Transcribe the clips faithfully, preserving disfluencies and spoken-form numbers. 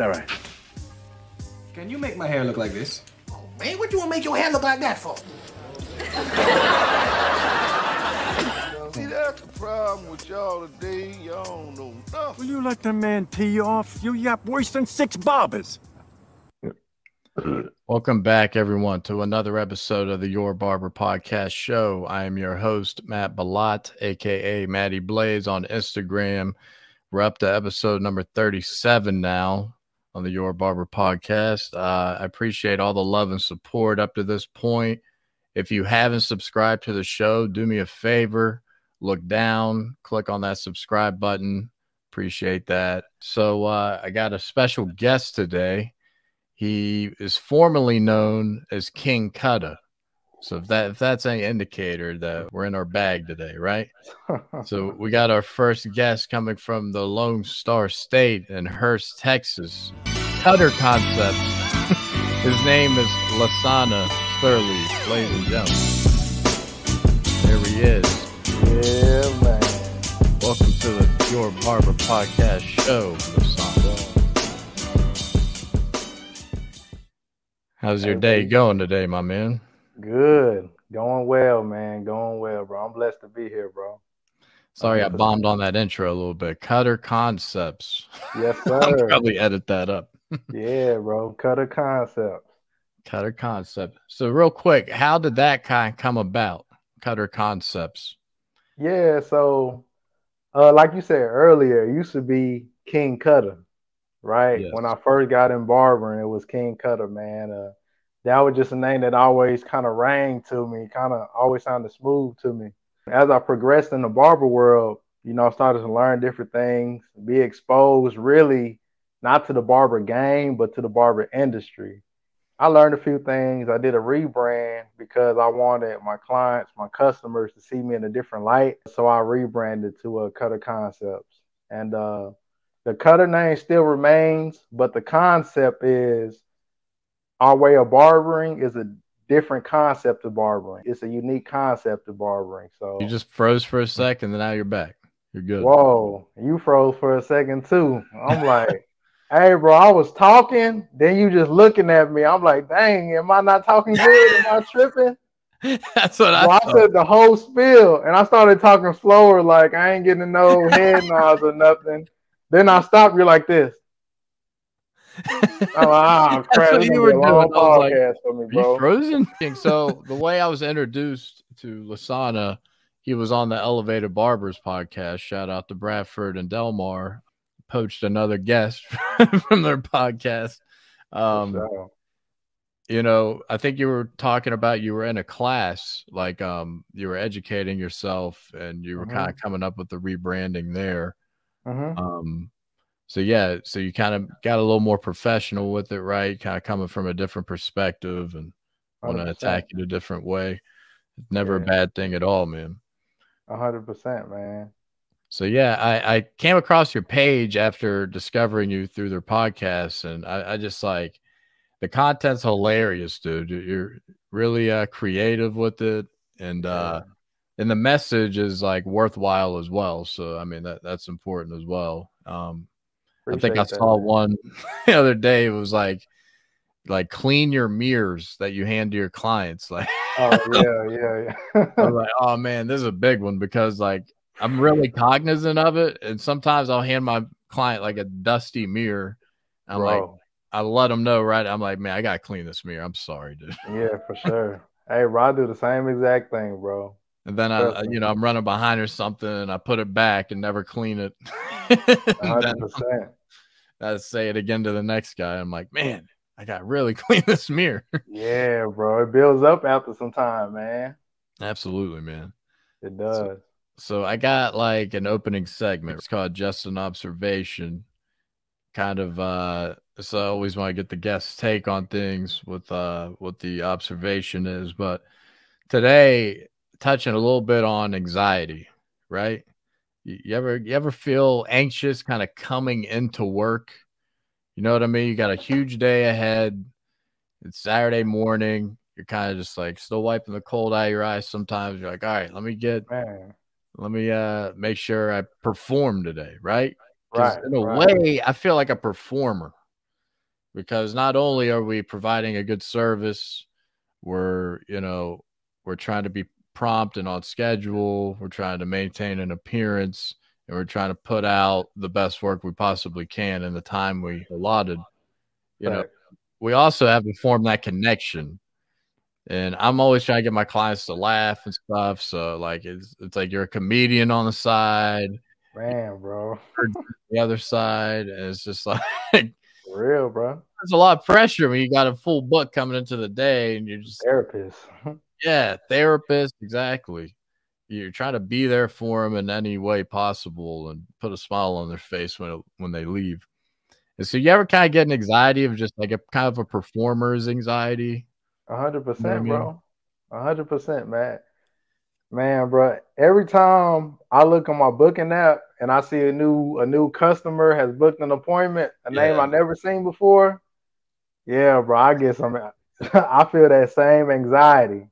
It's all right. Can you make my hair look like this? Oh, man, what you want to make your hair look like that for? See, that's the problem with y'all today. Y'all don't know nothing. Will you let the man tee off? You yap worse than six barbers. Welcome back, everyone, to another episode of the Your Barber Podcast Show. I am your host, Matt Balot, a k a. Matty Blaze on Instagram. We're up to episode number thirty-seven now on the Your Barber Podcast. Uh, I appreciate all the love and support up to this point. If you haven't subscribed to the show, do me a favor. Look down, click on that subscribe button. Appreciate that. So uh, I got a special guest today. He is formerly known as King Kutter. So if that if that's an indicator that we're in our bag today, right? So we got our first guest coming from the Lone Star State in Hurst, Texas. Kutter Concepts. His name is Lasana Thurley, ladies and gentlemen. There he is. Yeah, man. Welcome to the Your Barber Podcast Show, Lasana. How's your day going today, my man? Good. Going well, man. Going well, bro. I'm blessed to be here, bro. Sorry I bombed on that intro a little bit. Kutter Concepts. Yes, sir. I'll probably edit that up. Yeah, bro. Kutter Concepts. Kutter Concepts. So real quick, how did that kind of come about, Kutter Concepts? Yeah, so uh, like you said earlier, it used to be King Kutter. Right. Yes. When I first got in barbering, it was King Kutter, man. Uh, that was just a name that always kind of rang to me, kind of always sounded smooth to me. As I progressed in the barber world, you know, I started to learn different things, be exposed really not to the barber game, but to the barber industry. I learned a few things. I did a rebrand because I wanted my clients, my customers to see me in a different light. So I rebranded to uh, Kutter Concepts. And, uh, the Kutter name still remains, but the concept is our way of barbering is a different concept of barbering. It's a unique concept of barbering. So you just froze for a second, and now you're back. You're good. Whoa, you froze for a second too. I'm like, hey, bro, I was talking, then you just looking at me. I'm like, dang, am I not talking good? Am I tripping? That's what I, well, I said the whole spiel, and I started talking slower, like I ain't getting no head nods or nothing. Then I stopped you like this. Oh, ah, crap. You were doing a podcast for me, bro. You frozen? So the way I was introduced to Lasana, he was on the Elevated Barbers Podcast. Shout out to Bradford and Delmar. Poached another guest from their podcast. Um, so. You know, I think you were talking about you were in a class, like um, you were educating yourself and you were mm-hmm. kind of coming up with the rebranding there. Mm-hmm. Um, so yeah, so you kind of got a little more professional with it, right? Kind of coming from a different perspective and want to attack it a different way. It's never yeah. a bad thing at all, man. A hundred percent, man. So yeah, I, I came across your page after discovering you through their podcast, and I, I just like the content's hilarious, dude. You're really uh, creative with it, and uh, yeah. And the message is like worthwhile as well. So, I mean, that that's important as well. Um, I think I saw one the other day. It was like, like clean your mirrors that you hand to your clients. Like, oh, yeah, yeah, yeah. I'm like, oh man, this is a big one because like, I'm really cognizant of it. And sometimes I'll hand my client like a dusty mirror. I'm Bro. like, I let them know, right? I'm like, man, I got to clean this mirror. I'm sorry, dude. Yeah, for sure. Hey, Rod, do the same exact thing, bro. And then I, you know, I'm running behind or something and I put it back and never clean it. one hundred percent. I say it again to the next guy. I'm like, man, I got to really clean this mirror. Yeah, bro. It builds up after some time, man. Absolutely, man. It does. So, so I got like an opening segment. It's called Just an Observation. Kind of, uh, so I always want to get the guest's take on things with uh, what the observation is. But today, touching a little bit on anxiety, right? You ever, you ever feel anxious kind of coming into work? You know what I mean? You got a huge day ahead. It's Saturday morning. You're kind of just like still wiping the cold out of your eyes. Sometimes you're like, all right, let me get, Man. let me uh, make sure I perform today. Right. Right. In a right. way I feel like a performer. because not only are we providing a good service, we're, you know, we're trying to be prompt and on schedule. We're trying to maintain an appearance, and we're trying to put out the best work we possibly can in the time we allotted. You know, we also have to form that connection. And I'm always trying to get my clients to laugh and stuff. So like, it's, it's like you're a comedian on the side. Man, bro. The other side. And it's just like, for real, bro. There's a lot of pressure when you got a full book coming into the day and you're just therapist. Yeah, therapist. Exactly. You're trying to be there for them in any way possible and put a smile on their face when, when they leave. And so you ever kind of get an anxiety of just like a kind of a performer's anxiety? A hundred percent, bro. A hundred percent, man. Man, bro. Every time I look on my booking app and I see a new a new customer has booked an appointment, a yeah. name I never seen before. Yeah, bro. I guess I'm. I feel that same anxiety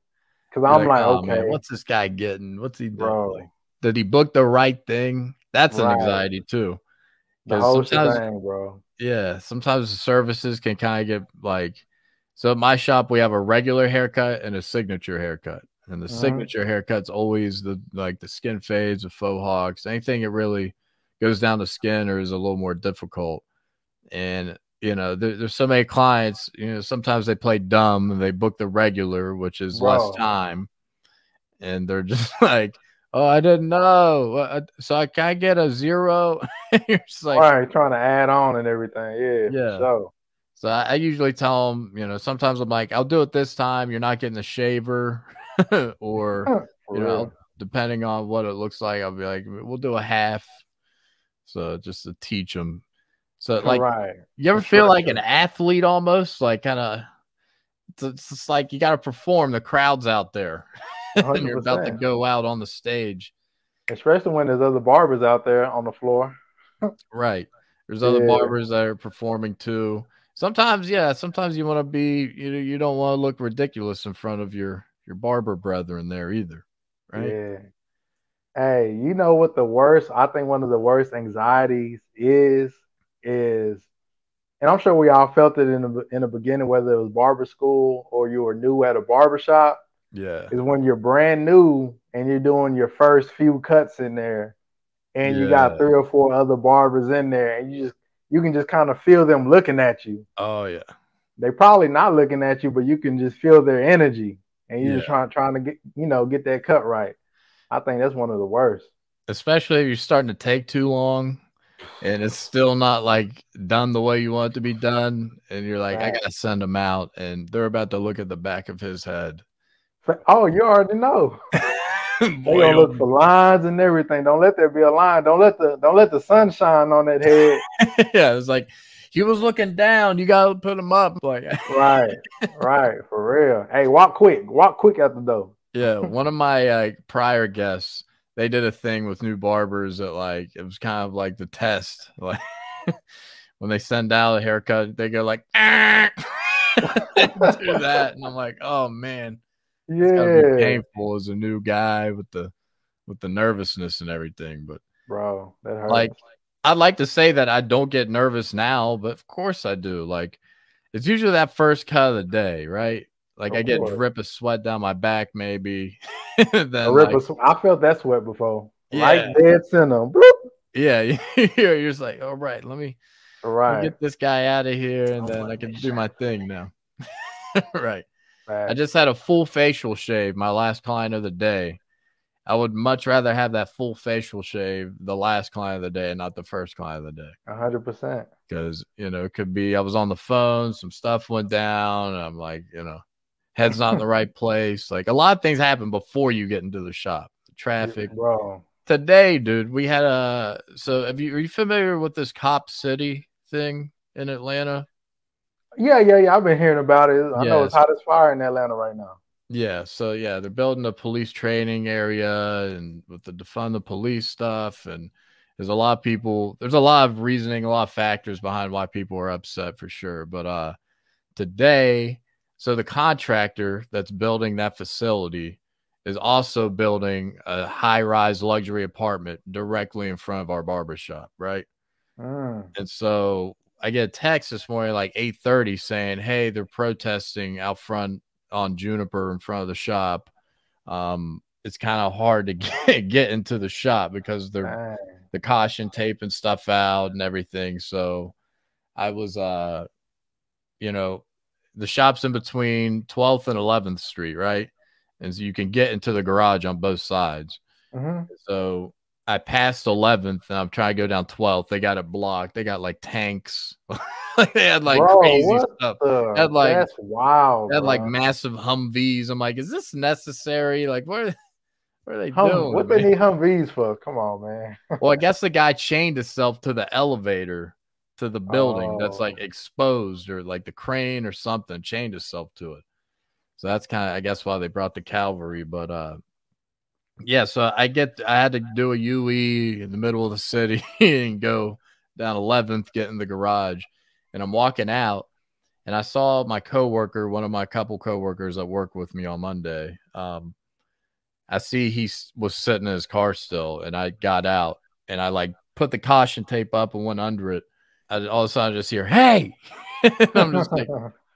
because I'm like, like oh, okay, man, what's this guy getting? What's he doing? Like, did he book the right thing? That's right. An anxiety too. The whole thing, bro. Yeah, sometimes the services can kind of get like. So at my shop, we have a regular haircut and a signature haircut. And the mm-hmm. signature haircut's always the like the skin fades, the faux hawks, anything that really goes down to skin or is a little more difficult. And, you know, there, there's so many clients, you know, sometimes they play dumb and they book the regular, which is Whoa. less time. And they're just like, oh, I didn't know. So I can't get a zero. You're just like, all right, trying to add on and everything. Yeah, yeah. So. So I, I usually tell them, you know, sometimes I'm like, I'll do it this time. You're not getting a shaver or, you know, depending on what it looks like, I'll be like, we'll do a half. So just to teach them. So like, right. you ever That's feel right. like an athlete almost like kind of, it's, it's just like you got to perform, the crowd's out there and you're about to go out on the stage. Especially when there's other barbers out there on the floor. Right. There's other yeah. barbers that are performing too. Sometimes, yeah, sometimes you want to be, you know, you don't want to look ridiculous in front of your, your barber brethren there either, right? Yeah. Hey, you know what the worst, I think one of the worst anxieties is, is, and I'm sure we all felt it in the, in the beginning, whether it was barber school or you were new at a barbershop. Yeah. Is when you're brand new and you're doing your first few cuts in there and yeah. you got three or four other barbers in there and you just, you can just kind of feel them looking at you. Oh, yeah. They're probably not looking at you, but you can just feel their energy. And you're yeah. just trying, trying to get, you know, get that cut right. I think that's one of the worst. Especially if you're starting to take too long and it's still not, like, done the way you want it to be done. And you're like, right. I got to send them out. And they're about to look at the back of his head. Oh, you already know. Boy, they gonna look for lines and everything. Don't let there be a line. Don't let the don't let the sun shine on that head. Yeah, it's like he was looking down. You gotta put him up. Like right, right, for real. Hey, walk quick, walk quick out the door. Yeah, one of my uh, prior guests, they did a thing with new barbers that like it was kind of like the test. Like when they send out a haircut, they go like ah! do that, and I'm like, oh man. Yeah, it's gotta be painful as a new guy with the with the nervousness and everything. But bro, that hurts. Like I'd like to say that I don't get nervous now, but of course I do. Like it's usually that first cut of the day, right? Like oh, I get a drip of sweat down my back, maybe. Then a rip like, of sweat. I felt that sweat before. Yeah. Like dead center. Bloop. Yeah, you're just like, all right, let me, all right. let me get this guy out of here, and oh, then I can do my thing now. Right. I just had a full facial shave, my last client of the day. I would much rather have that full facial shave, the last client of the day, and not the first client of the day. A hundred percent. Because, you know, it could be I was on the phone, some stuff went down, and I'm like, you know, head's not in the right place. Like, a lot of things happen before you get into the shop. The traffic. Bro. Today, dude, we had a – so have you, are you familiar with this Cop City thing in Atlanta? Yeah, yeah, yeah. I've been hearing about it. I yeah, know it's hot as fire in Atlanta right now. Yeah, so yeah, they're building a police training area and with the defund the police stuff. And there's a lot of people, there's a lot of reasoning, a lot of factors behind why people are upset for sure. But uh, today, so the contractor that's building that facility is also building a high-rise luxury apartment directly in front of our barbershop, right? Mm. And so I get a text this morning, like eight thirty, saying, hey, they're protesting out front on Juniper in front of the shop. Um, it's kind of hard to get, get into the shop because they're uh, the caution tape and stuff out and everything. So I was, uh, you know, the shop's in between twelfth and eleventh street, right? And so you can get into the garage on both sides. Mm-hmm. So I passed eleventh and I'm trying to go down twelfth. They got it blocked. They got like tanks. They had like bro, crazy stuff. The, they had like, that's wild. They had bro. like massive Humvees. I'm like, is this necessary? Like, what, what are they Hum, doing? What man? they need Humvees for? Come on, man. Well, I guess the guy chained himself to the elevator to the building oh. that's like exposed, or like the crane or something, chained himself to it. So that's kind of, I guess, why they brought the cavalry. But, uh, yeah, so I get, I had to do a U E in the middle of the city and go down eleventh, get in the garage, and I'm walking out, and I saw my coworker, one of my couple coworkers that worked with me on Monday. Um, I see he was sitting in his car still, and I got out and I like put the caution tape up and went under it. I, all of a sudden I just hear, "Hey!" I'm just like,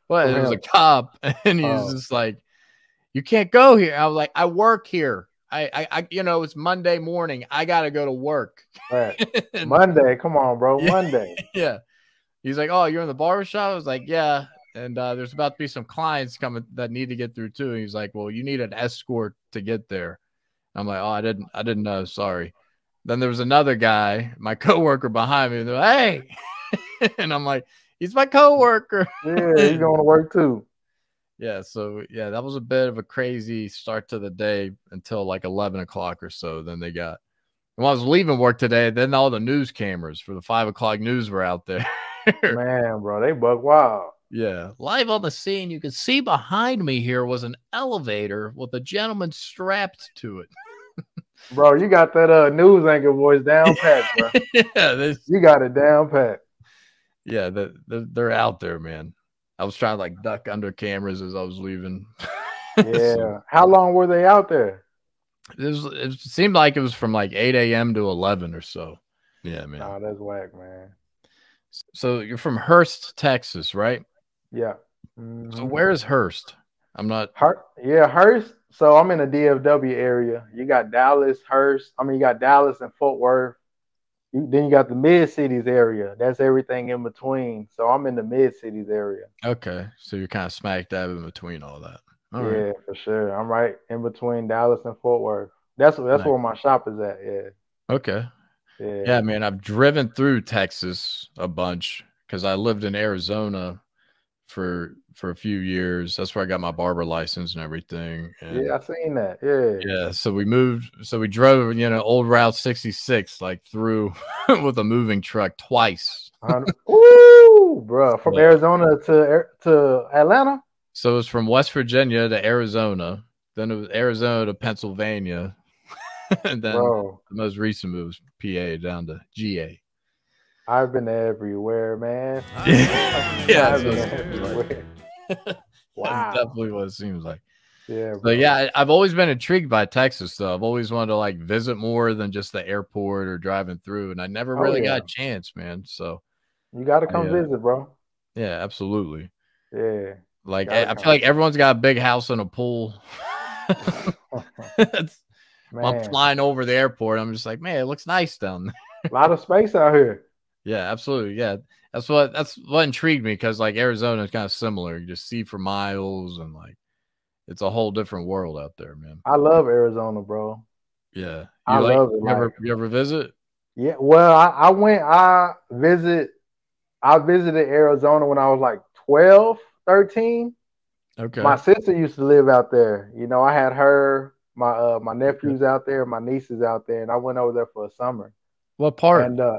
"What?" And it was a cop, and he's oh. just like, "You can't go here." I was like, "I work here." I, I, you know, it's Monday morning. I got to go to work. Right. And, Monday. Come on, bro. Yeah, Monday. Yeah. He's like, oh, you're in the barbershop? I was like, yeah. And uh, there's about to be some clients coming that need to get through too. And he's like, well, you need an escort to get there. And I'm like, oh, I didn't, I didn't know. Sorry. Then there was another guy, my coworker behind me. And they're like, hey. And I'm like, he's my coworker. Yeah, he's going to work too. Yeah, so yeah, that was a bit of a crazy start to the day until like eleven o'clock or so. Then they got, when I was leaving work today, then all the news cameras for the five o'clock news were out there. Man, bro, they bug wild. Yeah, live on the scene. You can see behind me here was an elevator with a gentleman strapped to it. Bro, you got that uh, news anchor voice down pat, bro. Yeah, this, you got it down pat. Yeah, the, the, they're out there, man. I was trying to like duck under cameras as I was leaving. Yeah. So, how long were they out there? It, was, it seemed like it was from like eight A M to eleven or so. Yeah, man. Oh, that's whack, man. So you're from Hurst, Texas, right? Yeah. Mm-hmm. So where is Hurst? I'm not. Hur yeah, Hurst. So I'm in the D F W area. You got Dallas, Hurst. I mean, you got Dallas and Fort Worth. You, then you got the mid-cities area. That's everything in between. So I'm in the mid-cities area. Okay. So you're kind of smack dab in between all that. All yeah, right. For sure. I'm right in between Dallas and Fort Worth. That's, that's nice. Where my shop is at, yeah. Okay. Yeah, yeah, man, I've driven through Texas a bunch because I lived in Arizona for for a few years. That's where I got my barber license and everything. And yeah, I seen that. Yeah. Yeah. So we moved. So we drove, you know, old Route sixty-six, like through with a moving truck twice. Ooh, bro, from yeah. Arizona to to Atlanta. So it was from West Virginia to Arizona, then it was Arizona to Pennsylvania, and then bro. the most recent move was P A down to G A. I've been everywhere, man. Yeah, yeah, I've been everywhere. Like. Wow. That's definitely what it seems like. Yeah. So yeah, I've always been intrigued by Texas, though. I've always wanted to like visit more than just the airport or driving through, and I never really oh, yeah. got a chance, man. So you got to come yeah. visit, bro. Yeah, absolutely. Yeah. Like I, I feel like everyone's got a big house and a pool. I'm flying over the airport. I'm just like, man, it looks nice down there. A lot of space out here. Yeah, absolutely. Yeah, that's what that's what intrigued me, because like Arizona is kind of similar. You just see for miles, and like it's a whole different world out there, man. I love Arizona, bro. Yeah, you I like, love it. You ever, you ever visit? Yeah, well, I, I went. I visit. I visited Arizona when I was like twelve, thirteen. Okay. My sister used to live out there. You know, I had her, my uh, my nephews yeah. out there, my nieces out there, and I went over there for a summer. What part? And uh,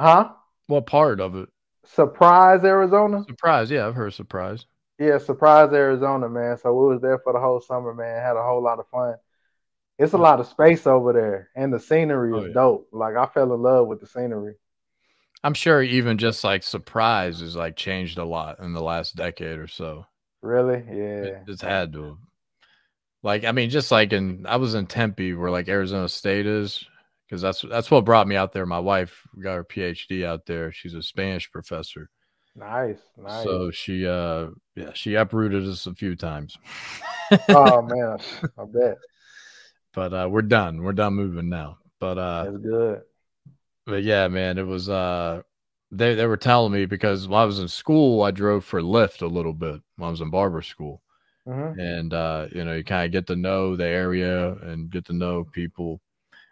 huh? What part of it? Surprise, Arizona. Surprise, yeah, I've heard of Surprise. Yeah, Surprise, Arizona, man. So we was there for the whole summer, man. Had a whole lot of fun. It's a lot of space over there, and the scenery oh, is yeah. dope. Like I fell in love with the scenery. I'm sure even just like Surprise is like changed a lot in the last decade or so. Really? Yeah. It, it's had to. Like I mean, just like in I was in Tempe, where like Arizona State is. Because that's that's what brought me out there. My wife got her P H D out there. She's a Spanish professor. Nice, nice. So she, uh, yeah, she uprooted us a few times. Oh man, I bet. But uh, we're done. We're done moving now. But uh, that's good. But yeah, man, it was. Uh, they they were telling me, because while I was in school, I drove for Lyft a little bit when I was in barber school, mm-hmm. and uh, you know, you kind of get to know the area and get to know people.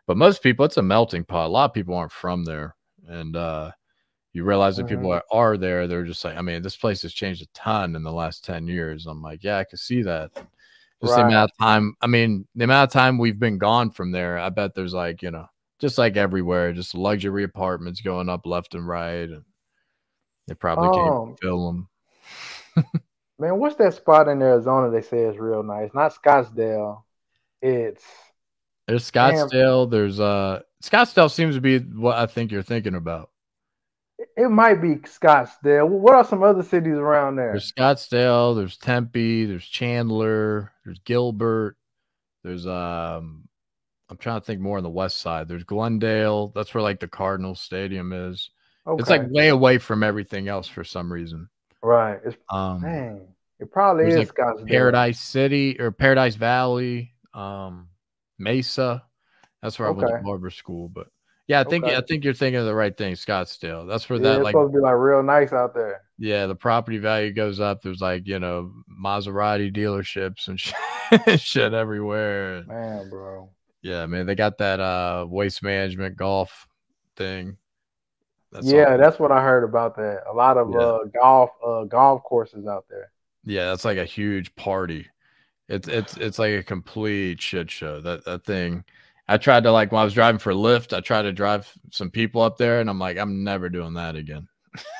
But most people, it's a melting pot. A lot of people aren't from there, and uh, you realize that people that are there, they're just like, I mean, this place has changed a ton in the last ten years. I'm like, yeah, I can see that. Just right. the amount of time, I mean, the amount of time we've been gone from there, I bet there's like, you know, just like everywhere, just luxury apartments going up left and right. And they probably um, can't fill them. Man, what's that spot in Arizona they say is real nice? Not Scottsdale. It's. There's Scottsdale. Damn. There's uh Scottsdale seems to be what I think you're thinking about. It might be Scottsdale. What are some other cities around there? There's Scottsdale. There's Tempe. There's Chandler. There's Gilbert. There's um, I'm trying to think more on the west side. There's Glendale. That's where like the Cardinals Stadium is. Okay. It's like way away from everything else for some reason. Right. It's, um, dang. It probably is like Scottsdale. Paradise City or Paradise Valley. Um. Mesa, that's where okay. I went to barber school, but yeah, I think okay. I think you're thinking of the right thing, Scottsdale. That's where yeah, that it's like supposed to be like real nice out there. Yeah, the property value goes up. There's like you know Maserati dealerships and shit, shit everywhere. Man, bro. Yeah, man, they got that uh waste management golf thing. That's yeah, all. That's what I heard about that. A lot of yeah. uh golf uh golf courses out there. Yeah, that's like a huge party. It's it's it's like a complete shit show. That that thing. I tried to like when I was driving for Lyft, I tried to drive some people up there, and I'm like, I'm never doing that again.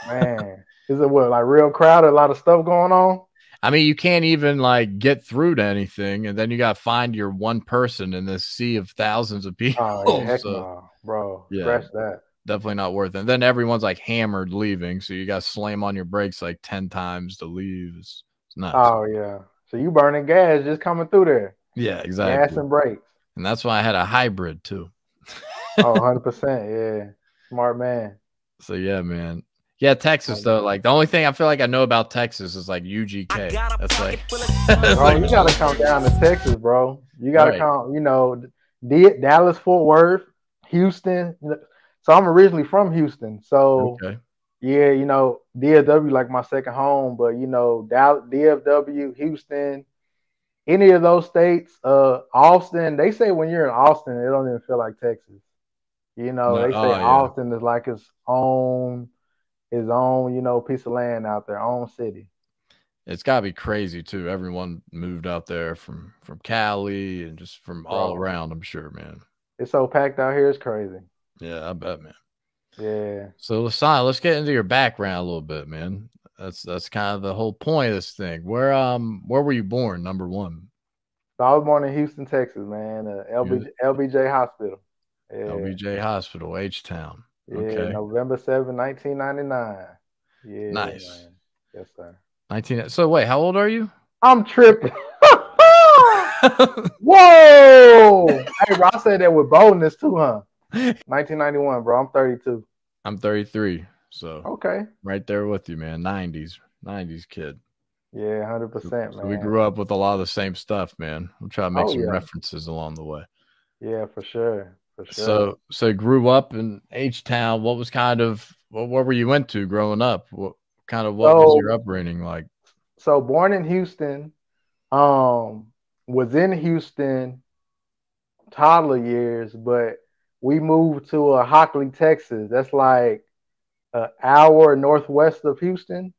Man, is it what like real crowded? A lot of stuff going on. I mean, you can't even like get through to anything, and then you got to find your one person in this sea of thousands of people. Oh, yeah, heck so, no, bro, yeah, scratch that. Definitely not worth it. And then everyone's like hammered leaving, so you got to slam on your brakes like ten times to leave. It's, it's nuts. Oh yeah. So you burning gas just coming through there. Yeah, exactly. Gas and brakes. And that's why I had a hybrid too. Oh, one hundred percent. Yeah. Smart man. So, yeah, man. Yeah, Texas, though. Like, the only thing I feel like I know about Texas is like U G K. That's like, that's bro, like you got to come down to Texas, bro. You got to right. come, you know, D Dallas, Fort Worth, Houston. So, I'm originally from Houston. So, okay. Yeah, you know, D F W like my second home, but you know, D F W, Houston, any of those states, uh, Austin. They say when you're in Austin, it don't even feel like Texas. You know, no, they say oh, yeah. Austin is like its own, its own, you know, piece of land out there, own city. It's gotta be crazy too. Everyone moved out there from from Cali and just from Bro. all around. I'm sure, man. It's so packed out here. It's crazy. Yeah, I bet, man. Yeah. So Lasana, let's get into your background a little bit, man. That's that's kind of the whole point of this thing. Where um where were you born? Number one. So I was born in Houston, Texas, man. Uh, L B J Hospital. Yeah. L B J Hospital, H Town. Yeah. Okay. November seventh, nineteen ninety-nine. Yeah. Nice. Man. Yes, sir. Nineteen. So wait, how old are you? I'm tripping. Whoa! Hey, bro, I said that with boldness too, huh? nineteen ninety-one, bro. I'm thirty-two. I'm thirty-three. So okay, right there with you, man. nineties, nineties kid. Yeah, one hundred percent, man. So we grew up with a lot of the same stuff, man. I'm trying to make oh, some yeah. references along the way. Yeah, for sure, for sure. So, so grew up in H Town. What was kind of what, what were you into growing up? What kind of what so, was your upbringing like? So, born in Houston, um, was in Houston toddler years, but we moved to uh, Hockley, Texas. That's like an hour northwest of Houston.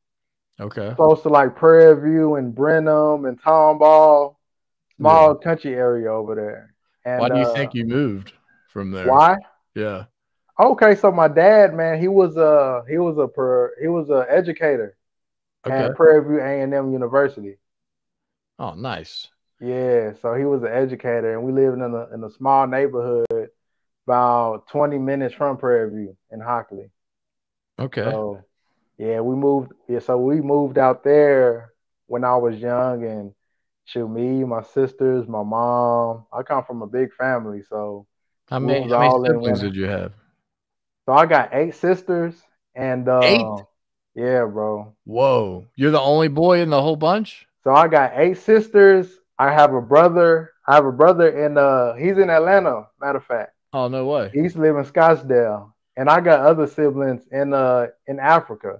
Okay. Close to like Prairie View and Brenham and Tomball, small yeah. country area over there. And, why do you uh, think you moved from there? Why? Yeah. Okay, so my dad, man, he was a he was a he was a educator okay. at Prairie View A and M University. Oh, nice. Yeah, so he was an educator, and we lived in a in a small neighborhood about twenty minutes from Prairie View in Hockley. Okay. So, yeah, we moved. Yeah, so we moved out there when I was young, and shoot, me, my sisters, my mom. I come from a big family, so how many, how many siblings did you have? So I got eight sisters, and uh, eight. Yeah, bro. Whoa. You're the only boy in the whole bunch? So I got eight sisters. I have a brother. I have a brother, and uh, he's in Atlanta, matter of fact. Oh, no way. He used to live in Scottsdale. And I got other siblings in uh in Africa,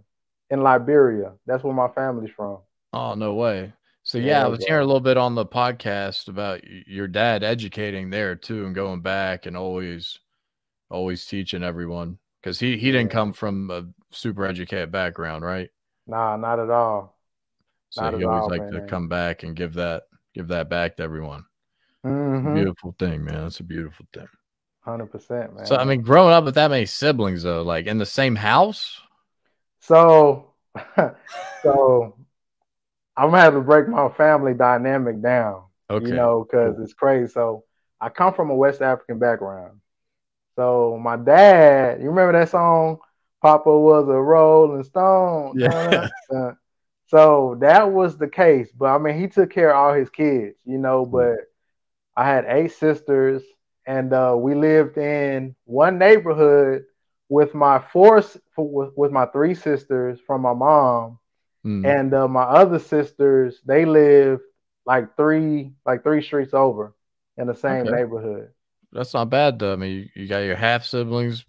in Liberia. That's where my family's from. Oh, no way. So, yeah, yeah I was bro. hearing a little bit on the podcast about your dad educating there, too, and going back and always always teaching everyone. Because he, he didn't come from a super educated background, right? Nah, not at all. So not he always all, liked man. to come back and give that give that back to everyone. Mm-hmm. Beautiful thing, man. That's a beautiful thing. one hundred percent, man. So, I mean, growing up with that many siblings, though, like in the same house? So, so I'm going to have to break my family dynamic down, okay. you know, because cool. it's crazy. So I come from a West African background. So my dad, you remember that song, Papa was a Rolling Stone? Yeah. Uh, so that was the case. But, I mean, he took care of all his kids, you know, but I had eight sisters. And uh, we lived in one neighborhood with my four, with my three sisters from my mom, mm. and uh, my other sisters. They lived like three, like three streets over, in the same okay. neighborhood. That's not bad, though. I mean, you, you got your half siblings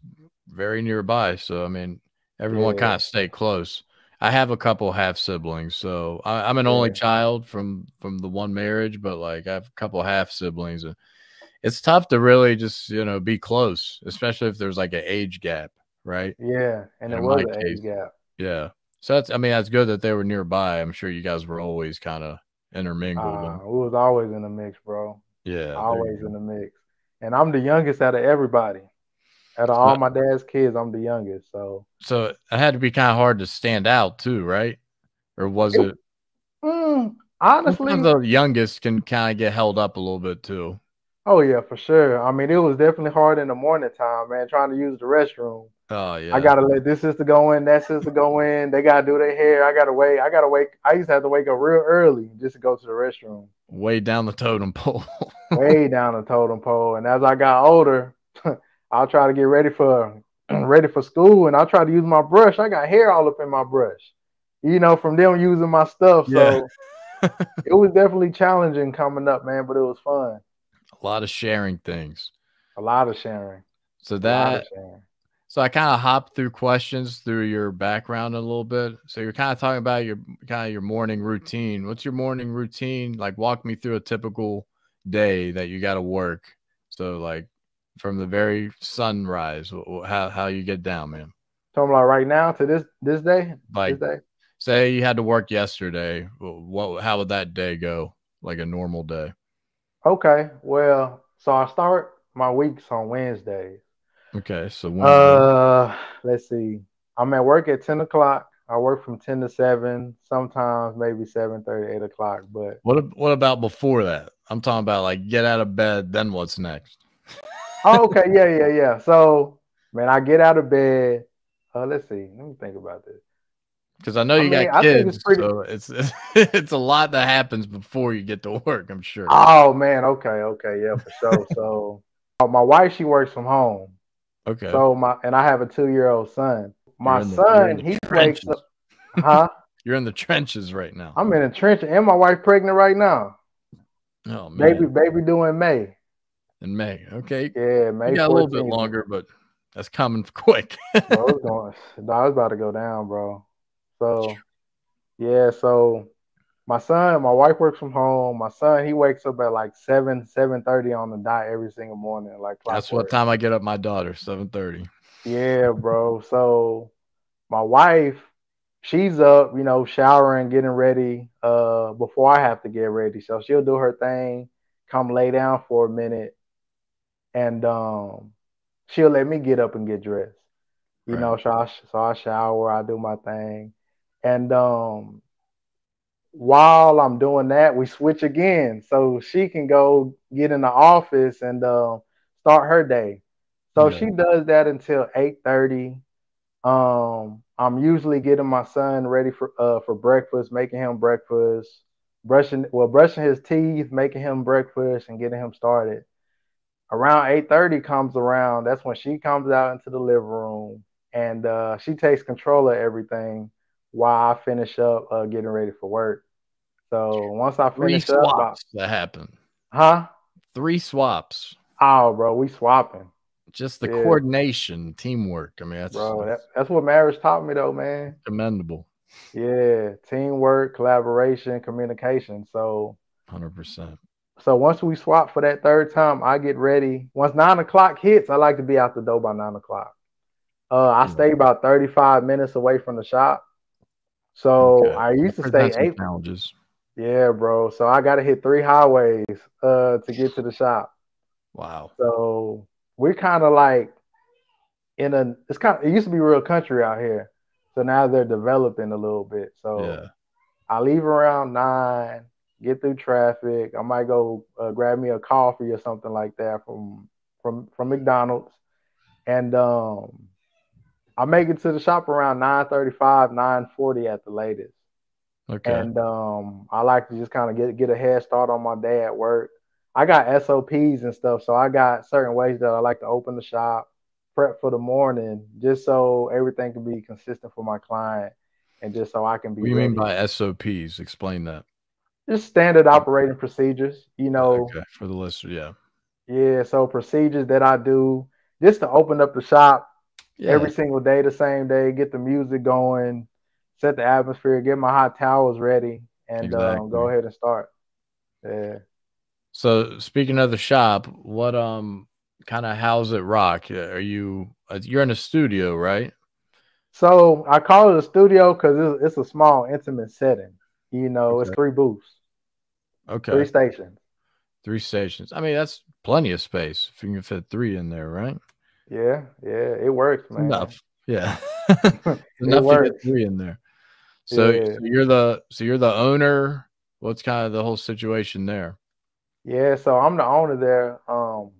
very nearby, so I mean, everyone yeah. kind of stayed close. I have a couple half siblings, so I, I'm an yeah. only child from from the one marriage, but like I have a couple half siblings. And it's tough to really just, you know, be close, especially if there's like an age gap, right? Yeah, and it was an age gap. Yeah. So, that's, I mean, that's good that they were nearby. I'm sure you guys were always kind of intermingled. Uh, we was always in the mix, bro. Yeah. Always in the mix. And I'm the youngest out of everybody. Out of all my dad's kids, I'm the youngest. So, so it had to be kind of hard to stand out too, right? Or was it? Mm, honestly. The youngest can kind of get held up a little bit too. Oh, yeah, for sure. I mean, it was definitely hard in the morning time, man, trying to use the restroom. Oh, yeah. I got to let this sister go in, that sister go in. They got to do their hair. I got to wait. I got to wake. I used to have to wake up real early just to go to the restroom. Way down the totem pole. Way down the totem pole. And as I got older, I'll try to get ready for ready for school, and I'll try to use my brush. I got hair all up in my brush, you know, from them using my stuff. So yeah. It was definitely challenging coming up, man, but it was fun. A lot of sharing things. A lot of sharing. So that, sharing. so I kind of hopped through questions through your background a little bit. So you're kind of talking about your kind of your morning routine. What's your morning routine? Like, walk me through a typical day that you got to work. So like from the very sunrise, how how you get down, man. So I'm like right now to this this day. Like this day? Say you had to work yesterday. What? How would that day go? Like a normal day. Okay, well, so I start my weeks on Wednesdays. Okay, so Wednesday. Uh, let's see. I'm at work at ten o'clock. I work from ten to seven, sometimes maybe seven thirty, eight o'clock. But what what about before that? I'm talking about like get out of bed, then what's next? Oh, okay, yeah, yeah, yeah. So, man, I get out of bed. Uh, let's see. Let me think about this. Because I know you I mean, got kids, it's pretty... so it's it's a lot that happens before you get to work, I'm sure. Oh, man. Okay. Okay. Yeah, for sure. So my wife, she works from home. Okay. So my and I have a two-year-old son. My the, son, he wakes up. Huh? You're in the trenches right now. I'm in the trenches, and my wife pregnant right now. Oh, man. Baby, baby due in May. In May. Okay. Yeah, May. You got a little bit longer, but that's coming quick. Bro, it was going, no, I was about to go down, bro. So, yeah, so my son, my wife works from home. My son, he wakes up at like seven, seven thirty on the dot every single morning. Like That's what time I get up my daughter, seven thirty. Yeah, bro. So my wife, she's up, you know, showering, getting ready uh, before I have to get ready. So she'll do her thing, come lay down for a minute, and um, she'll let me get up and get dressed. You right. know, so I, so I shower, I do my thing. And um, while I'm doing that, we switch again. So she can go get in the office and uh, start her day. So yeah. she does that until eight thirty. Um, I'm usually getting my son ready for uh, for breakfast, making him breakfast, brushing well, brushing his teeth, making him breakfast, and getting him started. Around eight thirty comes around. That's when she comes out into the living room, and uh, she takes control of everything. while I finish up uh, getting ready for work. So once I finish Three up, swaps I, that happened. Huh? Three swaps. Oh, bro, we swapping. Just the yeah. coordination, teamwork. I mean, that's bro, that, that's what marriage taught me, though, man. Commendable. Yeah, teamwork, collaboration, communication. So, one hundred percent. So once we swap for that third time, I get ready. Once nine o'clock hits, I like to be out the door by nine o'clock. Uh, I yeah. stay about thirty-five minutes away from the shop. So okay. I used to stay eight challenges. Yeah, bro. So I got to hit three highways uh, to get to the shop. Wow. So we're kind of like in a. It's kind. It used to be real country out here. So now they're developing a little bit. So yeah. I leave around nine. Get through traffic. I might go uh, grab me a coffee or something like that from from from McDonald's, and um, I make it to the shop around nine thirty-five, nine forty at the latest. Okay. And um, I like to just kind of get get a head start on my day at work. I got S O Ps and stuff, so I got certain ways that I like to open the shop, prep for the morning, just so everything can be consistent for my client, and just so I can be. What do you ready. mean by S O Ps? Explain that. Just standard operating procedures, you know. Okay, for the listener, yeah. Yeah, so procedures that I do just to open up the shop yeah. every single day, the same day, get the music going, set the atmosphere, get my hot towels ready, and exactly. um, go ahead and start. Yeah. So speaking of the shop, what um kind of how's it rock? Are you you're in a studio, right? So I call it a studio because it's, it's a small, intimate setting. You know, okay. it's three booths. Okay. Three stations. Three stations. I mean, that's plenty of space if you can fit three in there, right? Yeah, yeah. It works, man. Enough. Yeah. Enough works. to get three in there. So, yeah. so you're the so you're the owner. What's kind of the whole situation there? Yeah, so I'm the owner there. Um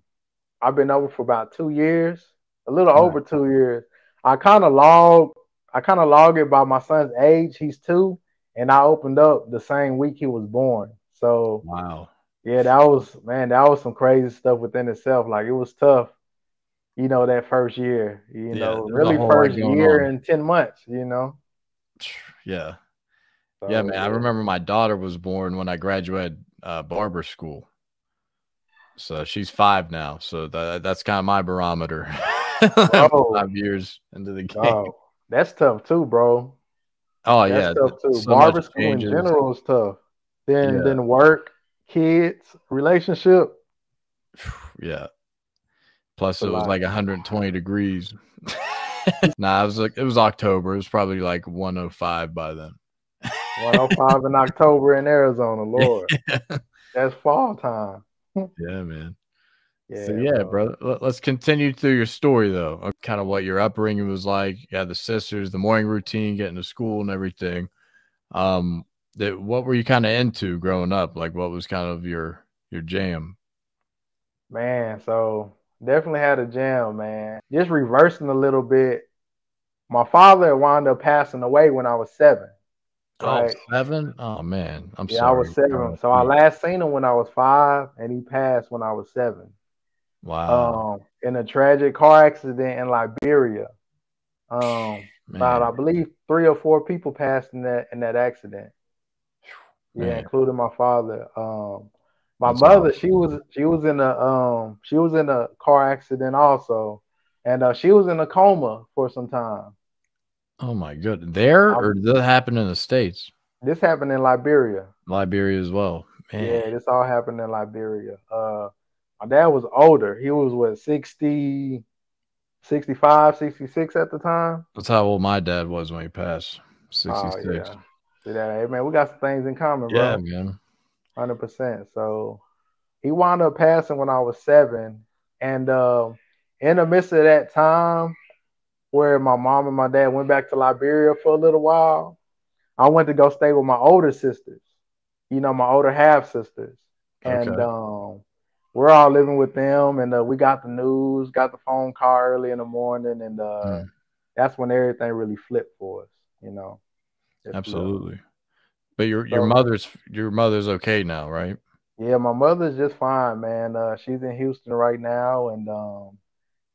I've been over for about two years, a little All over right. two years. I kinda log I kinda log it by my son's age. He's two. And I opened up the same week he was born. So, wow. Yeah, that was, man, that was some crazy stuff within itself. Like, it was tough, you know, that first year, you yeah, know, really first year and ten months, you know? Yeah. So, yeah, man, yeah. I remember my daughter was born when I graduated uh, barber school. So she's five now. So that, that's kind of my barometer. Oh. Five years into the game. Oh, that's tough too, bro. Oh yeah, tough too. So barber school in general is tough. Then yeah. then work, kids, relationship. Yeah. Plus it was like one hundred twenty degrees. Nah, it was like it was October. It was probably like one oh five by then. one oh five in October in Arizona, Lord. Yeah. That's fall time. Yeah, man. Yeah, so, yeah, bro. Brother. Let's continue through your story, though, of kind of what your upbringing was like. Yeah, the sisters, the morning routine, getting to school and everything. Um, that what were you kind of into growing up? Like, what was kind of your your jam? Man, so definitely had a jam, man. Just reversing a little bit. My father wound up passing away when I was seven. Oh, like, seven? Oh, man. I'm yeah, sorry. I was seven. So I last seen him when I was five, and he passed when I was seven. Wow. Um, in a tragic car accident in Liberia. Um, about, I believe three or four people passed in that in that accident. Man. Yeah, including my father. Um, my That's mother, awesome. she was she was in a um she was in a car accident also, and uh, she was in a coma for some time. Oh my goodness. There I, or did that happen in the States? This happened in Liberia. Liberia as well. Man. Yeah, this all happened in Liberia. Uh My dad was older. He was, what, sixty, sixty-five, sixty-six at the time? That's how old my dad was when he passed, sixty-six. Oh, yeah. See that, hey, man, we got some things in common, bro. Yeah, man. one hundred percent. So he wound up passing when I was seven. And uh, in the midst of that time where my mom and my dad went back to Liberia for a little while, I went to go stay with my older sisters, you know, my older half-sisters. And okay. um. We're all living with them, and uh, we got the news, got the phone call early in the morning, and uh, mm. that's when everything really flipped for us, you know. Absolutely. You know. But your your so, mother's your mother's okay now, right? Yeah, my mother's just fine, man. Uh, she's in Houston right now, and um,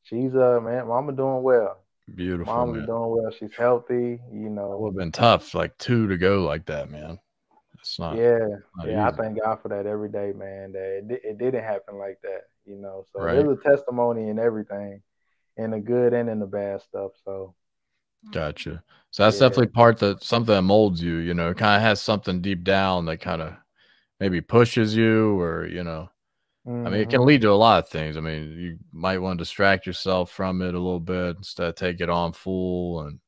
she's uh, man, mama doing well. Beautiful. Mom's man. doing well. She's healthy. You know, it would have been tough, like two to go like that, man. That's not. Yeah, not yeah. Easy. I thank God for that every day, man. That it, it didn't happen like that, you know. So right. There's a testimony in everything, in the good and in the bad stuff. So. Gotcha. So that's yeah. definitely part that something that molds you, you know, kind of has something deep down that kind of maybe pushes you, or, you know, mm-hmm. I mean, it can lead to a lot of things. I mean, you might want to distract yourself from it a little bit instead of take it on full. And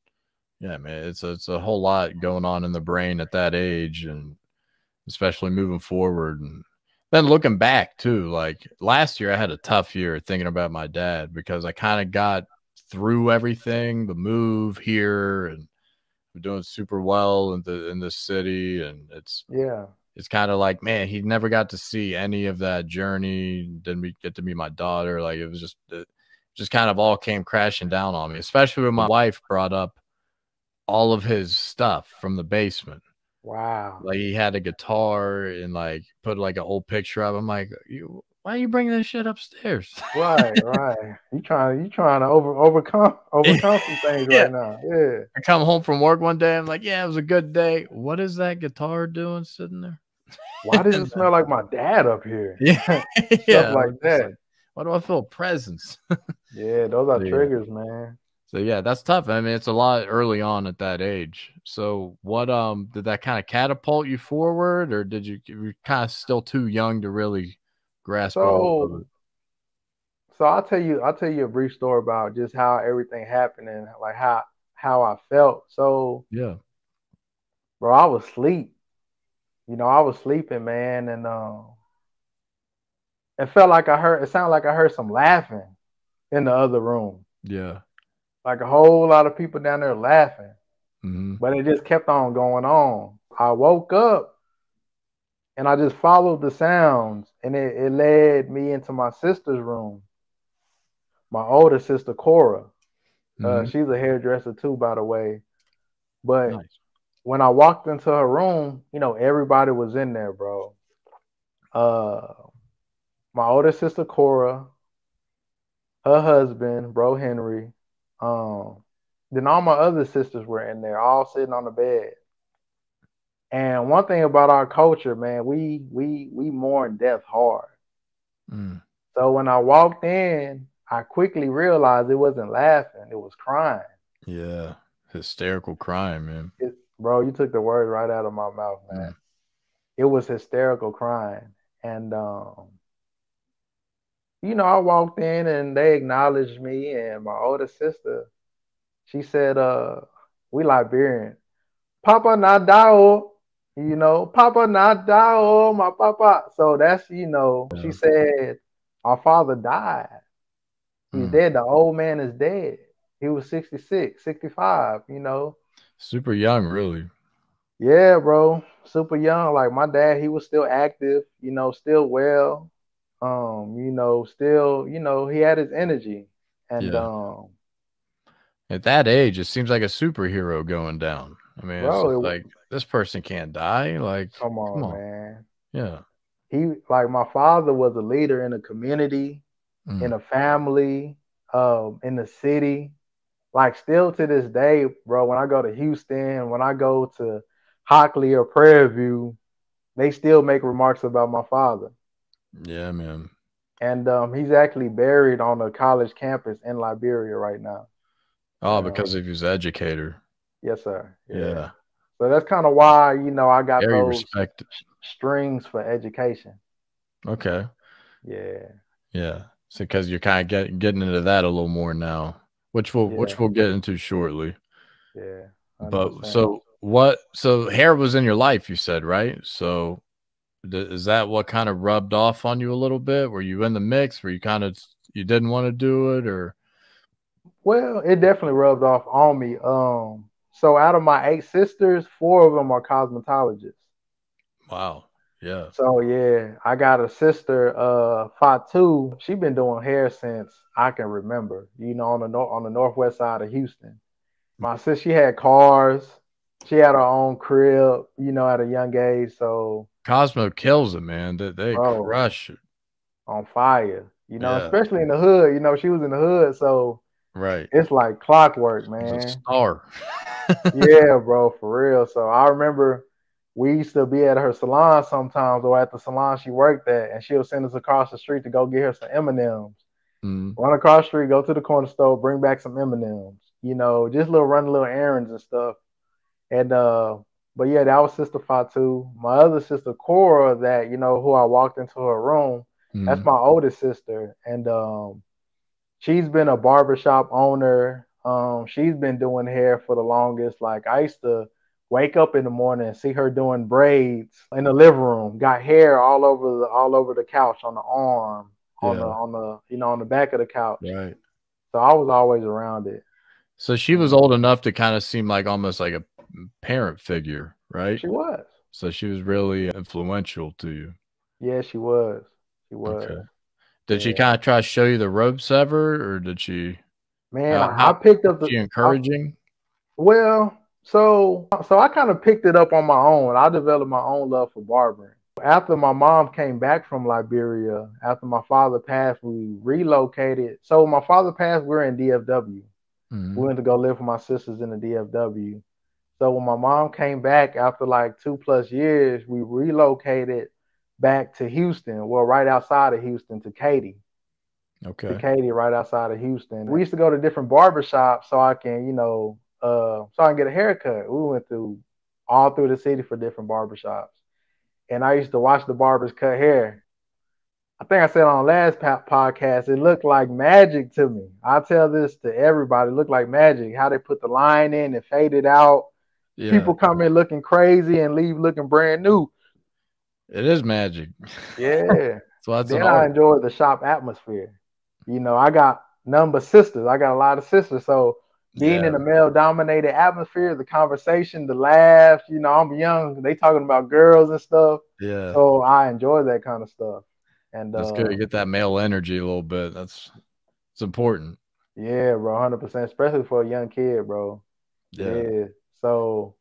yeah, man, it's a, it's a whole lot going on in the brain at that age, and especially moving forward. And then looking back too, like last year I had a tough year thinking about my dad, because I kind of got through everything, the move here, and I'm doing super well in the in this city, and it's yeah it's kind of like, man, he never got to see any of that journey, didn't get to meet my daughter. Like it was just it just kind of all came crashing down on me, especially when my wife brought up all of his stuff from the basement. Wow. Like he had a guitar and like put like an old picture up. I'm like, you why are you bringing this shit upstairs? Right, right. You trying, you trying to over overcome overcome some things yeah. right now. Yeah. I come home from work one day. I'm like, yeah, it was a good day. What is that guitar doing sitting there? Why does it smell like my dad up here? Yeah, stuff yeah. like that. Like, why do I feel presence? Yeah, those are yeah. triggers, man. So yeah, that's tough. I mean, it's a lot early on at that age. So what um did that kind of catapult you forward, or did you you were kind of still too young to really grasp so, all of it? So I'll tell you, I'll tell you a brief story about just how everything happened and like how how I felt. So yeah, bro, I was asleep. You know, I was sleeping, man, and um, it felt like I heard. It sounded like I heard some laughing in the other room. Yeah, like a whole lot of people down there laughing, mm-hmm. but it just kept on going on. I woke up. And I just followed the sounds, and it, it led me into my sister's room. My older sister, Cora. Mm-hmm. uh, she's a hairdresser too, by the way. But nice. When I walked into her room, you know, everybody was in there, bro. Uh, my older sister, Cora, her husband, bro, Henry. Um, then all my other sisters were in there, all sitting on the bed. And one thing about our culture, man, we we we mourn death hard. Mm. So when I walked in, I quickly realized it wasn't laughing; it was crying. Yeah, hysterical crying, man. It, bro, you took the word right out of my mouth, man. Mm. It was hysterical crying, and um, you know, I walked in and they acknowledged me, and my older sister, she said, "Uh, we Liberian, Papa na dao." You know, Papa not die, oh, my Papa. So that's, you know, she said, our father died. He's mm. dead. The old man is dead. He was sixty-six, sixty-five, you know. Super young, really. Yeah, bro. Super young. Like my dad, he was still active, you know, still well. Um, you know, still, you know, he had his energy. And yeah. um at that age, it seems like a superhero going down. I mean, bro, it's like, it, this person can't die. Like, come on, come on, man. Yeah. He, like, my father was a leader in a community, mm. in a family, um, in the city. Like, still to this day, bro, when I go to Houston, when I go to Hockley or Prairie View, they still make remarks about my father. Yeah, man. And um, he's actually buried on a college campus in Liberia right now. Oh, because um, of his educator. Yes, sir. Yeah. yeah. So that's kind of why, you know, I got Very those respected. strings for education. Okay. Yeah. Yeah. So because you're kind of get, getting into that a little more now, which we'll, yeah. which we'll get into shortly. Yeah. one hundred percent. But so what, so hair was in your life, you said, right? So th is that what kind of rubbed off on you a little bit? Were you in the mix? Were you kind of, you didn't want to do it, or? Well, it definitely rubbed off on me. Um, So out of my eight sisters, four of them are cosmetologists. Wow. Yeah. So, yeah, I got a sister, uh, Fatu. She's been doing hair since I can remember, you know, on the, no on the northwest side of Houston. My sister, she had cars. She had her own crib, you know, at a young age. So Cosmo kills it, man. They, they bro, crush it. On fire, you know, yeah. especially in the hood. You know, she was in the hood. So Right. It's like clockwork, man. It's a star. Yeah, bro, for real. So I remember we used to be at her salon sometimes, or at the salon she worked at, and she'll send us across the street to go get her some M and M's. Mm. Run across the street, go to the corner store, bring back some M and M's. You know, just little run little errands and stuff. And uh, but yeah, that was Sister Fatu. My other sister Cora, that you know, who I walked into her room. Mm. That's my oldest sister, and um, she's been a barbershop owner. Um, she's been doing hair for the longest. Like I used to wake up in the morning and see her doing braids in the living room. Got hair all over the all over the couch, on the arm, on yeah. the on the you know on the back of the couch. Right. So I was always around it. So she was old enough to kind of seem like almost like a parent figure, right? She was. So she was really influential to you. Yeah, she was. She was. Okay. Did yeah. she kind of try to show you the ropes ever, or did she? Man, uh, how, I picked up the. Was she encouraging? I, well, so so I kind of picked it up on my own. I developed my own love for barbering. After my mom came back from Liberia, after my father passed, we relocated. So my father passed, we were in D F W. Mm-hmm. We went to go live with my sisters in the D F W. So when my mom came back after like two plus years, we relocated back to Houston. Well, right outside of Houston, to Katy. Okay. To Katy, right outside of Houston. We used to go to different barbershops so I can, you know, uh, so I can get a haircut. We went through all through the city for different barbershops. And I used to watch the barbers cut hair. I think I said on last podcast, it looked like magic to me. I tell this to everybody, it looked like magic. How they put the line in and fade it out. Yeah. People come in looking crazy and leave looking brand new. It is magic. Yeah. So that's then I enjoyed the shop atmosphere. You know, I got number sisters. I got a lot of sisters. So being yeah. in a male-dominated atmosphere, the conversation, the laughs, you know, I'm young. They talking about girls and stuff. Yeah. So I enjoy that kind of stuff. And that's uh, good to get that male energy a little bit. That's it's important. Yeah, bro, one hundred percent, especially for a young kid, bro. Yeah. yeah. So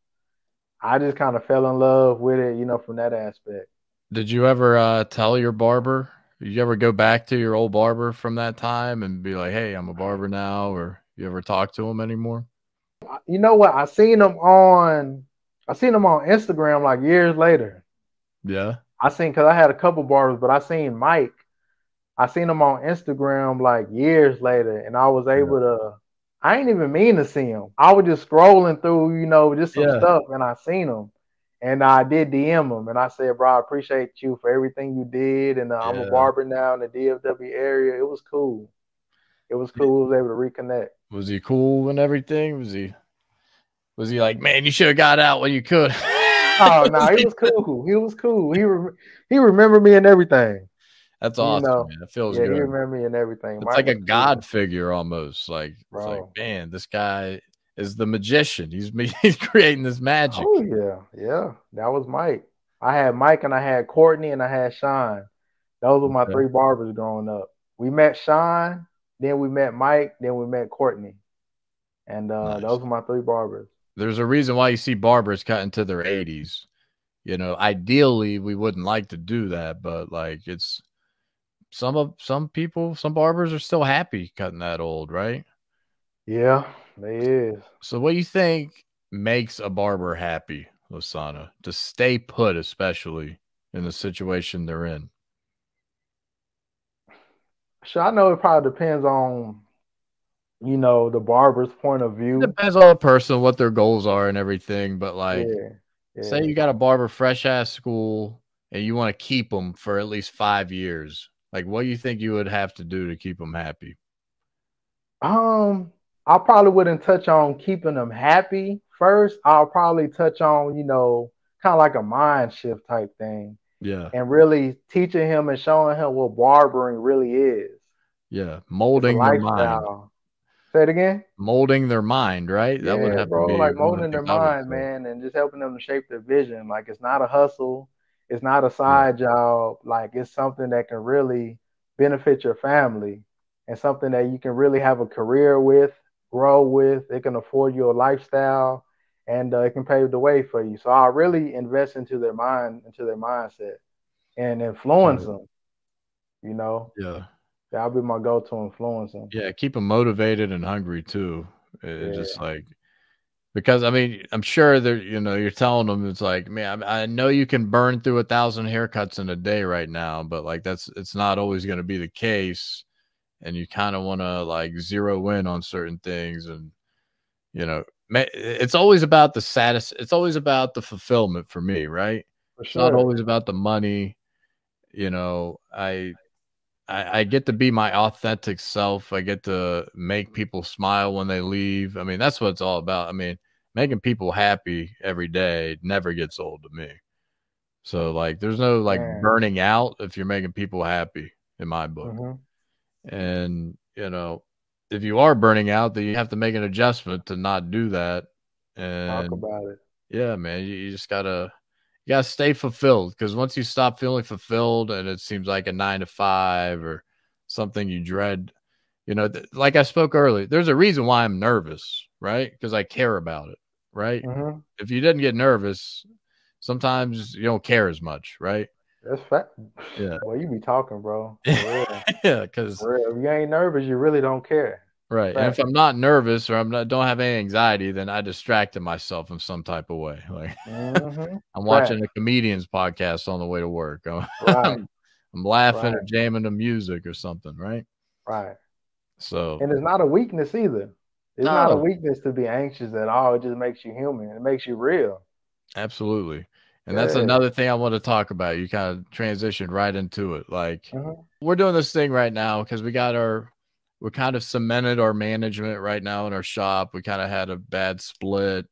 I just kind of fell in love with it, you know, from that aspect. Did you ever uh, tell your barber? Did you ever go back to your old barber from that time and be like, hey, I'm a barber now? Or you ever talk to him anymore? You know what? I seen him on, I seen him on Instagram like years later. Yeah. I seen, because I had a couple barbers, but I seen Mike. I seen him on Instagram like years later, and I was able yeah. to, I ain't even mean to see him. I was just scrolling through, you know, just some yeah. stuff, and I seen him. And I did D M him, and I said, bro, I appreciate you for everything you did, and uh, yeah. I'm a barber now in the D F W area. It was cool. It was cool. We was able to reconnect. Was he cool and everything? Was he, was he like, man, you should have got out when you could? Oh no, he was cool. He was cool. He re he remembered me and everything. That's awesome, you know? Man. It feels yeah, good. He remembered me and everything. It's Mike like a god cool. figure almost. Like, it's like, man, this guy is the magician. He's he's creating this magic. Oh yeah, yeah. That was Mike. I had Mike, and I had Courtney, and I had Sean. Those were my okay. three barbers growing up. We met Sean, then we met Mike, then we met Courtney, and uh, nice. Those were my three barbers. There's a reason why you see barbers cut into their eighties. You know, ideally we wouldn't like to do that, but like it's some of some people, some barbers are still happy cutting that old, right? Yeah, they is. So what do you think makes a barber happy, Lasana, to stay put, especially in the situation they're in? Sure, I know it probably depends on, you know, the barber's point of view. It depends on the person, what their goals are and everything. But like, yeah, yeah. say you got a barber fresh out of school and you want to keep them for at least five years. Like, what do you think you would have to do to keep them happy? Um, I probably wouldn't touch on keeping them happy first. I'll probably touch on, you know, kind of like a mind shift type thing. Yeah. And really teaching him and showing him what barbering really is. Yeah. Molding their mind. Say it again. Molding their mind, right? That yeah, would have bro. To be like molding their mind, man, and just helping them to shape their vision. Like, it's not a hustle, it's not a side yeah. job. Like, it's something that can really benefit your family, and something that you can really have a career with, grow with. It can afford you a lifestyle, and uh, it can pave the way for you. So I really invest into their mind, into their mindset, and influence yeah. them. You know. Yeah. that'll be my go-to influencer. Yeah, keep them motivated and hungry too. It's yeah. just like, because I mean, I'm sure they're, you know, you're telling them, it's like, man, I, I know you can burn through a thousand haircuts in a day right now, but like that's, it's not always going to be the case. And you kind of want to like zero in on certain things. And, you know, it's always about the satis. It's always about the fulfillment for me. Right. For sure. It's not always about the money. You know, I, I, I get to be my authentic self. I get to make people smile when they leave. I mean, that's what it's all about. I mean, making people happy every day never gets old to me. So like, there's no like yeah. burning out if you're making people happy in my book. Mm-hmm. And, you know, if you are burning out, then you have to make an adjustment to not do that. And talk about it. Yeah, man, you, you just gotta, you gotta stay fulfilled, because once you stop feeling fulfilled and it seems like a nine to five or something you dread, you know, th like I spoke earlier, there's a reason why I'm nervous, right? Because I care about it, right? Mm-hmm. If you didn't get nervous, sometimes you don't care as much, right? That's fact. Yeah. Well, you be talking, bro. Yeah, because if you ain't nervous, you really don't care. Right. And if I'm not nervous or I'm not, don't have any anxiety, then I distracted myself in some type of way. Like mm-hmm. I'm watching right. a comedian's podcast on the way to work. I'm, right. I'm laughing right. or jamming to music or something. Right. Right. So, and it's not a weakness either. It's no. not a weakness to be anxious at all. It just makes you human. It makes you real. Absolutely. And that's another thing I want to talk about. You kind of transitioned right into it. Like mm-hmm. we're doing this thing right now because we got our, we're kind of cemented our management right now in our shop. We kind of had a bad split,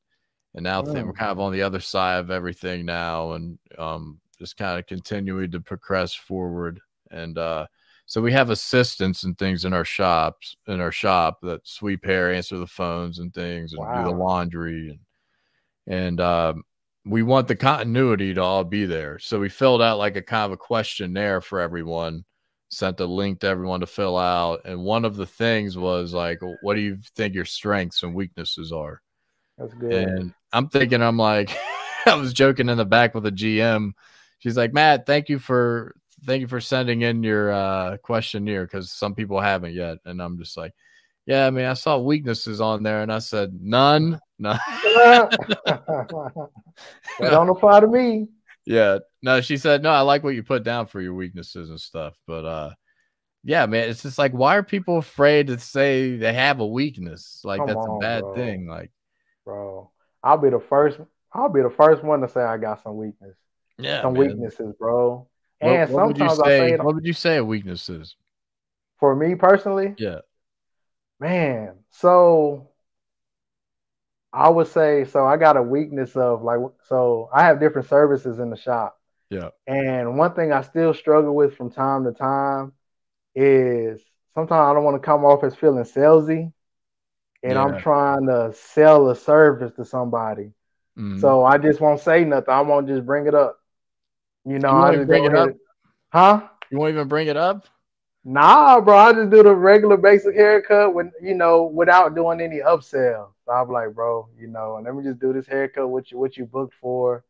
and now mm-hmm. we're kind of on the other side of everything now, and um, just kind of continuing to progress forward. And uh, so we have assistants and things in our shops, in our shop that sweep hair, answer the phones and things, and wow. do the laundry, and and. Um, we want the continuity to all be there. So we filled out like a kind of a questionnaire for everyone, sent a link to everyone to fill out. And one of the things was like, what do you think your strengths and weaknesses are? That's good. And I'm thinking, I'm like, I was joking in the back with a G M. She's like, Matt, thank you for, thank you for sending in your uh, questionnaire, 'cause some people haven't yet. And I'm just like, yeah, I mean, I saw weaknesses on there, and I said, none. No. That don't apply to me. Yeah. No, she said, no, I like what you put down for your weaknesses and stuff. But, uh, yeah, man, it's just like, why are people afraid to say they have a weakness? Like, Come that's on, a bad bro. thing. Like, bro, I'll be the first. I'll be the first one to say I got some weakness. Yeah. Some man. weaknesses, bro. And what, what sometimes would you say, I say it, what would you say a weakness is? For me personally? Yeah. Man, so I would say, so I got a weakness of like, so I have different services in the shop. Yeah. And one thing I still struggle with from time to time is sometimes I don't want to come off as feeling salesy, and yeah. I'm trying to sell a service to somebody. Mm-hmm. So I just won't say nothing. I won't just bring it up. You know, you I just bring it up. Huh? You won't even bring it up? Nah, bro, I just do the regular basic haircut with, you know, without doing any upsell. So I'm like, bro, you know, and let me just do this haircut with you, what you booked for,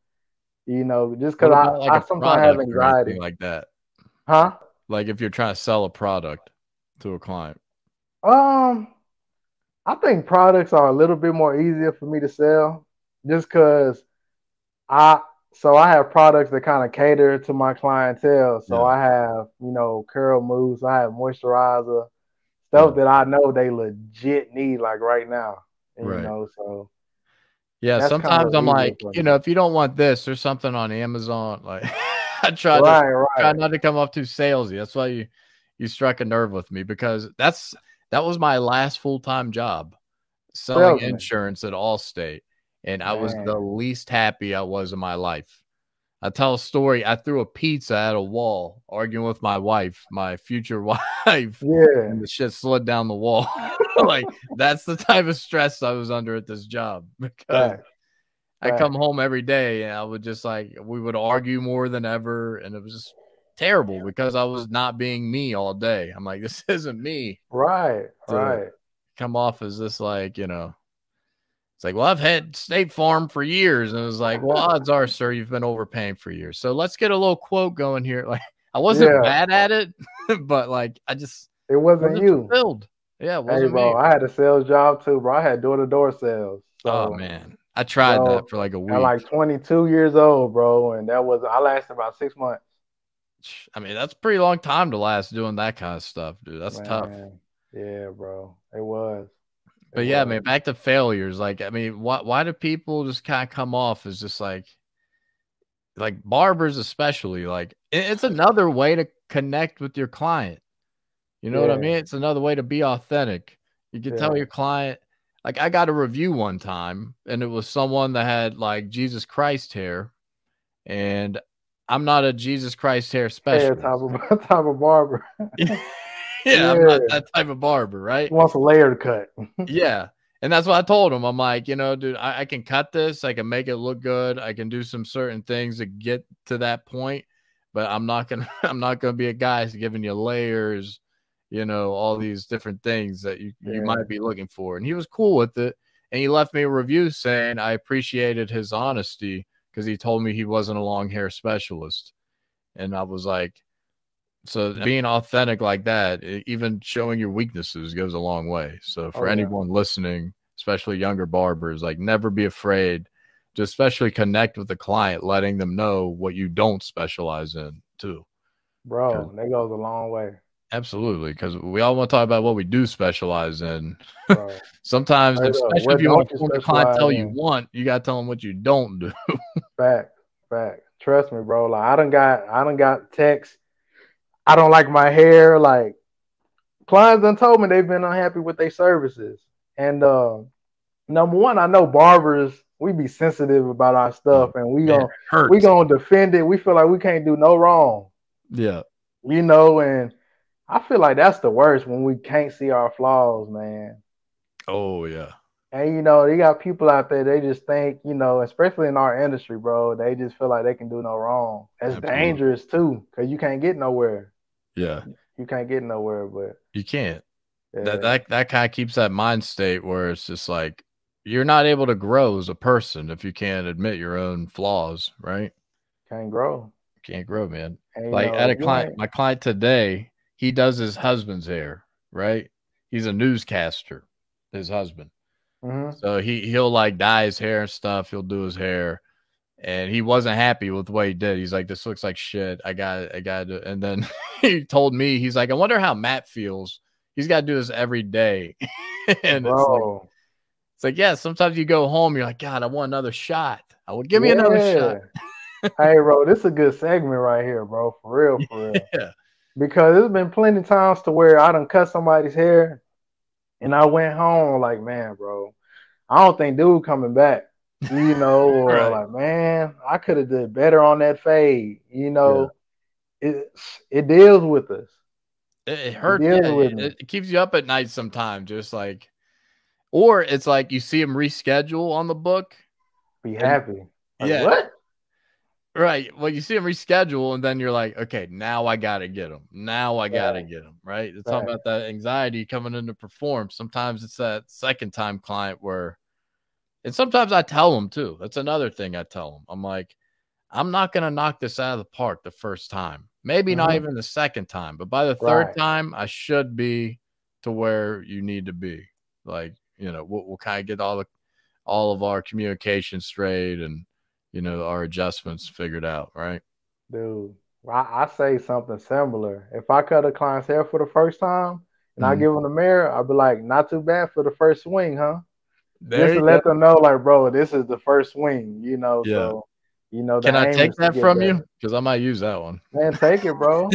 you know, just because I, like I sometimes have anxiety like that. Huh? Like if you're trying to sell a product to a client. Um, I think products are a little bit more easier for me to sell, just because I. So I have products that kind of cater to my clientele. So yeah. I have, you know, curl mousse, I have moisturizer, stuff yeah. that I know they legit need like right now. And, right. You know, so yeah, sometimes I'm like, you me. know, if you don't want this, there's something on Amazon. Like I try right, to right. try not to come off too salesy. That's why you you struck a nerve with me, because that's that was my last full time job, selling Salesman. insurance at Allstate. And I was Man. the least happy I was in my life. I tell a story. I threw a pizza at a wall, arguing with my wife, my future wife. Yeah. And the shit slid down the wall. Like, that's the type of stress I was under at this job. Because right. I right. come home every day, and I would just, like, we would argue more than ever. And it was just terrible because I was not being me all day. I'm like, this isn't me. Right, to right. come off as this, like, you know. It's like, well, I've had State Farm for years. And it was like, well, odds are, sir, you've been overpaying for years. So let's get a little quote going here. Like, I wasn't yeah. bad at it, but like, I just, It wasn't it was you. Filled. Yeah, it wasn't hey, bro, me. I had a sales job too, bro. I had door-to-door sales. So, oh man, I tried you know, that for like a week. I'm like twenty-two years old, bro, and that was I lasted about six months. I mean, that's a pretty long time to last doing that kind of stuff, dude. That's man. tough. Yeah, bro, it was. It but was. yeah, I mean, back to failures. Like, I mean, why why do people just kind of come off as just like, like barbers especially? Like, it's another way to connect with your client. You know yeah. what I mean? It's another way to be authentic. You can yeah. tell your client, like I got a review one time and it was someone that had like Jesus Christ hair, and I'm not a Jesus Christ hair specialist. Hey, type of, type of barber. yeah, yeah, I'm not that type of barber, right? He wants a layered cut. yeah. And that's what I told him. I'm like, you know, dude, I, I can cut this. I can make it look good. I can do some certain things to get to that point, but I'm not going to, I'm not going to be a guy who's giving you layers, you know, all these different things that you, yeah. you might be looking for. And he was cool with it. And he left me a review saying I appreciated his honesty because he told me he wasn't a long hair specialist. And I was like, so being authentic like that, even showing your weaknesses goes a long way. So for oh, yeah. anyone listening, especially younger barbers, like never be afraid to especially connect with the client, letting them know what you don't specialize in too. Bro, that goes a long way. Absolutely, because we all want to talk about what we do specialize in. Right. Sometimes, right, especially right. if you want to clientele you want, you gotta tell them what you don't do. Fact, fact. Trust me, bro. Like I done got, I done got texts. I don't like my hair. Like clients done told me they've been unhappy with their services. And uh, number one, I know barbers, we be sensitive about our stuff, and we gonna we gonna defend it. We feel like we can't do no wrong. Yeah, you know, and I feel like that's the worst when we can't see our flaws, man. Oh, yeah. And, you know, you got people out there, they just think, you know, especially in our industry, bro, they just feel like they can do no wrong. That's Absolutely. dangerous, too, because you can't get nowhere. Yeah. You can't get nowhere, but. You can't. Yeah. That, that, that kind of keeps that mind state where it's just like, you're not able to grow as a person if you can't admit your own flaws, right? Can't grow. Can't grow, man. And, like, know, at a client, ain't. my client today, he does his husband's hair, right? He's a newscaster, his husband. Mm-hmm. So he, he'll like dye his hair and stuff. He'll do his hair. And he wasn't happy with the way he did. He's like, this looks like shit. I got I got to. And then he told me, he's like, I wonder how Matt feels. He's got to do this every day. And it's like, it's like, yeah, sometimes you go home, you're like, God, I want another shot. I will give me yeah. another shot. Hey, bro, this is a good segment right here, bro. For real, for real. Yeah. Because there's been plenty of times to where I done cut somebody's hair and I went home like, man, bro, I don't think dude coming back, you know, or right. like, man, I could have did better on that fade. You know, yeah. it, it deals with us. It, it hurts. It, yeah, it, it keeps you up at night sometimes, just like, or it's like you see him reschedule on the book. Be happy. Like, yeah. What? Right. Well, you see him reschedule, and then you're like, okay, now I got to get him. Now I got to right. get him. Right. It's right. all about that anxiety coming in to perform. Sometimes it's that second time client where, and sometimes I tell them too. That's another thing I tell them. I'm like, I'm not going to knock this out of the park the first time, maybe mm-hmm. not even the second time, but by the third right. time, I should be to where you need to be. Like, you know, we'll, we'll kind of get all the, all of our communication straight and, you know, our adjustments figured out, right? Dude, I, I say something similar. If I cut a client's hair for the first time and mm-hmm. I give them the mirror, I'll be like, not too bad for the first swing, huh? There Just to let go. them know, like, bro, this is the first swing, you know? Yeah. So, you know, can I take that from that. you? Because I might use that one. Man, take it, bro.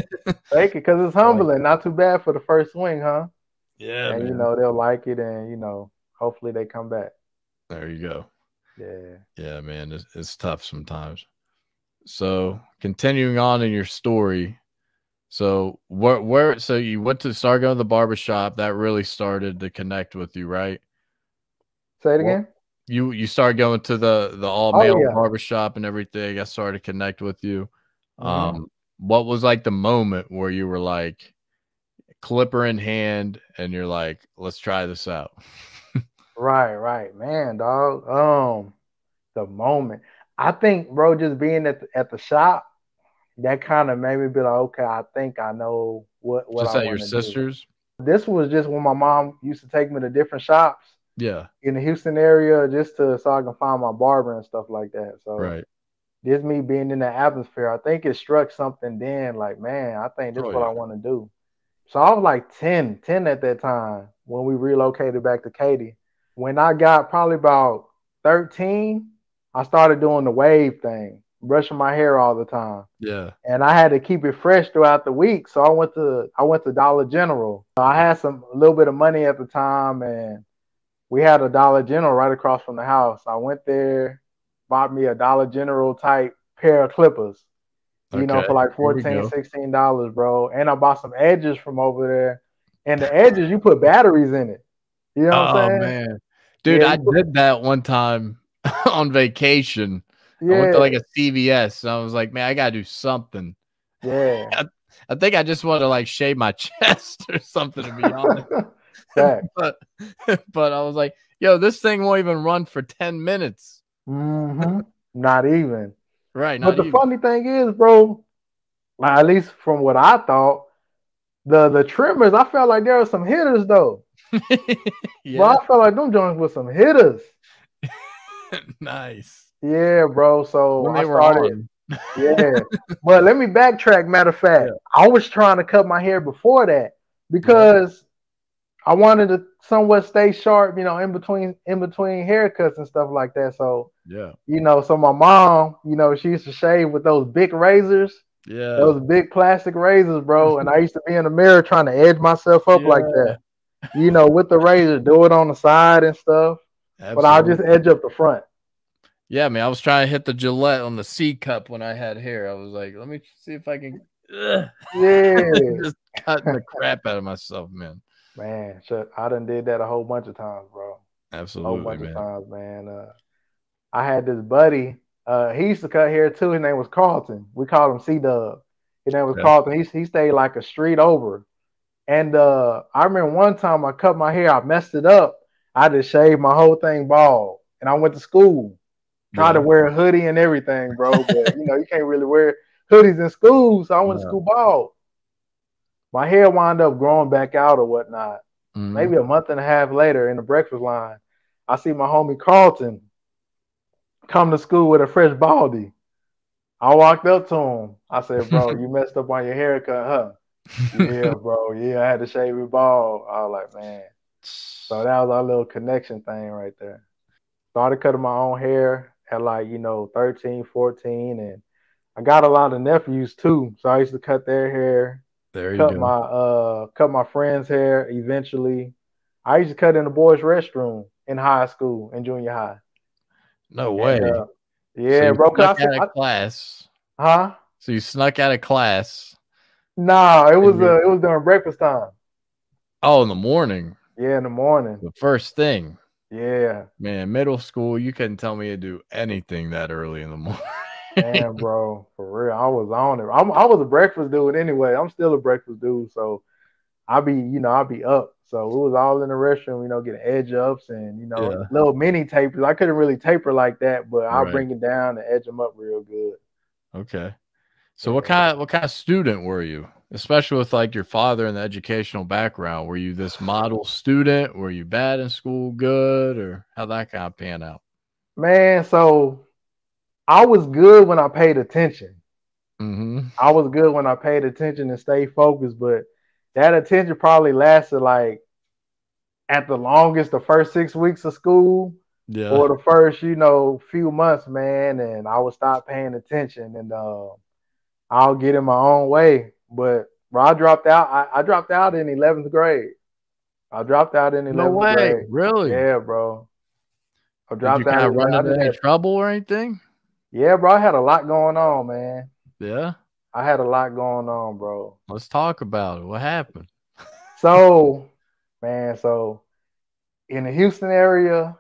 Take it, because it's humbling. Like, not too bad for the first swing, huh? Yeah, And, man. you know, they'll like it and, you know, hopefully they come back. There you go. Yeah. Yeah, man, it's, it's tough sometimes. So continuing on in your story, so where where so you went to start going to the barbershop, that really started to connect with you, right? Say it again. You you started going to the the all male oh, yeah. barbershop and everything. I started to connect with you. Mm-hmm. Um, what was like the moment where you were like clipper in hand and you're like, let's try this out? Right, right, man, dog. Um, the moment. I think, bro, just being at the, at the shop, that kind of made me be like, okay, I think I know what. what Just I at your sister's. This was just when my mom used to take me to different shops. Yeah. In the Houston area, just to so I can find my barber and stuff like that. So right. This me being in the atmosphere, I think it struck something then, like, man, I think this is oh, what yeah. I want to do. So I was like ten, ten at that time when we relocated back to Katy. When I got probably about thirteen, I started doing the wave thing, brushing my hair all the time. Yeah. And I had to keep it fresh throughout the week. So I went to I went to Dollar General. I had some a little bit of money at the time, and we had a Dollar General right across from the house. I went there, bought me a Dollar General type pair of clippers, you okay. know, for like fourteen dollars, sixteen dollars, bro. And I bought some edges from over there. And the edges, you put batteries in it. You know what oh, I'm saying? Oh, man. Dude, yeah, I put- did that one time on vacation. Yeah. I went to like a C V S, and I was like, man, I got to do something. Yeah. I, I think I just want to like shave my chest or something, to be honest. but, but I was like, yo, this thing won't even run for ten minutes. Mm-hmm. Not even. Right. Not but the even. funny thing is, bro, at least from what I thought, the, the trimmers, I felt like there were some hitters, though. Yeah. Well, I felt like them joints were some hitters. Nice. Yeah, bro. So when I started. Yeah. But let me backtrack. Matter of fact, yeah. I was trying to cut my hair before that because yeah. I wanted to somewhat stay sharp, you know, in between in between haircuts and stuff like that. So yeah, you know, so my mom, you know, she used to shave with those big razors. Yeah. Those big plastic razors, bro. And I used to be in the mirror trying to edge myself up yeah. like that. You know, with the razor, do it on the side and stuff. Absolutely. But I'll just edge up the front. Yeah, man, I was trying to hit the Gillette on the C cup when I had hair. I was like, let me see if I can ugh. Yeah. Just cutting the crap out of myself, man. Man, shit, I done did that a whole bunch of times, bro. Absolutely, a whole bunch man. of times, man. Uh, I had this buddy. Uh, he used to cut hair, too. His name was Carlton. We called him C-Dub. His name was yeah. Carlton. He, he stayed like a street over. And uh, I remember one time I cut my hair. I messed it up. I just shaved my whole thing bald. And I went to school. Tried yeah. to wear a hoodie and everything, bro. But, you know, you can't really wear hoodies in school. So I went yeah. to school bald. My hair wound up growing back out or whatnot. Mm-hmm. Maybe a month and a half later in the breakfast line, I see my homie Carlton come to school with a fresh baldy. I walked up to him. I said, bro, you messed up on your haircut, huh? Yeah, bro. Yeah, I had to shave it bald. I was like, man. So that was our little connection thing right there. Started cutting my own hair at like, you know, thirteen, fourteen. And I got a lot of nephews too. So I used to cut their hair. There you cut go. My, uh, cut my friend's hair eventually. I used to cut in the boys' restroom in high school and junior high. No way. And, uh, yeah, so bro. Snuck I, out I, of class. Huh? So you snuck out of class. Nah, it was uh, it was during breakfast time. Oh, in the morning. Yeah, in the morning. The first thing. Yeah. Man, middle school, you couldn't tell me to do anything that early in the morning. Man, bro, for real. I was on it. I'm, I was a breakfast dude anyway. I'm still a breakfast dude. So I'll be, you know, I'll be up. So it was all in the restroom, you know, getting edge ups and, you know, yeah. little mini tapers. I couldn't really taper like that, but I'll right. bring it down and edge them up real good. Okay. So what kind of, what kind of student were you? Especially with like your father and the educational background, were you this model student? Were you bad in school, good, or how that kind of pan out? Man, so I was good when I paid attention. Mm-hmm. I was good when I paid attention and stayed focused, but that attention probably lasted like at the longest the first six weeks of school yeah. or the first, you know, few months, man. And I would stop paying attention and uh, I'll get in my own way. But bro, I dropped out. I, I dropped out in eleventh grade. I dropped out in eleventh no way. grade. Really? Yeah, bro. I dropped Did you out. Kind of run into any trouble or anything? Yeah, bro. I had a lot going on, man. Yeah. I had a lot going on, bro. Let's talk about it. What happened? So, man, so in the Houston area,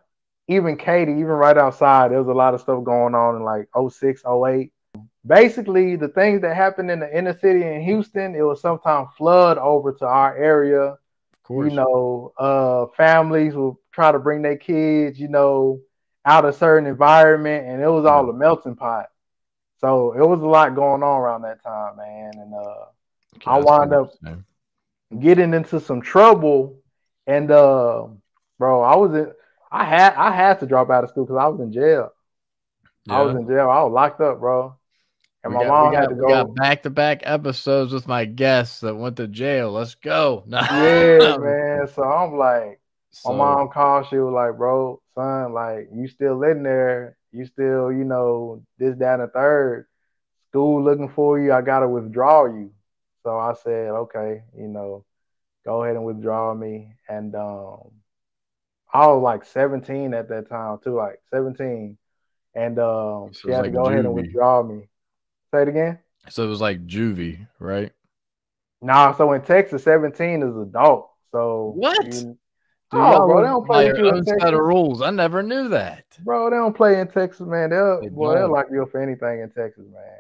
even Katy, even right outside, there was a lot of stuff going on in like oh six, oh eight. Basically, the things that happened in the inner city in Houston, it was sometimes flood over to our area. Of course. You know, uh, families will try to bring their kids, you know, out of a certain environment, and it was all a melting pot. So it was a lot going on around that time, man. And uh, okay, I wound up, getting into some trouble, and uh, bro, I was in, I had I had to drop out of school because I was in jail. Yeah. I was in jail. I was locked up, bro. And we my got, mom got, had to go. We got back-to-back episodes with my guests that went to jail. Let's go. Yeah, man. So I'm like, so, my mom called. She was like, bro, son, like, you still in there. You still, you know, this, that, and the third. School looking for you. I got to withdraw you. So I said, okay, you know, go ahead and withdraw me. And um, I was like seventeen at that time, too, like seventeen. And um, she had like to go juvie. ahead and withdraw me. Say it again. So it was like juvie, right? Nah, so in Texas, seventeen is adult. So what? You, Dude, oh, bro, they don't play with you in Texas. Set of rules. I never knew that. Bro, they don't play in Texas, man. They'll, they boy, they'll lock you up for anything in Texas, man.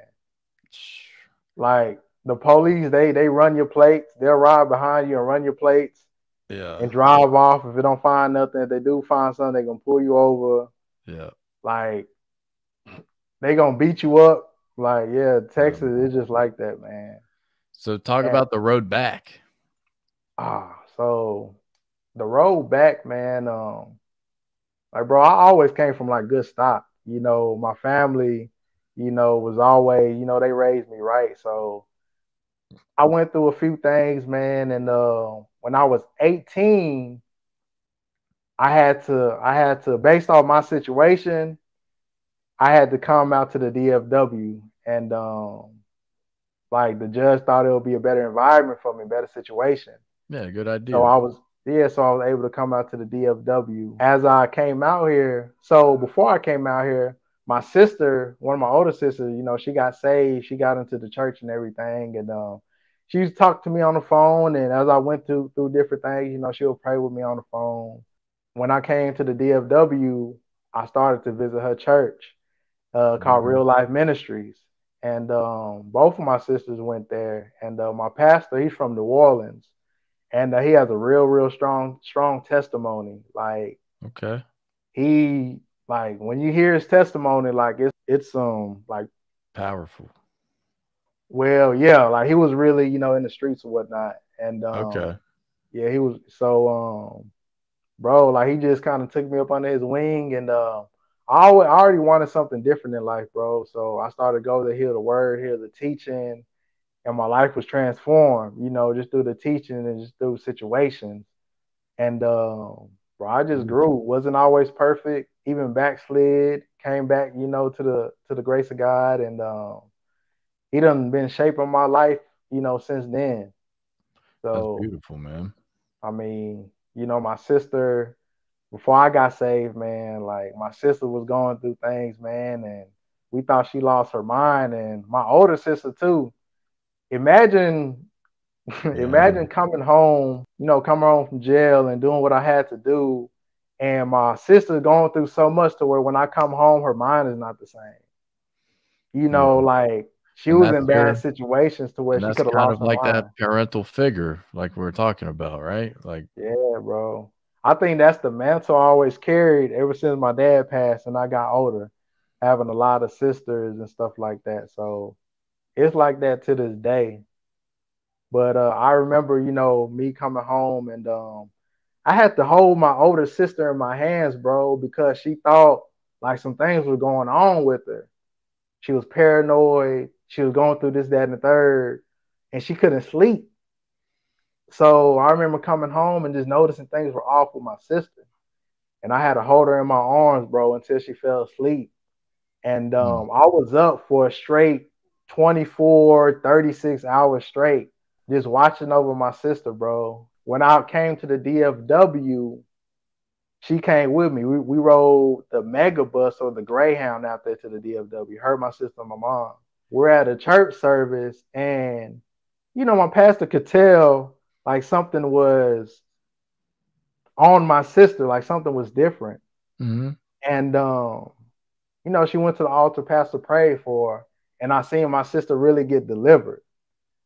Like, the police, they they run your plates. They'll ride behind you and run your plates. Yeah. And drive off. If they don't find nothing, if they do find something, they're going to pull you over. Yeah. Like, they're going to beat you up. Like, yeah, Texas yeah. is just like that, man. So talk and, about the road back. Ah, so... The road back, man, um, like, bro, I always came from, like, good stock. You know, my family, you know, was always, you know, they raised me right. So I went through a few things, man, and uh, when I was eighteen, I had to, I had to, based off my situation, I had to come out to the D F W, and, um, like, the judge thought it would be a better environment for me, better situation. Yeah, good idea. So I was... Yeah, so I was able to come out to the D F W. As I came out here, so before I came out here, my sister, one of my older sisters, you know, she got saved. She got into the church and everything. And uh, she used to talk to me on the phone. And as I went through, through different things, you know, she would pray with me on the phone. When I came to the D F W, I started to visit her church uh, called Real Life Ministries. And um, both of my sisters went there. And uh, my pastor, he's from New Orleans. And uh, he has a real, real strong, strong testimony. Like, okay, he like when you hear his testimony, like it's it's um like powerful. Well, yeah, like he was really, you know, in the streets and whatnot. And um, okay, yeah, he was so um, bro, like he just kind of took me up under his wing, and uh, I always, I already wanted something different in life, bro. So I started to go to hear the word, hear the teaching. And my life was transformed, you know, just through the teaching and just through situations. And um, bro, I just grew. Wasn't always perfect. Even backslid. Came back, you know, to the to the grace of God. And um, he done been shaping my life, you know, since then. So that's beautiful, man. I mean, you know, my sister, before I got saved, man, like my sister was going through things, man, and we thought she lost her mind. And my older sister too. Imagine, yeah. imagine coming home, you know, coming home from jail and doing what I had to do. And my sister going through so much to where when I come home, her mind is not the same. You know, like she and was in bad situations to where she could have lost of like her mind. That parental figure, like we were talking about, right? Like, yeah, bro. I think that's the mantle I always carried ever since my dad passed and I got older, having a lot of sisters and stuff like that. So it's like that to this day. But uh, I remember, you know, me coming home and um, I had to hold my older sister in my hands, bro, because she thought like some things were going on with her. She was paranoid. She was going through this, that, and the third, and she couldn't sleep. So I remember coming home and just noticing things were off with my sister. And I had to hold her in my arms, bro, until she fell asleep. And um, I was up for a straight twenty-four, thirty-six hours straight, just watching over my sister, bro. When I came to the D F W, she came with me. We, we rode the mega bus or the Greyhound out there to the D F W. Her, my sister, and my mom. We're at a church service, and, you know, my pastor could tell, like, something was on my sister, like, something was different. Mm-hmm. And, um, you know, she went to the altar, pastor prayed for her. And I seen my sister really get delivered,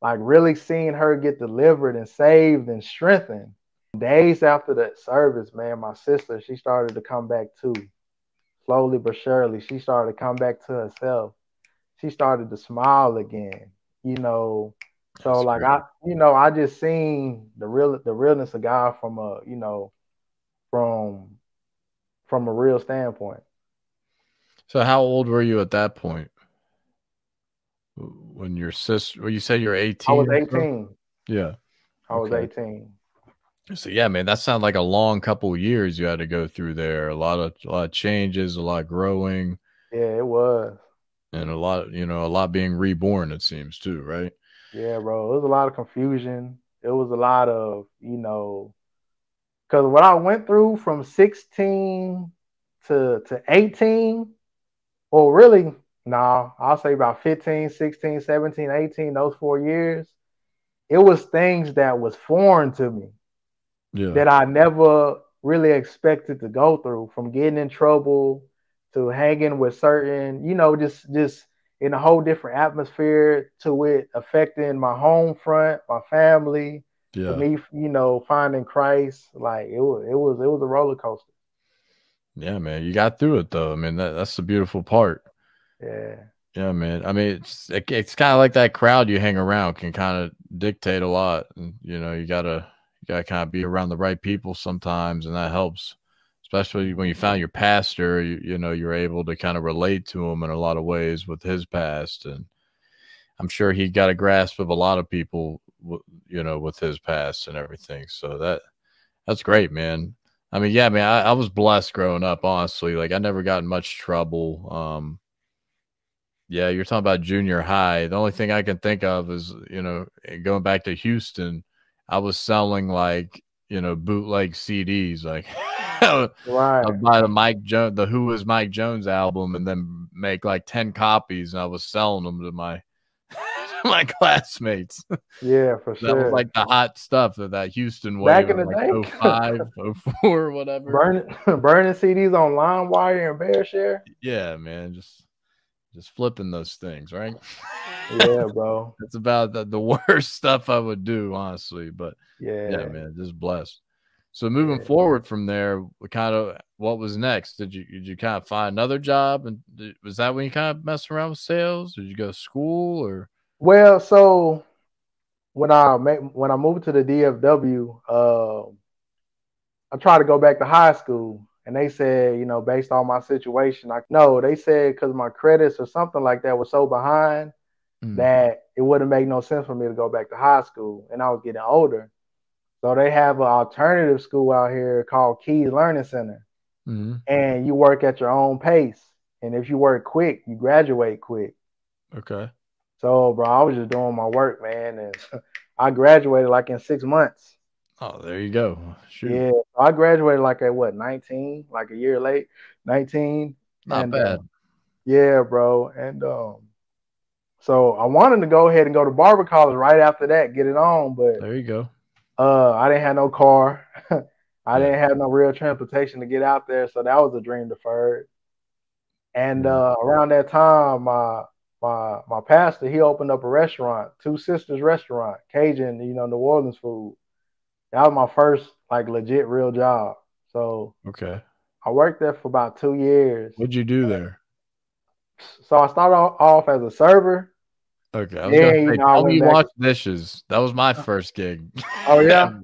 like really seeing her get delivered and saved and strengthened. Days after that service, man, my sister, she started to come back too. Slowly but surely, she started to come back to herself. She started to smile again. You know, So That's like great. I, you know, I just seen the real the realness of God from a, you know, from from a real standpoint. So how old were you at that point? When your sister, well, you said you're eighteen. I was eighteen. Yeah. I was okay. eighteen. So yeah, man, that sounded like a long couple of years you had to go through there. A lot of a lot of changes, a lot of growing. Yeah, it was. And a lot, you know, a lot being reborn, it seems too, right? Yeah, bro. It was a lot of confusion. It was a lot of, you know, because what I went through from sixteen to to eighteen, or really, no, nah, I'll say about fifteen, sixteen, seventeen, eighteen, those four years, it was things that was foreign to me yeah. that I never really expected to go through, from getting in trouble to hanging with certain, you know, just just in a whole different atmosphere, to it affecting my home front, my family, yeah. to me, you know, finding Christ. Like it was, it was, it was a roller coaster. Yeah, man, you got through it though. I mean, that, that's the beautiful part. Yeah. Yeah, man. I mean, it's it, it's kind of like that crowd you hang around can kind of dictate a lot. And, you know, you gotta you gotta kind of be around the right people sometimes, and that helps. Especially when you found your pastor, you, you know, you're able to kind of relate to him in a lot of ways with his past. And I'm sure he got a grasp of a lot of people, you know, with his past and everything. So that that's great, man. I mean, yeah, man, I, I was blessed growing up, honestly. Like, I never got in much trouble. Um, yeah, you're talking about junior high. The only thing I can think of is, you know, going back to Houston, I was selling, like, you know, bootleg C Ds, like right. I'd buy the Mike Jones, the Who Is Mike Jones album, and then make like ten copies, and I was selling them to my to my classmates. Yeah, for sure. That was like the hot stuff of that Houston wave. Back in the like day, oh five, oh four, whatever. Burning, burning C Ds on LimeWire and BearShare. Yeah, man, just just flipping those things, right? Yeah, bro. It's about the, the worst stuff I would do, honestly. But yeah, yeah man, just blessed. So moving yeah. forward from there, kind of what was next? Did you did you kind of find another job, and did, was that when you kind of messed around with sales? Did you go to school or? Well, so when I made, when I moved to the D F W, uh, I tried to go back to high school, and they said, you know, based on my situation, I no, they said because my credits or something like that was so behind mm. that it wouldn't make no sense for me to go back to high school, and I was getting older. So they have an alternative school out here called Keys Learning Center. Mm-hmm. And you work at your own pace. And if you work quick, you graduate quick. Okay. So, bro, I was just doing my work, man. And I graduated like in six months. Oh, there you go. Shoot. Yeah. I graduated like at what, nineteen? Like a year late? nineteen? Not and, bad. Um, yeah, bro. And um, so I wanted to go ahead and go to barber college right after that, get it on. But there you go. Uh, I didn't have no car. I didn't have no real transportation to get out there, so that was a dream deferred. And uh, around that time, my my my pastor, he opened up a restaurant, Two Sisters Restaurant, Cajun, you know, New Orleans food. That was my first like legit real job. So okay, I worked there for about two years. What'd you do there? So I started off as a server. Okay, I was yeah, gonna say, tell me wash dishes. That was my first gig. Oh yeah,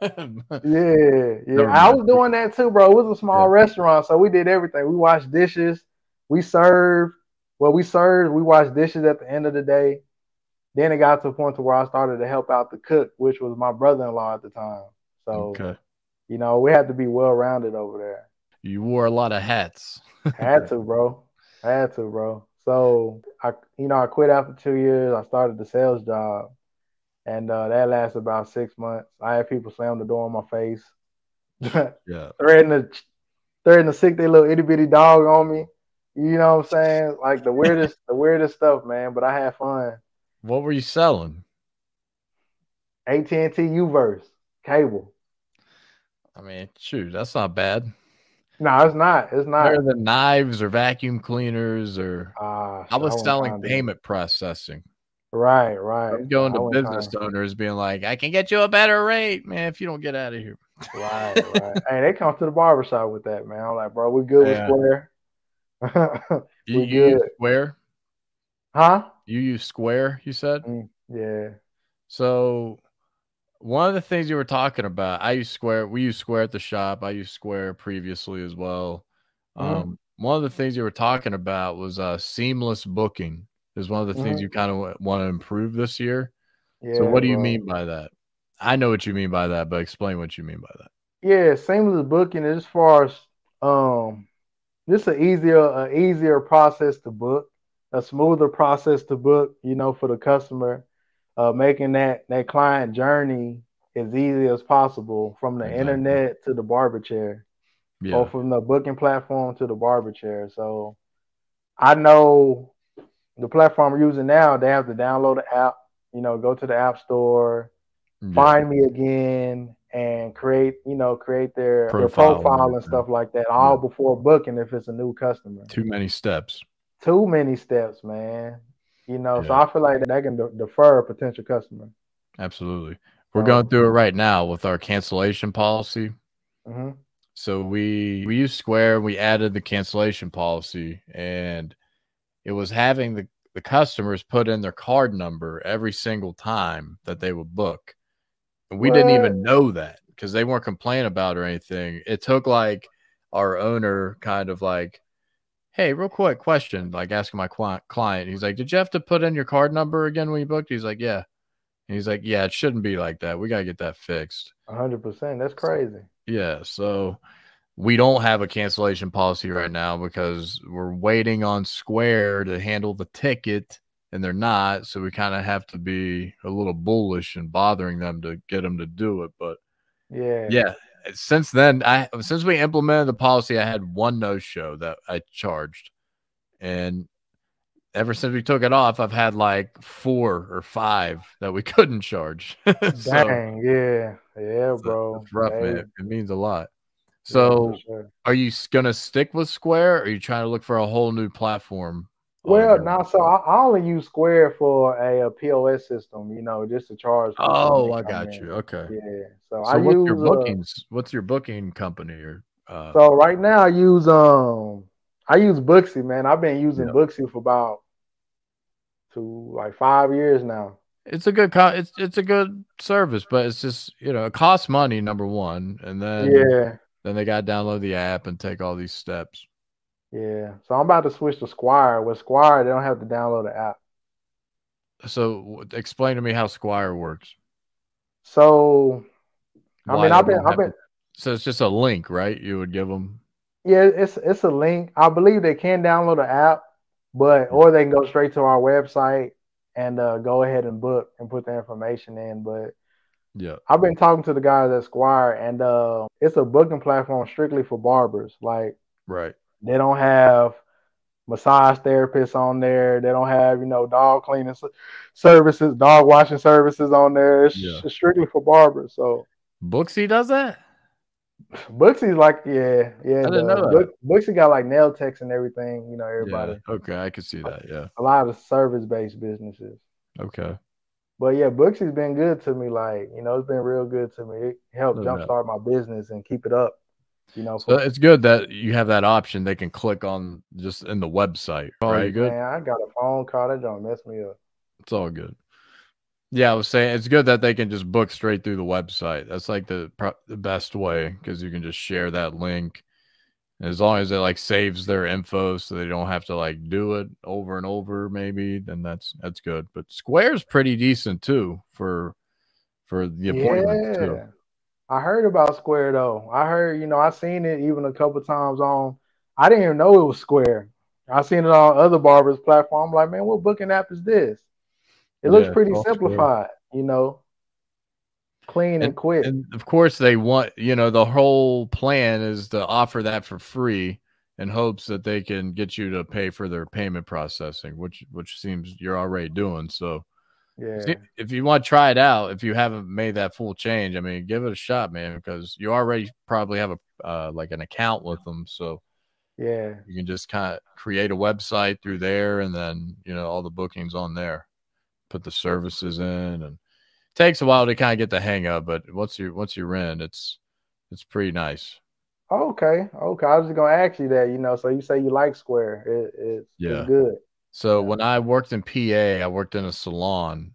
yeah, yeah. I was doing that too, bro. It was a small yeah. restaurant, so we did everything. We washed dishes, we served. Well, we served, we washed dishes at the end of the day. Then it got to a point to where I started to help out the cook, which was my brother-in-law at the time. So, okay. you know, we had to be well-rounded over there. You wore a lot of hats. I had to, bro. I had to, bro. So I, you know, I quit after two years. I started the sales job, and uh, that lasted about six months. I had people slam the door in my face, yeah, threatening to, threatening to sick their little itty bitty dog on me. You know what I'm saying? Like the weirdest, the weirdest stuff, man. But I had fun. What were you selling? A T and T U-verse cable. I mean, shoot, that's not bad. No, it's not. It's not. Better than knives or vacuum cleaners or uh, I was selling payment processing. Right, right. I'm going to business owners being like, I can get you a better rate, man, if you don't get out of here. Right, right. Hey, they come to the barbershop with that, man. I'm like, bro, we good yeah. with Square. You use Square? Huh? You use Square, you said? Mm, yeah. So one of the things you were talking about, I use Square. We use Square at the shop. I use Square previously as well. Mm-hmm. Um, one of the things you were talking about was uh, seamless booking is one of the mm-hmm. things you kind of want to improve this year. Yeah, so what do you well, mean by that? I know what you mean by that, but explain what you mean by that. Yeah, seamless booking as far as um, just an easier, an easier process to book, a smoother process to book, you know, for the customer, uh, making that, that client journey as easy as possible from the exactly. internet to the barber chair yeah. or from the booking platform to the barber chair. So I know the platform we're using now, they have to download the app, you know, go to the app store, yeah. find me again, and create, you know, create their profile, their profile and stuff like that, all yeah. before booking if it's a new customer. Too many steps. Too many steps, man. You know, yeah. so I feel like that can de defer a potential customer. Absolutely. We're um, going through it right now with our cancellation policy. Mm-hmm. So we we used Square. We added the cancellation policy, and it was having the, the customers put in their card number every single time that they would book. We what? didn't even know that because they weren't complaining about it or anything. It took like our owner kind of like, hey, real quick question, like asking my client. He's like, did you have to put in your card number again when you booked? He's like, yeah. And he's like, yeah, it shouldn't be like that. We got to get that fixed. one hundred percent. That's crazy. Yeah. So we don't have a cancellation policy right now because we're waiting on Square to handle the ticket. And they're not, so we kind of have to be a little bullish and bothering them to get them to do it. But yeah, yeah. Since then, I since we implemented the policy, I had one no show that I charged, and ever since we took it off, I've had like four or five that we couldn't charge. so, Dang, yeah, yeah, bro. It's rough, man. It, it means a lot. So, yeah, sure. Are you gonna stick with Square? Or are you trying to look for a whole new platform? Well, no, so I, I only use Square for a, a P O S system, you know, just to charge. Oh, I got in. you. Okay. Yeah. So, so I what's use your bookings. Uh, what's your booking company? Or uh, so right now I use um I use Booksy, man. I've been using yeah. Booksy for about two like five years now. It's a good it's it's a good service, but it's just you know it costs money number one, and then yeah, then they got to download the app and take all these steps. Yeah, so I'm about to switch to Squire. With Squire, they don't have to download the app. So explain to me how Squire works. So, I Why mean, I've been, I've been. So it's just a link, right? You would give them. Yeah, it's it's a link. I believe they can download the app, but or they can go straight to our website and uh, go ahead and book and put the information in. But yeah, I've been talking to the guys at Squire, and uh, it's a booking platform strictly for barbers, like right. They don't have massage therapists on there. They don't have, you know, dog cleaning services, dog washing services on there. It's yeah. strictly for barbers. So Booksy does that? Booksy's like, yeah, yeah. I didn't know that. Booksy got like nail techs and everything, you know, everybody. Yeah. Okay, I could see that, yeah. A lot of service-based businesses. Okay. But, yeah, Booksy's been good to me. Like, you know, it's been real good to me. It helped no jumpstart my business and keep it up. You know, so it's good that you have that option. They can click on just in the website. All right, good. Man, I got a phone call. That don't mess me up. It's all good. Yeah, I was saying it's good that they can just book straight through the website. That's like the the best way because you can just share that link. And as long as it like saves their info, so they don't have to like do it over and over, maybe. Then that's that's good. But Square's pretty decent too for for the appointment yeah. too. I heard about Square though. I heard, you know, I seen it even a couple times on. I didn't even know it was Square. I seen it on other barbers' platform. I'm like, man, what booking app is this? It looks yeah, pretty simplified, Square. You know, clean and, and quick. And of course, they want, you know, the whole plan is to offer that for free in hopes that they can get you to pay for their payment processing, which which seems you're already doing. So. Yeah. If you want to try it out, if you haven't made that full change, I mean, give it a shot, man, because you already probably have a uh, like an account with them. So yeah, you can just kind of create a website through there, and then you know all the bookings on there. Put the services in, and it takes a while to kind of get the hang of, but once you once you're in, it's it's pretty nice. Okay, okay, I was just gonna ask you that, you know. So you say you like Square, it, it's, yeah. it's good. So when I worked in P A, I worked in a salon,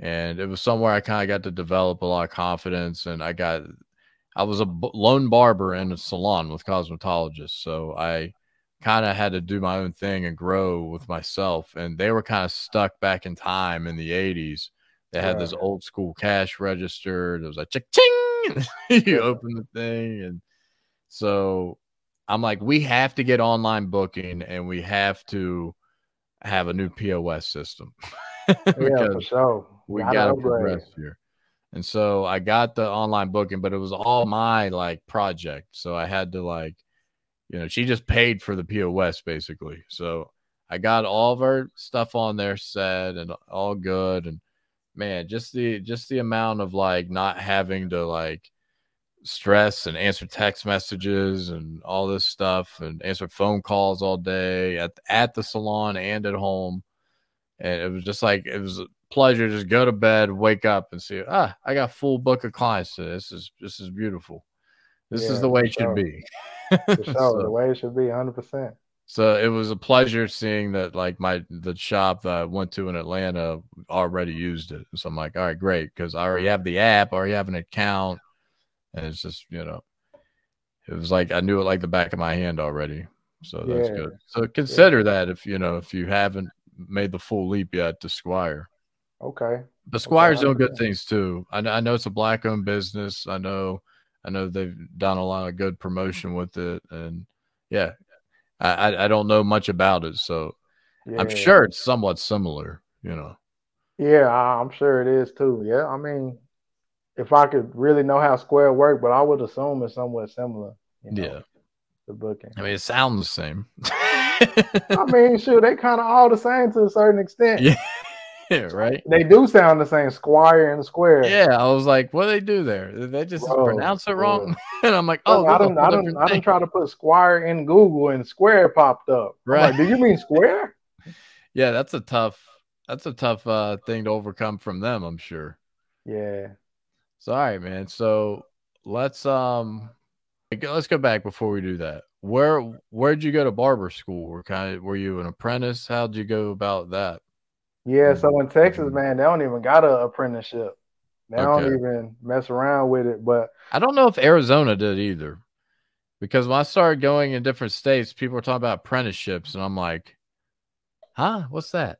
And it was somewhere I kind of got to develop a lot of confidence. And I got, I was a lone barber in a salon with cosmetologists. So I kind of had to do my own thing and grow with myself. And they were kind of stuck back in time in the eighties. They had yeah. this old school cash register. It was like, cha-ching! You open the thing. And so I'm like, we have to get online booking and we have to have a new P O S system. Yeah, for sure. We got to progress here. And so I got the online booking, but it was all my like project. So I had to like, you know, she just paid for the P O S basically. So I got all of her stuff on there set and all good. And man, just the, just the amount of like not having to like stress and answer text messages and all this stuff and answer phone calls all day at, at the salon and at home. And it was just like, it was a pleasure. Just go to bed, wake up and see, ah, I got full book of clients. So this is, this is beautiful. This yeah, is the way it should so. be. For sure. So, the way it should be, one hundred percent. So it was a pleasure seeing that, like, my the shop that I went to in Atlanta already used it. So I'm like, all right, great, because I already have the app, I already have an account. And it's just, you know, it was like I knew it like the back of my hand already. So that's yeah. good. So consider yeah. that if, you know, if you haven't made the full leap yet to Squire. Okay. But Squire's okay, doing good things, too. I know, I know it's a Black-owned business. I know. I know they've done a lot of good promotion with it. And yeah, I, I don't know much about it. So yeah. I'm sure it's somewhat similar, you know? Yeah, I'm sure it is too. Yeah. I mean, if I could really know how Square worked, but I would assume it's somewhat similar. You know, yeah. The booking. I mean, it sounds the same. I mean, sure. They kind of all the same to a certain extent. Yeah. Yeah, right. They do sound the same, Squire and Square. Yeah, I was like, what do they do there? Did they just Bro, pronounce it wrong? Yeah. And I'm like, oh, I don't, I don't, I don't try to put Squire in Google and Square popped up. Right? Like, do you mean Square? Yeah, that's a tough, that's a tough uh, thing to overcome from them, I'm sure. Yeah. So, all right, man. So let's um, let's go back before we do that. Where where'd you go to barber school? Were kind of were you an apprentice? How'd you go about that? Yeah, so in Texas, man, they don't even got an apprenticeship. They okay. don't even mess around with it. But I don't know if Arizona did either, because when I started going in different states, people were talking about apprenticeships, and I'm like, huh, what's that?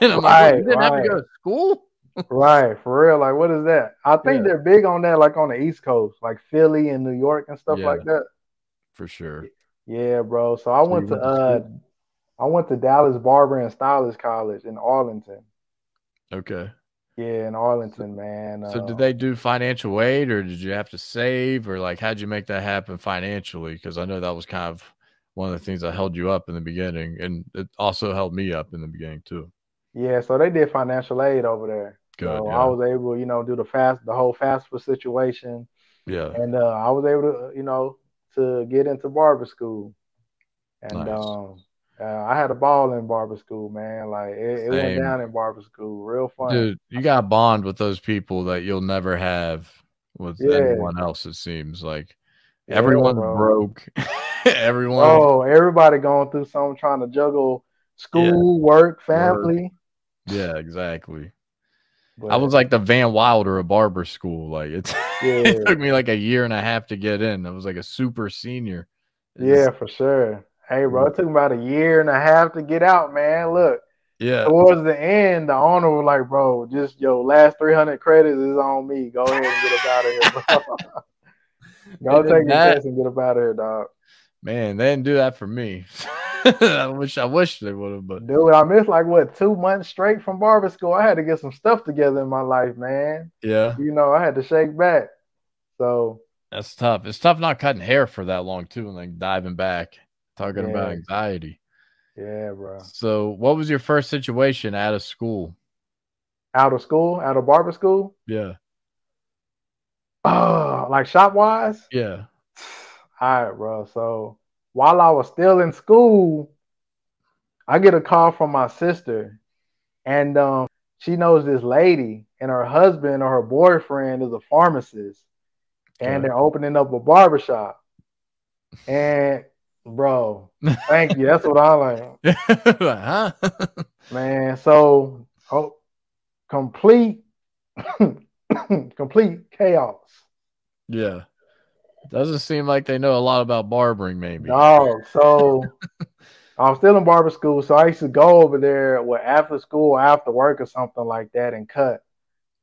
And I'm right, like, you didn't right. have to go to school? Right, for real. Like, what is that? I think yeah. they're big on that, like, on the East Coast, like Philly and New York and stuff yeah, like that. For sure. Yeah, bro. So I so went to – uh. I went to Dallas Barber and Stylist College in Arlington. Okay. Yeah, in Arlington, man. So uh, did they do financial aid, or did you have to save, or like how'd you make that happen financially? Because I know that was kind of one of the things that held you up in the beginning, and it also held me up in the beginning too. Yeah, so they did financial aid over there. Good, so yeah. I was able, you know, do the fast, the whole FAFSA situation. Yeah. And uh, I was able to, you know, to get into barber school, and nice. um. Uh, I had a ball in barber school, man. Like it, it went down in barber school, real fun. Dude, you got a bond with those people that you'll never have with yeah. anyone else. It seems like yeah, everyone's bro. broke. Everyone. Oh, everybody going through something, trying to juggle school, yeah. work, family. Work. Yeah, exactly. But I was like the Van Wilder of barber school. Like it's, yeah. it took me like a year and a half to get in. I was like a super senior. It yeah, was, for sure. Hey, bro, it took about a year and a half to get out, man. Look, yeah. towards the end, the owner was like, bro, just your last three hundred credits is on me. Go ahead and get up out of here, bro. Go take your test and get up out of here, dog. Man, they didn't do that for me. I wish I wish they would have. But dude, I missed like, what, two months straight from barber school. I had to get some stuff together in my life, man. Yeah. You know, I had to shake back. So that's tough. It's tough not cutting hair for that long, too, and like diving back. Talking yeah. about anxiety. Yeah, bro. So what was your first situation out of school? Out of school? Out of barber school? Yeah. Oh, like shop-wise? Yeah. All right, bro. So while I was still in school, I get a call from my sister. And um, she knows this lady. And her husband or her boyfriend is a pharmacist. And yeah. they're opening up a barbershop. And... Bro, thank you. That's what I like. Huh? Man, so oh, complete, complete chaos. Yeah. Doesn't seem like they know a lot about barbering, maybe. No, so I'm still in barber school, so I used to go over there well, after school, after work or something like that and cut.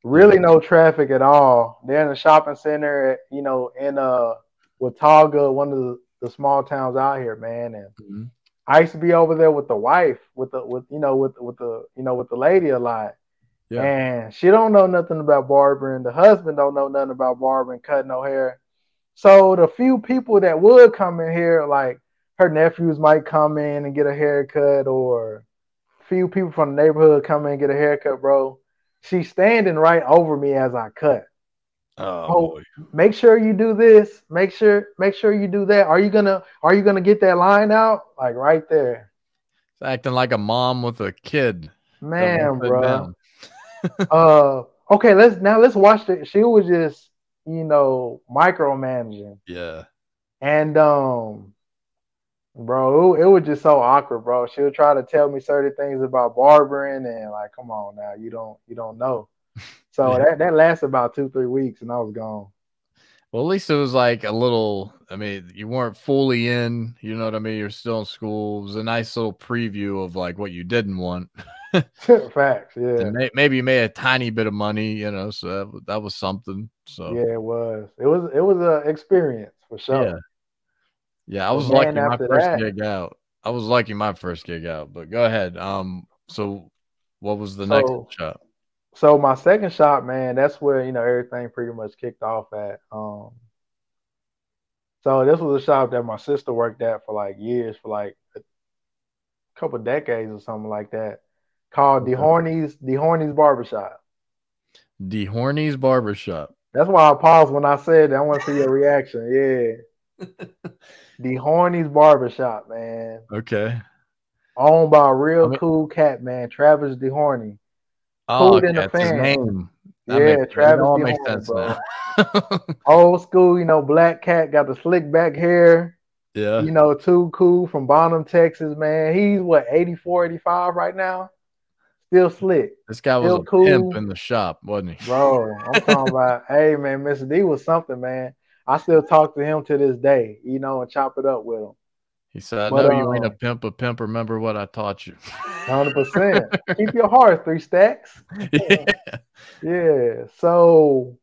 Really no traffic at all. They're in the shopping center, at, you know, in uh, Watauga, one of the, the small towns out here, man. And mm-hmm. I used to be over there with the wife, with the, with you know, with with the, you know, with the lady a lot. Yeah. And she don't know nothing about barbering. The husband don't know nothing about barbering, cutting no hair. So the few people that would come in here, like her nephews might come in and get a haircut, or few people from the neighborhood come in and get a haircut, bro. She's standing right over me as I cut. Oh, oh make sure you do this. Make sure, make sure you do that. Are you gonna, are you gonna get that line out? Like right there. It's acting like a mom with a kid. Man, bro. uh, okay, let's now let's watch the. She was just, you know, micromanaging. Yeah. And, um, bro, it, it was just so awkward, bro. She would try to tell me certain things about barbering and like, come on now, you don't, you don't know. So yeah. that, that lasted about two, three weeks and I was gone. Well, at least it was like a little, I mean, you weren't fully in, you know what I mean? You're still in school. It was a nice little preview of like what you didn't want. Facts, yeah. And may, maybe you made a tiny bit of money, you know, so that, that was something. So yeah, it was. It was it was an experience for sure. Yeah, yeah I was lucky my first that. gig out. I was lucky my first gig out, but go ahead. Um, so what was the so, next shop? So my second shop, man, that's where you know everything pretty much kicked off at. Um so this was a shop that my sister worked at for like years, for like a couple decades or something like that, called DeHorney's DeHorney's Barbershop. DeHorney's Barbershop. That's why I paused when I said that. I want to see your reaction. Yeah. DeHorney's Barbershop, man. Okay. Owned by a real I mean, cool cat, man. Travis DeHorney. Oh, in the fan. Yeah, makes, Travis DeHorney. Makes sense now. Old school, you know, black cat, got the slick back hair. Yeah. You know, too cool from Bonham, Texas, man. He's what, eighty-four, eighty-five right now? Still slick. This guy was a cool pimp in the shop, wasn't he? Bro, I'm talking about, hey, man, Mister D was something, man. I still talk to him to this day, you know, and chop it up with him. He said, I but, know you um, ain't a pimp, a pimp. Remember what I taught you. one hundred percent. Keep your heart, three stacks. Yeah. Yeah. So,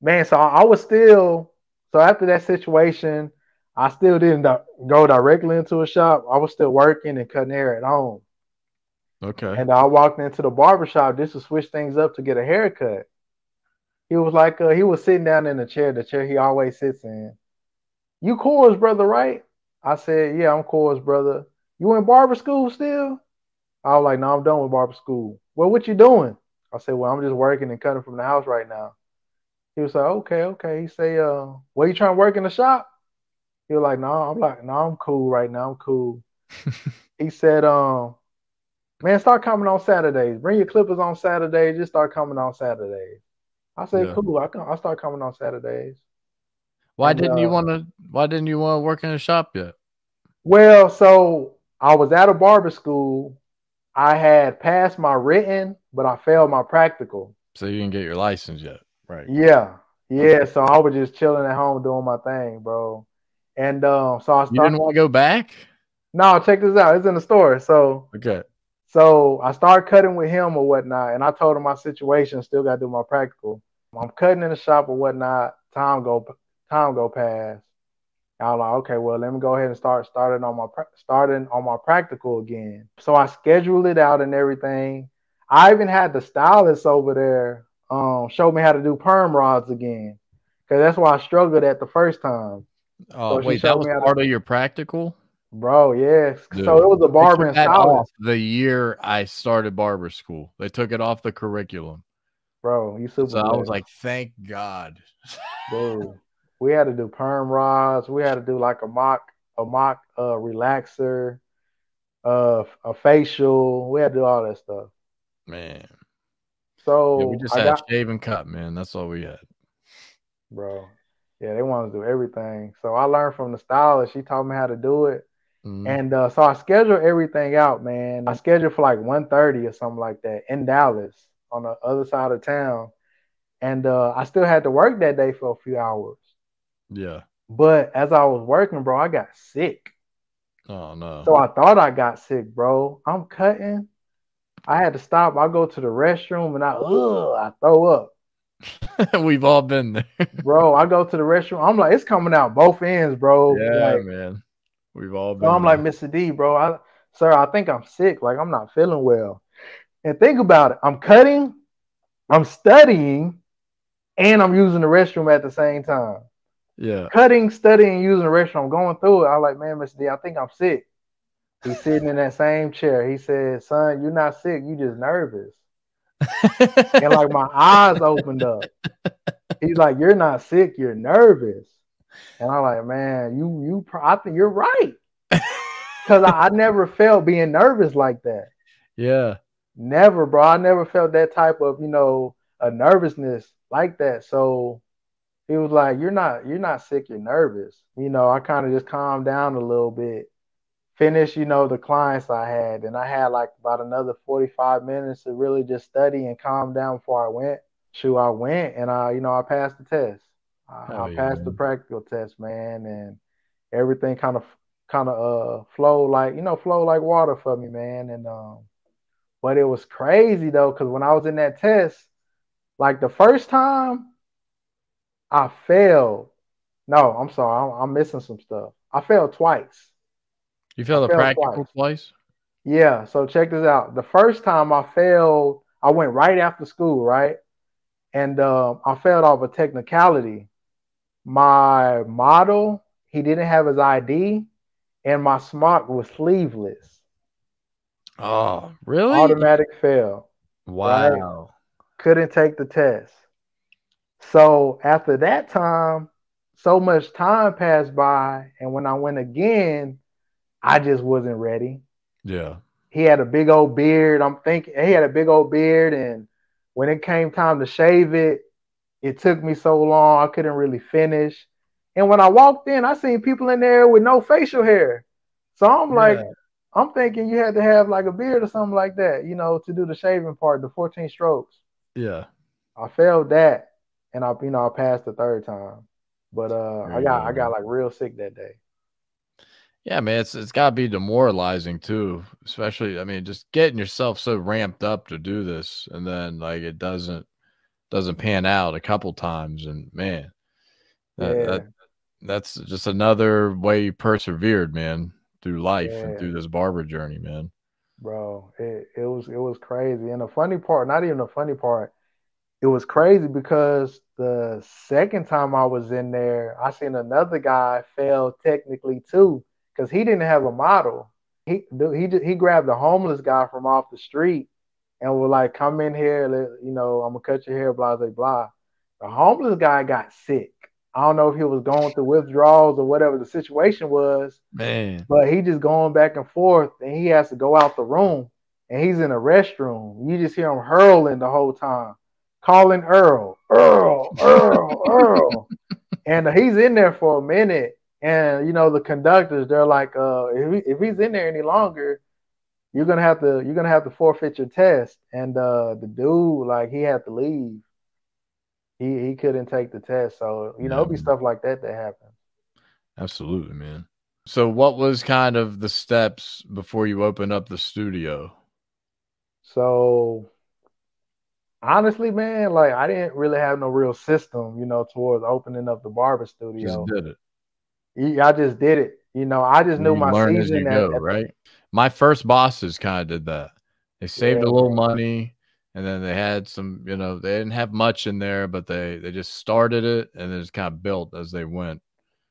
man, so I, I was still, so after that situation, I still didn't go directly into a shop. I was still working and cutting hair at home. Okay. And I walked into the barbershop just to switch things up to get a haircut. He was like, uh, he was sitting down in the chair, the chair he always sits in. You Coors brother, right? I said, yeah, I'm Coors brother. You in barber school still? I was like, no, I'm done with barber school. Well, what you doing? I said, well, I'm just working and cutting from the house right now. He was like, okay, okay. He said, uh, well, you trying to work in the shop? He was like, no, I'm like, no, I'm cool right now. I'm cool. He said, um, man, start coming on Saturdays. Bring your clippers on Saturdays. Just start coming on Saturdays. I said, yeah. Cool. I can. I start coming on Saturdays. Why and, didn't uh, you want to? Why didn't you want to work in a shop yet? Well, so I was out of barber school. I had passed my written, but I failed my practical. So you didn't get your license yet, right? Yeah, yeah. So I was just chilling at home doing my thing, bro. And um, so I started. You didn't want to go back? No, check this out. It's in the store. So okay. So I started cutting with him or whatnot, and I told him my situation, still got to do my practical. I'm cutting in the shop or whatnot. Time go, time go past. I was like, okay, well, let me go ahead and start starting on my starting on my practical again. So I scheduled it out and everything. I even had the stylist over there um, show me how to do perm rods again, because that's why I struggled at the first time. Oh, so wait, that was part of your practical? Bro, yeah. Dude. So it was a barber and stylist. The year I started barber school, they took it off the curriculum. Bro, you super. So I was like, thank God. Bro, we had to do perm rods. We had to do like a mock, a mock uh, relaxer, uh, a facial. We had to do all that stuff. Man. So yeah, we just I had got... shave and cut, man. That's all we had. Bro, yeah, they wanted to do everything. So I learned from the stylist. She taught me how to do it. And uh, so I scheduled everything out, man. I scheduled for like one thirty or something like that in Dallas. on the other side of town. And uh, I still had to work that day for a few hours. Yeah. But as I was working, bro, I got sick. Oh, no. So I thought I got sick, bro. I'm cutting. I had to stop. I go to the restroom and I, ugh, I throw up. We've all been there. Bro, I go to the restroom. I'm like, it's coming out both ends, bro. Yeah, like, man. We've all been so I'm there. Like, Mister D, bro, I, sir, I think I'm sick. Like, I'm not feeling well. And think about it. I'm cutting, I'm studying, and I'm using the restroom at the same time. Yeah. Cutting, studying, using the restroom. I'm going through it. I'm like, man, Mister D, I think I'm sick. He's sitting in that same chair. He said, son, you're not sick. You just nervous. And like my eyes opened up. He's like, you're not sick. You're nervous. And I'm like, man, you, you, I think you're right. Cause I, I never felt being nervous like that. Yeah. Never, bro. I never felt that type of, you know, a nervousness like that. So he was like, you're not, you're not sick. You're nervous. You know, I kind of just calmed down a little bit. Finish, you know, the clients I had, and I had like about another forty-five minutes to really just study and calm down before I went. Shoot, I went, and I, you know, I passed the test. I, oh, I passed yeah, the practical test, man, and everything kind of, kind of, uh, flowed like, you know, flowed like water for me, man. And um, but it was crazy though, because when I was in that test, like the first time, I failed. No, I'm sorry, I'm, I'm missing some stuff. I failed twice. You failed the practical twice? Yeah. So check this out. The first time I failed, I went right after school, right? And uh, I failed off a technicality. My model, he didn't have his I D, and my smock was sleeveless. Oh, really? Automatic fail. Wow. Right? Couldn't take the test. So after that time, so much time passed by, and when I went again, I just wasn't ready. Yeah. He had a big old beard. I'm thinking he had a big old beard. And when it came time to shave it, it took me so long. I couldn't really finish. And when I walked in, I seen people in there with no facial hair. So I'm like, yeah. I'm thinking you had to have like a beard or something like that, you know, to do the shaving part, the fourteen strokes. Yeah. I failed that. And I, you know, I passed the third time, but uh, I got, I got like real sick that day. Yeah, man, it's it's gotta be demoralizing too, especially. I mean, just getting yourself so ramped up to do this, and then like it doesn't doesn't pan out a couple times, and man, that, yeah. that that's just another way you persevered, man, through life yeah. and through this barber journey, man. Bro, it it was it was crazy, and the funny part, not even the funny part, it was crazy because the second time I was in there, I seen another guy fail technically too. Because he didn't have a model. He he just, he grabbed a homeless guy from off the street and was like, come in here, let, you know, I'm going to cut your hair, blah, blah, blah. The homeless guy got sick. I don't know if he was going through withdrawals or whatever the situation was. Man. But he just going back and forth, and he has to go out the room, and he's in a restroom. You just hear him hurling the whole time, calling Earl, Earl, Earl, Earl. And he's in there for a minute. And, you know, the conductors, they're like, uh, if, he, if he's in there any longer, you're going to have to, you're going to have to forfeit your test. And uh, the dude, like, he had to leave. He he couldn't take the test. So, you know, yeah, it'll be stuff like that that happens. Absolutely, man. So what was kind of the steps before you opened up the studio? So, honestly, man, like, I didn't really have no real system, you know, towards opening up the barber studio. Just did it. I just did it. You know, I just knew you my learn season. As you go, at, at right? My first bosses kind of did that. They saved yeah, a little money, and then they had some, you know, they didn't have much in there, but they, they just started it, and then just kind of built as they went.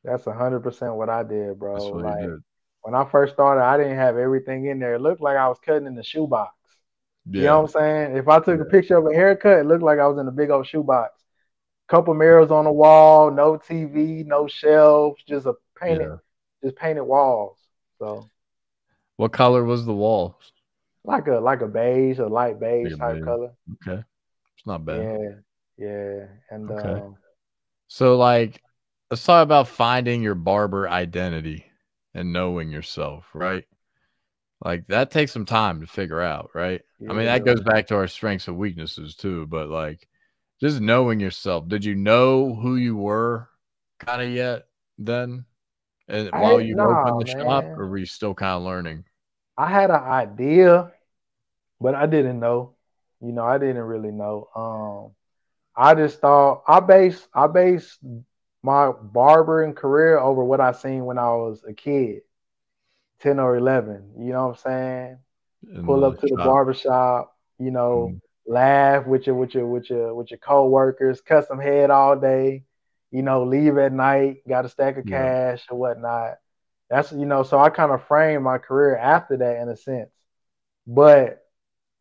That's one hundred percent what I did, bro. That's what like, you did. When I first started, I didn't have everything in there. It looked like I was cutting in the shoebox. Yeah. You know what I'm saying? If I took yeah. a picture of a haircut, it looked like I was in a big old shoebox. Couple mirrors on the wall, no T V, no shelves, just a painted, yeah. just painted walls. So, what color was the walls? Like a like a beige, a light beige big type beige. color. Okay, it's not bad. Yeah, yeah. And okay. um, so like, let's talk about finding your barber identity and knowing yourself, right? Like, that takes some time to figure out, right? Yeah. I mean, that goes back to our strengths and weaknesses too, but like just knowing yourself. Did you know who you were kind of yet then? And I, while you no, opened the man. shop, or were you still kind of learning? I had an idea, but I didn't know. You know, I didn't really know. Um, I just thought I based I based my barbering career over what I seen when I was a kid, ten or eleven. You know what I'm saying? In Pull up to shop. the barbershop. You know, mm. laugh with your with your with your with your coworkers, cut some head all day. You know, leave at night, got a stack of yeah. cash or whatnot. That's, you know, so I kind of framed my career after that in a sense. But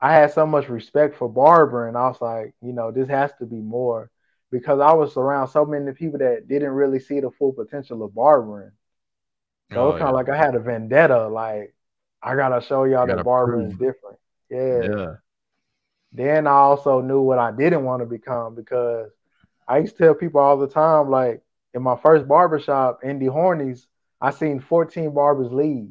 I had so much respect for barbering. I was like, you know, this has to be more, because I was around so many people that didn't really see the full potential of barbering. So oh, it's kind of yeah. like I had a vendetta. Like, I got to show y'all that barbering is different. Yeah. yeah. Then I also knew what I didn't want to become, because I used to tell people all the time, like, in my first barbershop, in DeHorney's, I seen fourteen barbers leave.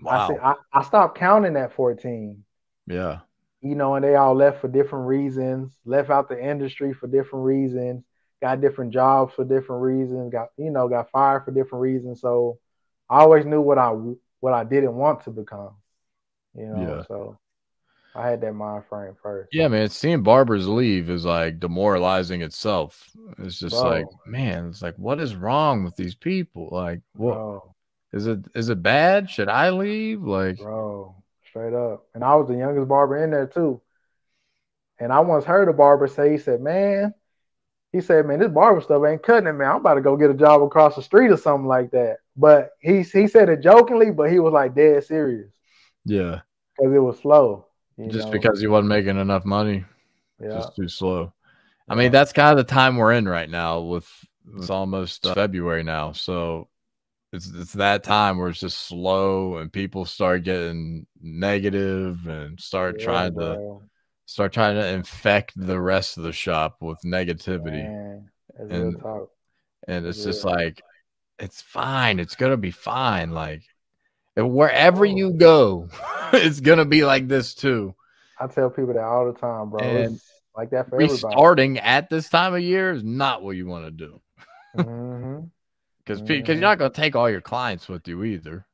Wow. I, seen, I, I stopped counting at fourteen. Yeah. You know, and they all left for different reasons, left out the industry for different reasons, got different jobs for different reasons, got, you know, got fired for different reasons. So I always knew what I, what I didn't want to become, you know, yeah. so. I had that mind frame first. Yeah, man. Seeing barbers leave is like demoralizing itself. It's just Bro. like, man, it's like, what is wrong with these people? Like, what Bro. is it? Is it bad? Should I leave? Like, Bro, straight up. And I was the youngest barber in there too. And I once heard a barber say, he said, man, he said, man, this barber stuff ain't cutting it, man. I'm about to go get a job across the street or something like that. But he he said it jokingly, but he was like dead serious. Yeah, because it was slow. You just know. because he wasn't making enough money, yeah. just too slow. I yeah. mean, that's kind of the time we're in right now. With it's almost uh, February now, so it's it's that time where it's just slow, and people start getting negative and start yeah, trying to bro. start trying to infect the rest of the shop with negativity. Man, that's and real talk. and it's yeah. just like, it's fine. It's gonna be fine. Like. And wherever you go, it's going to be like this too. I tell people that all the time, bro. And it's like that for everybody. Starting at this time of year is not what you want to do. Because mm-hmm. mm-hmm. you're not going to take all your clients with you either.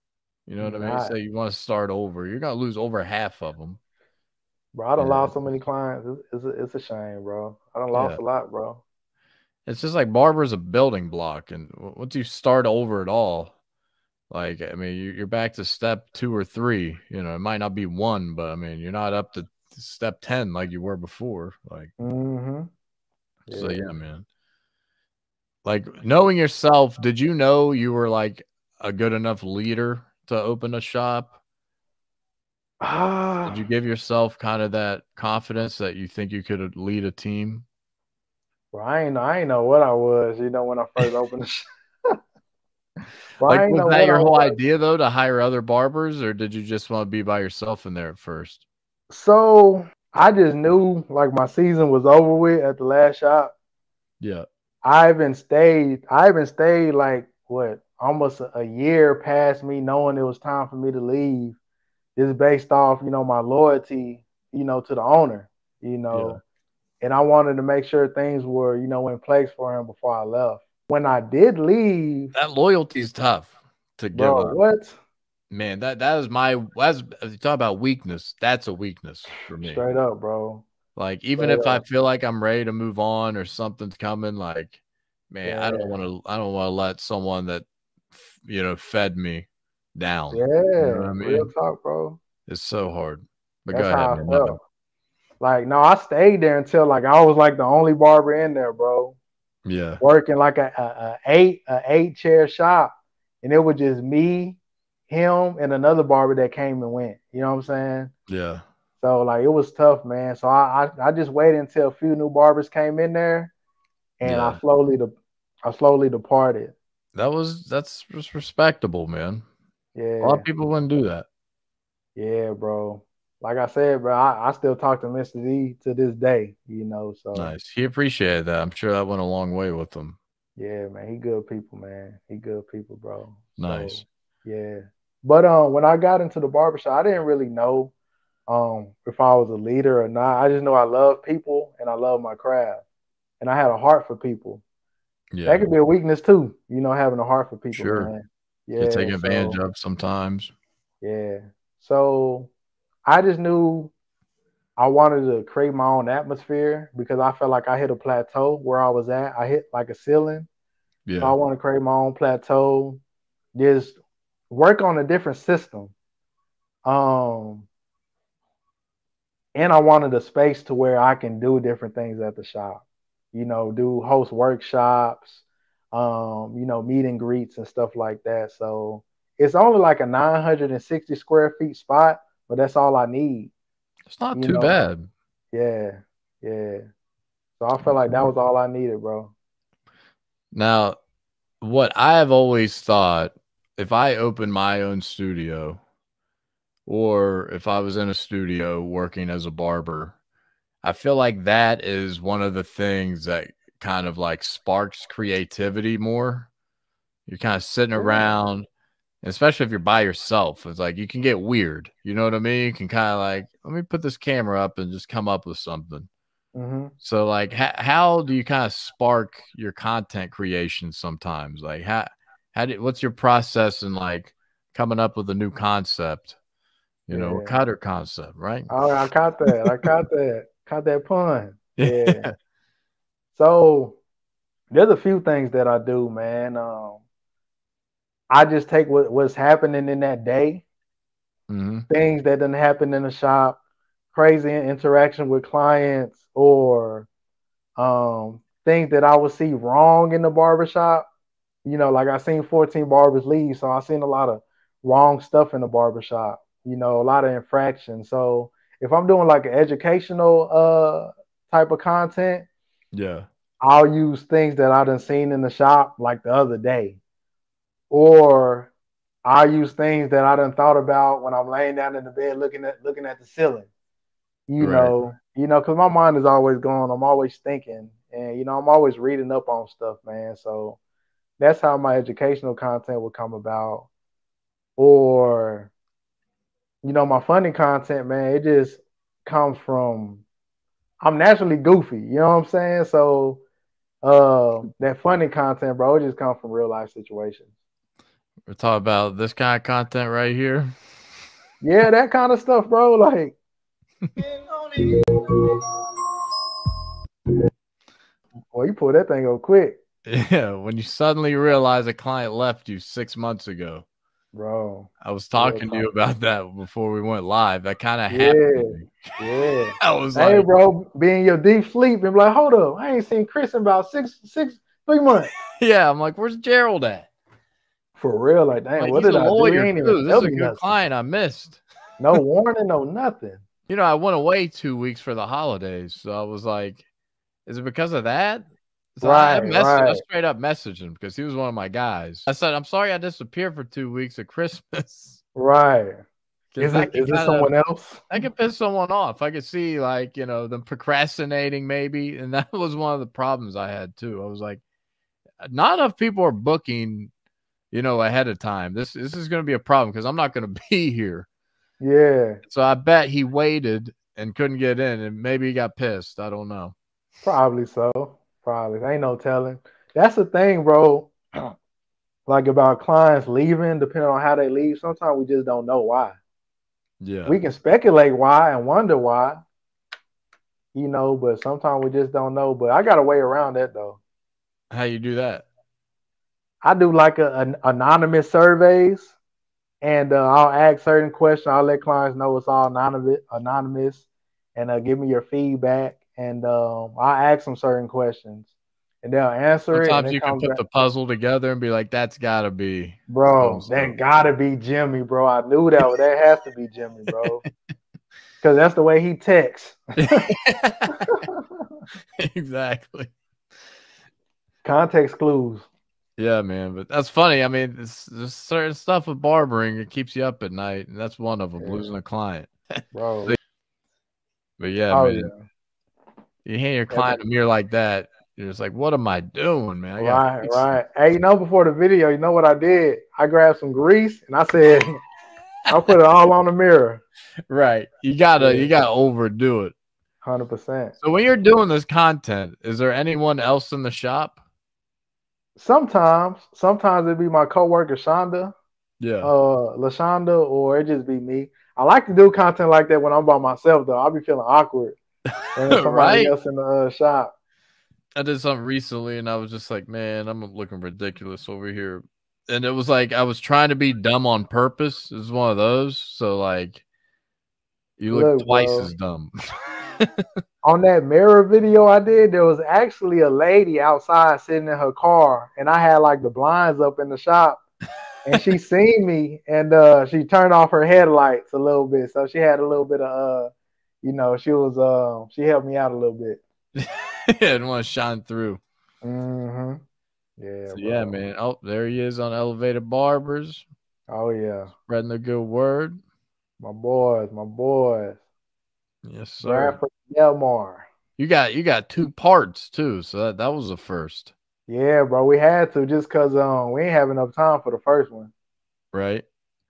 You know what you're I mean? Not. So you want to start over. You're going to lose over half of them. Bro, I done yeah. lost so many clients. It's a, it's a shame, bro. I done lost yeah. a lot, bro. It's just like barber's a building block. And once you start over at all, like, I mean, you're back to step two or three. You know, it might not be one, but I mean, you're not up to step ten like you were before. Like, mm-hmm. yeah. so yeah, man. Like, knowing yourself, did you know you were like a good enough leader to open a shop? Ah. Did you give yourself kind of that confidence that you think you could lead a team? Well, I ain't, I ain't know what I was, you know, when I first opened the shop. Like, was that your whole idea though, to hire other barbers, or did you just want to be by yourself in there at first? So I just knew like my season was over with at the last shop. Yeah, I haven't stayed. I haven't stayed like what almost a year past me knowing it was time for me to leave. It's based off, you know, my loyalty, you know, to the owner, you know, yeah. and I wanted to make sure things were, you know, in place for him before I left. When I did leave, that loyalty is tough to give bro, up. What? Man, that that is my that's if you talk about weakness, that's a weakness for me. Straight up, bro. Like, even Straight if up. I feel like I'm ready to move on or something's coming, like, man, yeah. I don't want to I don't want to let someone that, you know, fed me down. Yeah, you know I mean? Real talk, bro. It's so hard. But that's go ahead. How I felt. Like, no, I stayed there until like I was like the only barber in there, bro. Yeah, working like a, a, a eight a eight chair shop, and it was just me, him, and another barber that came and went. You know what I'm saying? Yeah. So like, it was tough, man. So I I, I just waited until a few new barbers came in there, and yeah. I slowly de I slowly departed. That was that's just respectable, man. Yeah, a lot of people wouldn't do that. Yeah, bro. Like I said, bro, I, I still talk to Mister D to this day, you know. So nice. He appreciated that. I'm sure that went a long way with him. Yeah, man. He good people, man. He good people, bro. Nice. So, yeah. But um, when I got into the barbershop, I didn't really know um, if I was a leader or not. I just know I love people and I love my craft. And I had a heart for people. Yeah. That could be a weakness too, you know, having a heart for people. Sure. Man. Yeah, you take advantage so, of sometimes. Yeah. So I just knew I wanted to create my own atmosphere because I felt like I hit a plateau where I was at. I hit like a ceiling. Yeah. So I want to create my own plateau. Just work on a different system. Um, and I wanted a space to where I can do different things at the shop. You know, do host workshops, um, you know, meet and greets and stuff like that. So it's only like a nine hundred sixty square feet spot, but that's all I need. It's not too bad. Yeah, yeah. So I felt like that was all I needed, bro. Now, what I have always thought, if I opened my own studio or if I was in a studio working as a barber, I feel like that is one of the things that kind of like sparks creativity more. You're kind of sitting around, especially if you're by yourself. It's like you can get weird. You know what I mean? You can kind of like, let me put this camera up and just come up with something. Mm-hmm. So like, how, how do you kind of spark your content creation sometimes? Like how, how did, what's your process in like coming up with a new concept? You yeah. know, Kutter Concept, right? Oh, I caught that. I caught that. Caught that pun. Yeah. yeah. So there's a few things that I do, man. Um, I just take what, what's happening in that day, mm-hmm. things that didn't happen in the shop, crazy interaction with clients, or um, things that I would see wrong in the barbershop. You know, like I seen fourteen barbers leave, so I seen a lot of wrong stuff in the barbershop, you know, a lot of infractions. So if I'm doing like an educational uh, type of content, yeah, I'll use things that I done seen in the shop like the other day. Or I use things that I done thought about when I'm laying down in the bed looking at looking at the ceiling. You right. know, you know, because my mind is always going. I'm always thinking. And, you know, I'm always reading up on stuff, man. So that's how my educational content will come about. Or, you know, my funny content, man, it just comes from, I'm naturally goofy. You know what I'm saying? So uh, that funny content, bro, it just comes from real life situations. We're talking about this kind of content right here. Yeah, that kind of stuff, bro. Like, boy, you pull that thing up quick. Yeah, when you suddenly realize a client left you six months ago, bro. I was talking bro. to you about that before we went live. That kind of yeah. happened. Yeah, I was hey, like, bro, being your deep sleep and be like, hold up, I ain't seen Chris in about six, six, three months. Yeah, I'm like, where's Gerald at? For real, like, damn, like, what did I do? This is a good client I missed. No warning, no nothing. You know, I went away two weeks for the holidays, so I was like, is it because of that? So right, I, messaged, right. I straight up messaged him because he was one of my guys. I said, I'm sorry I disappeared for two weeks at Christmas. Right. Is it, is it someone else? I could piss someone off. I could see, like, you know, them procrastinating maybe, and that was one of the problems I had, too. I was like, not enough people are booking, you know, ahead of time. This this is going to be a problem because I'm not going to be here. Yeah. So I bet he waited and couldn't get in, and maybe he got pissed. I don't know. Probably so. Probably. Ain't no telling. That's the thing, bro. Like about clients leaving, depending on how they leave, sometimes we just don't know why. Yeah. We can speculate why and wonder why, you know, but sometimes we just don't know. But I got a way around that, though. How you do that? I do like a, an anonymous surveys, and uh, I'll ask certain questions. I'll let clients know it's all anonymous, anonymous and uh, give me your feedback. And um, I'll ask them certain questions, and they'll answer Sometimes it. Sometimes you can put back. the puzzle together and be like, that's got to be. Bro, that got to be Jimmy, bro. I knew that. That has to be Jimmy, bro. Because that's the way he texts. Exactly. Context clues. Yeah, man, but that's funny. I mean, it's, there's certain stuff with barbering. It keeps you up at night, and that's one of them, yeah. losing a client. Bro. But, yeah, oh, man, yeah. you hand your client yeah, a mirror like that, you're just like, what am I doing, man? I right, right. Hey, you know, before the video, you know what I did? I grabbed some grease, and I said, I'll put it all on the mirror. Right. You gotta you gotta overdo it. one hundred percent. So when you're doing this content, is there anyone else in the shop? Sometimes. Sometimes it'd be my coworker Shonda. Yeah. Uh Lashonda, or it just be me. I like to do content like that when I'm by myself, though. I'll be feeling awkward when somebody right? else in the uh, shop. I did something recently, and I was just like, man, I'm looking ridiculous over here. And it was like I was trying to be dumb on purpose. It was one of those. So, like, you look, look twice bro. as dumb. On that mirror video I did, there was actually a lady outside sitting in her car, and I had, like, the blinds up in the shop. And she seen me, and uh, she turned off her headlights a little bit. So she had a little bit of, uh, you know, she was, uh, she helped me out a little bit. I didn't want to shine through. Mm-hmm. Yeah, so, yeah, man. Oh, there he is on Elevated Barbers. Oh, yeah. Spreading the good word. My boys, my boys. Yes, sir. Bradford, Delmar. You got you got two parts, too, so that, that was the first. Yeah, bro, we had to just because um, we ain't have enough time for the first one. Right?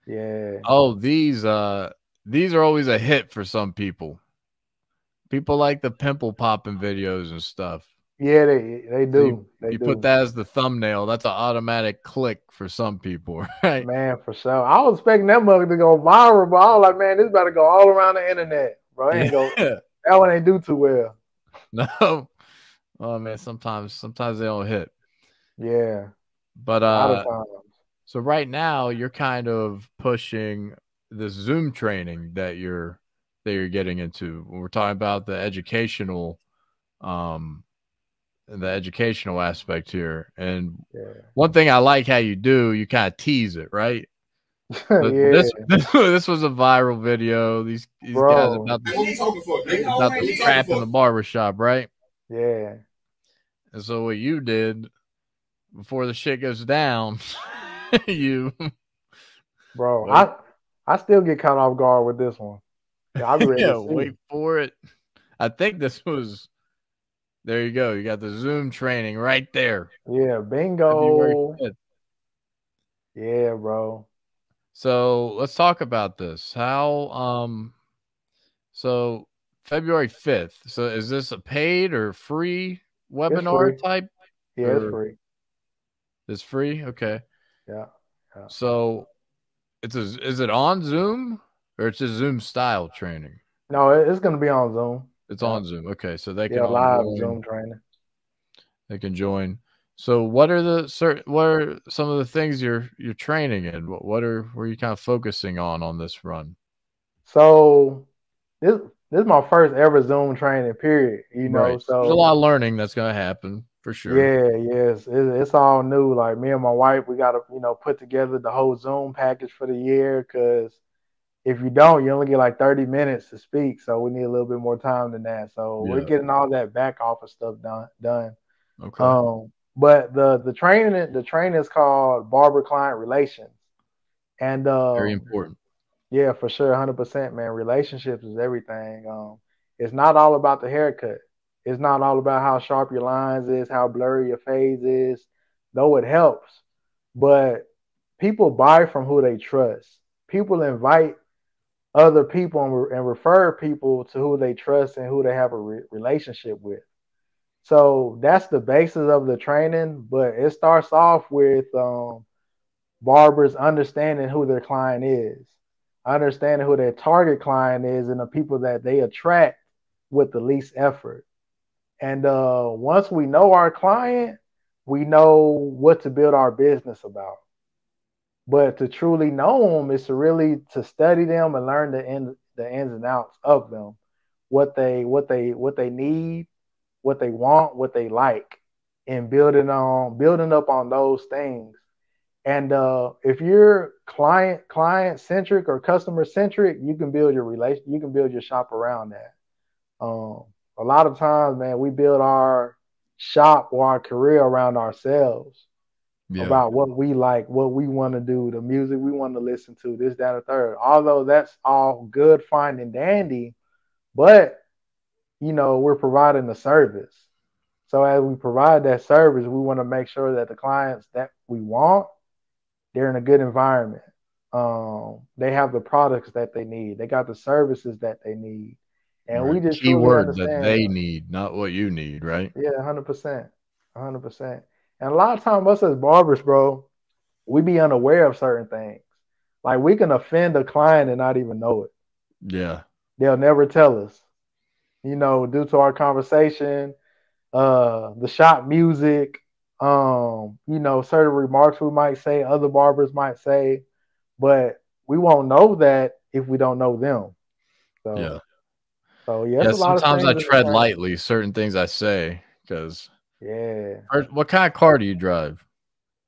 Yeah. Oh, these, uh, these are always a hit for some people. People like the pimple popping videos and stuff. Yeah, they they do. You, they you do. Put that as the thumbnail. That's an automatic click for some people, right? Man, for sure. I was expecting that mug to go viral, but I was like, man, this about to go all around the internet, bro. Ain't yeah. go, that one ain't do too well. No. Oh man, sometimes sometimes they don't hit. Yeah. But uh so right now you're kind of pushing the Zoom training that you're that you're getting into. We're talking about the educational um the educational aspect here. And yeah. one thing I like how you do, you kind of tease it, right? yeah. this, this this was a viral video. These, these guys about the, about the crap in the barbershop, right? Yeah. And so what you did before the shit goes down, you bro, I I still get kind of off guard with this one. Yeah, I'm ready yeah to wait for it. I think this was there you go. You got the Zoom training right there. Yeah, bingo. Yeah, bro. So let's talk about this. How um so February fifth. So is this a paid or free webinar free. type? Yeah, or... it's free. It's free? Okay. Yeah. yeah. So it's a, is it on Zoom or it's a Zoom style training? No, it's going to be on Zoom. It's yeah. on Zoom. Okay. So they yeah, can live join. Zoom training. They can join. So what are the what are some of the things you're you're training in? What what are were you kind of focusing on on this run? So this This is my first ever Zoom training, period. You know, right. so there's a lot of learning that's gonna happen for sure. Yeah, yes, it's, it's all new. Like me and my wife, we gotta you know put together the whole Zoom package for the year because if you don't, you only get like thirty minutes to speak. So we need a little bit more time than that. So yeah. we're getting all that back office stuff done. Done. Okay. Um, but the the training the training is called Barber Client Relations, and uh, very important. Yeah, for sure, one hundred percent, man. Relationships is everything. Um, it's not all about the haircut. It's not all about how sharp your lines is, how blurry your fades is, though it helps. But people buy from who they trust. People invite other people and, re and refer people to who they trust and who they have a re relationship with. So that's the basis of the training, but it starts off with um, barbers understanding who their client is. Understanding who their target client is and the people that they attract with the least effort. And uh, once we know our client, we know what to build our business about. But to truly know them is to really to study them and learn the, in, the ins and outs of them, what they, what they, what they need, what they want, what they like, and building on building up on those things. And uh, if you're client client centric or customer centric, you can build your relation. You can build your shop around that. Um, a lot of times, man, we build our shop or our career around ourselves, yeah. about what we like, what we want to do, the music we want to listen to, this, that, and third. Although that's all good, fine, and dandy, but you know we're providing the service. So as we provide that service, we want to make sure that the clients that we want, they're in a good environment. Um, they have the products that they need. They got the services that they need. And right. we just key word that they need, not what you need, right? Yeah, one hundred percent. one hundred percent. And a lot of times us as barbers, bro, we be unaware of certain things. Like we can offend a client and not even know it. Yeah. They'll never tell us. You know, due to our conversation, uh, the shop music, um, you know, certain remarks we might say, other barbers might say, but we won't know that if we don't know them. So, yeah. So yeah, yeah, a lot sometimes of I tread lightly certain things I say because. Yeah. First, what kind of car do you drive?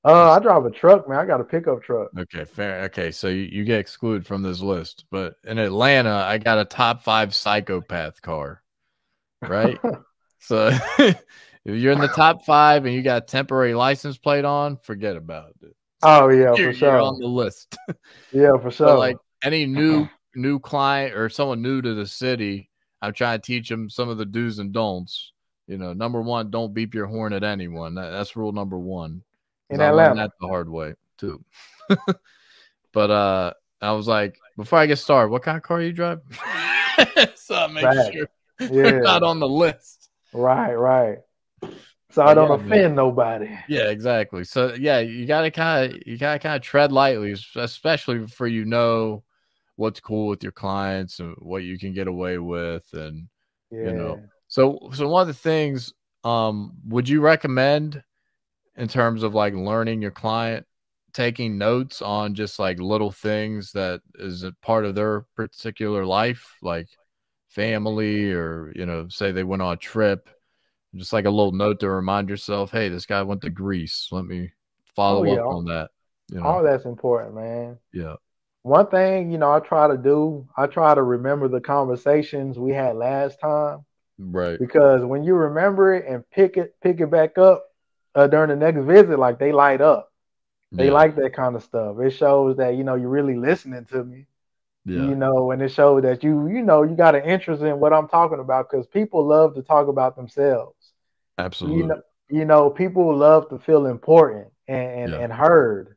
Uh, I drive a truck, man. I got a pickup truck. Okay, fair. Okay, so you, you get excluded from this list. But in Atlanta, I got a top five psychopath car, right? So if you're in the top five and you got a temporary license plate on, forget about it. Oh, yeah, you're, for sure. You're on the list. Yeah, for sure. So like any new new client or someone new to the city, I'm trying to teach them some of the do's and don'ts. You know, number one, don't beep your horn at anyone. That, that's rule number one. And I learned that the hard way too. But uh, I was like, before I get started, what kind of car you drive? So I make right. sure yeah. they're not on the list. Right, right. So I don't yeah, offend man. nobody. Yeah, exactly. So yeah, you gotta kind of you gotta kind of tread lightly, especially before you know what's cool with your clients and what you can get away with, and yeah. you know. So so one of the things, um, would you recommend? In terms of like learning your client, taking notes on just like little things that is a part of their particular life, like family, or, you know, say they went on a trip, just like a little note to remind yourself, hey, this guy went to Greece. Let me follow oh, yeah. up on that. You know? Oh, that's important, man. Yeah. One thing, you know, I try to do, I try to remember the conversations we had last time. Right. Because when you remember it and pick it, pick it back up, Uh, during the next visit, like they light up. They yeah. like that kind of stuff. It shows that, you know, you're really listening to me, yeah. you know, and it shows that you, you know, you got an interest in what I'm talking about, because people love to talk about themselves. Absolutely. You know, you know people love to feel important and, and, yeah. and heard.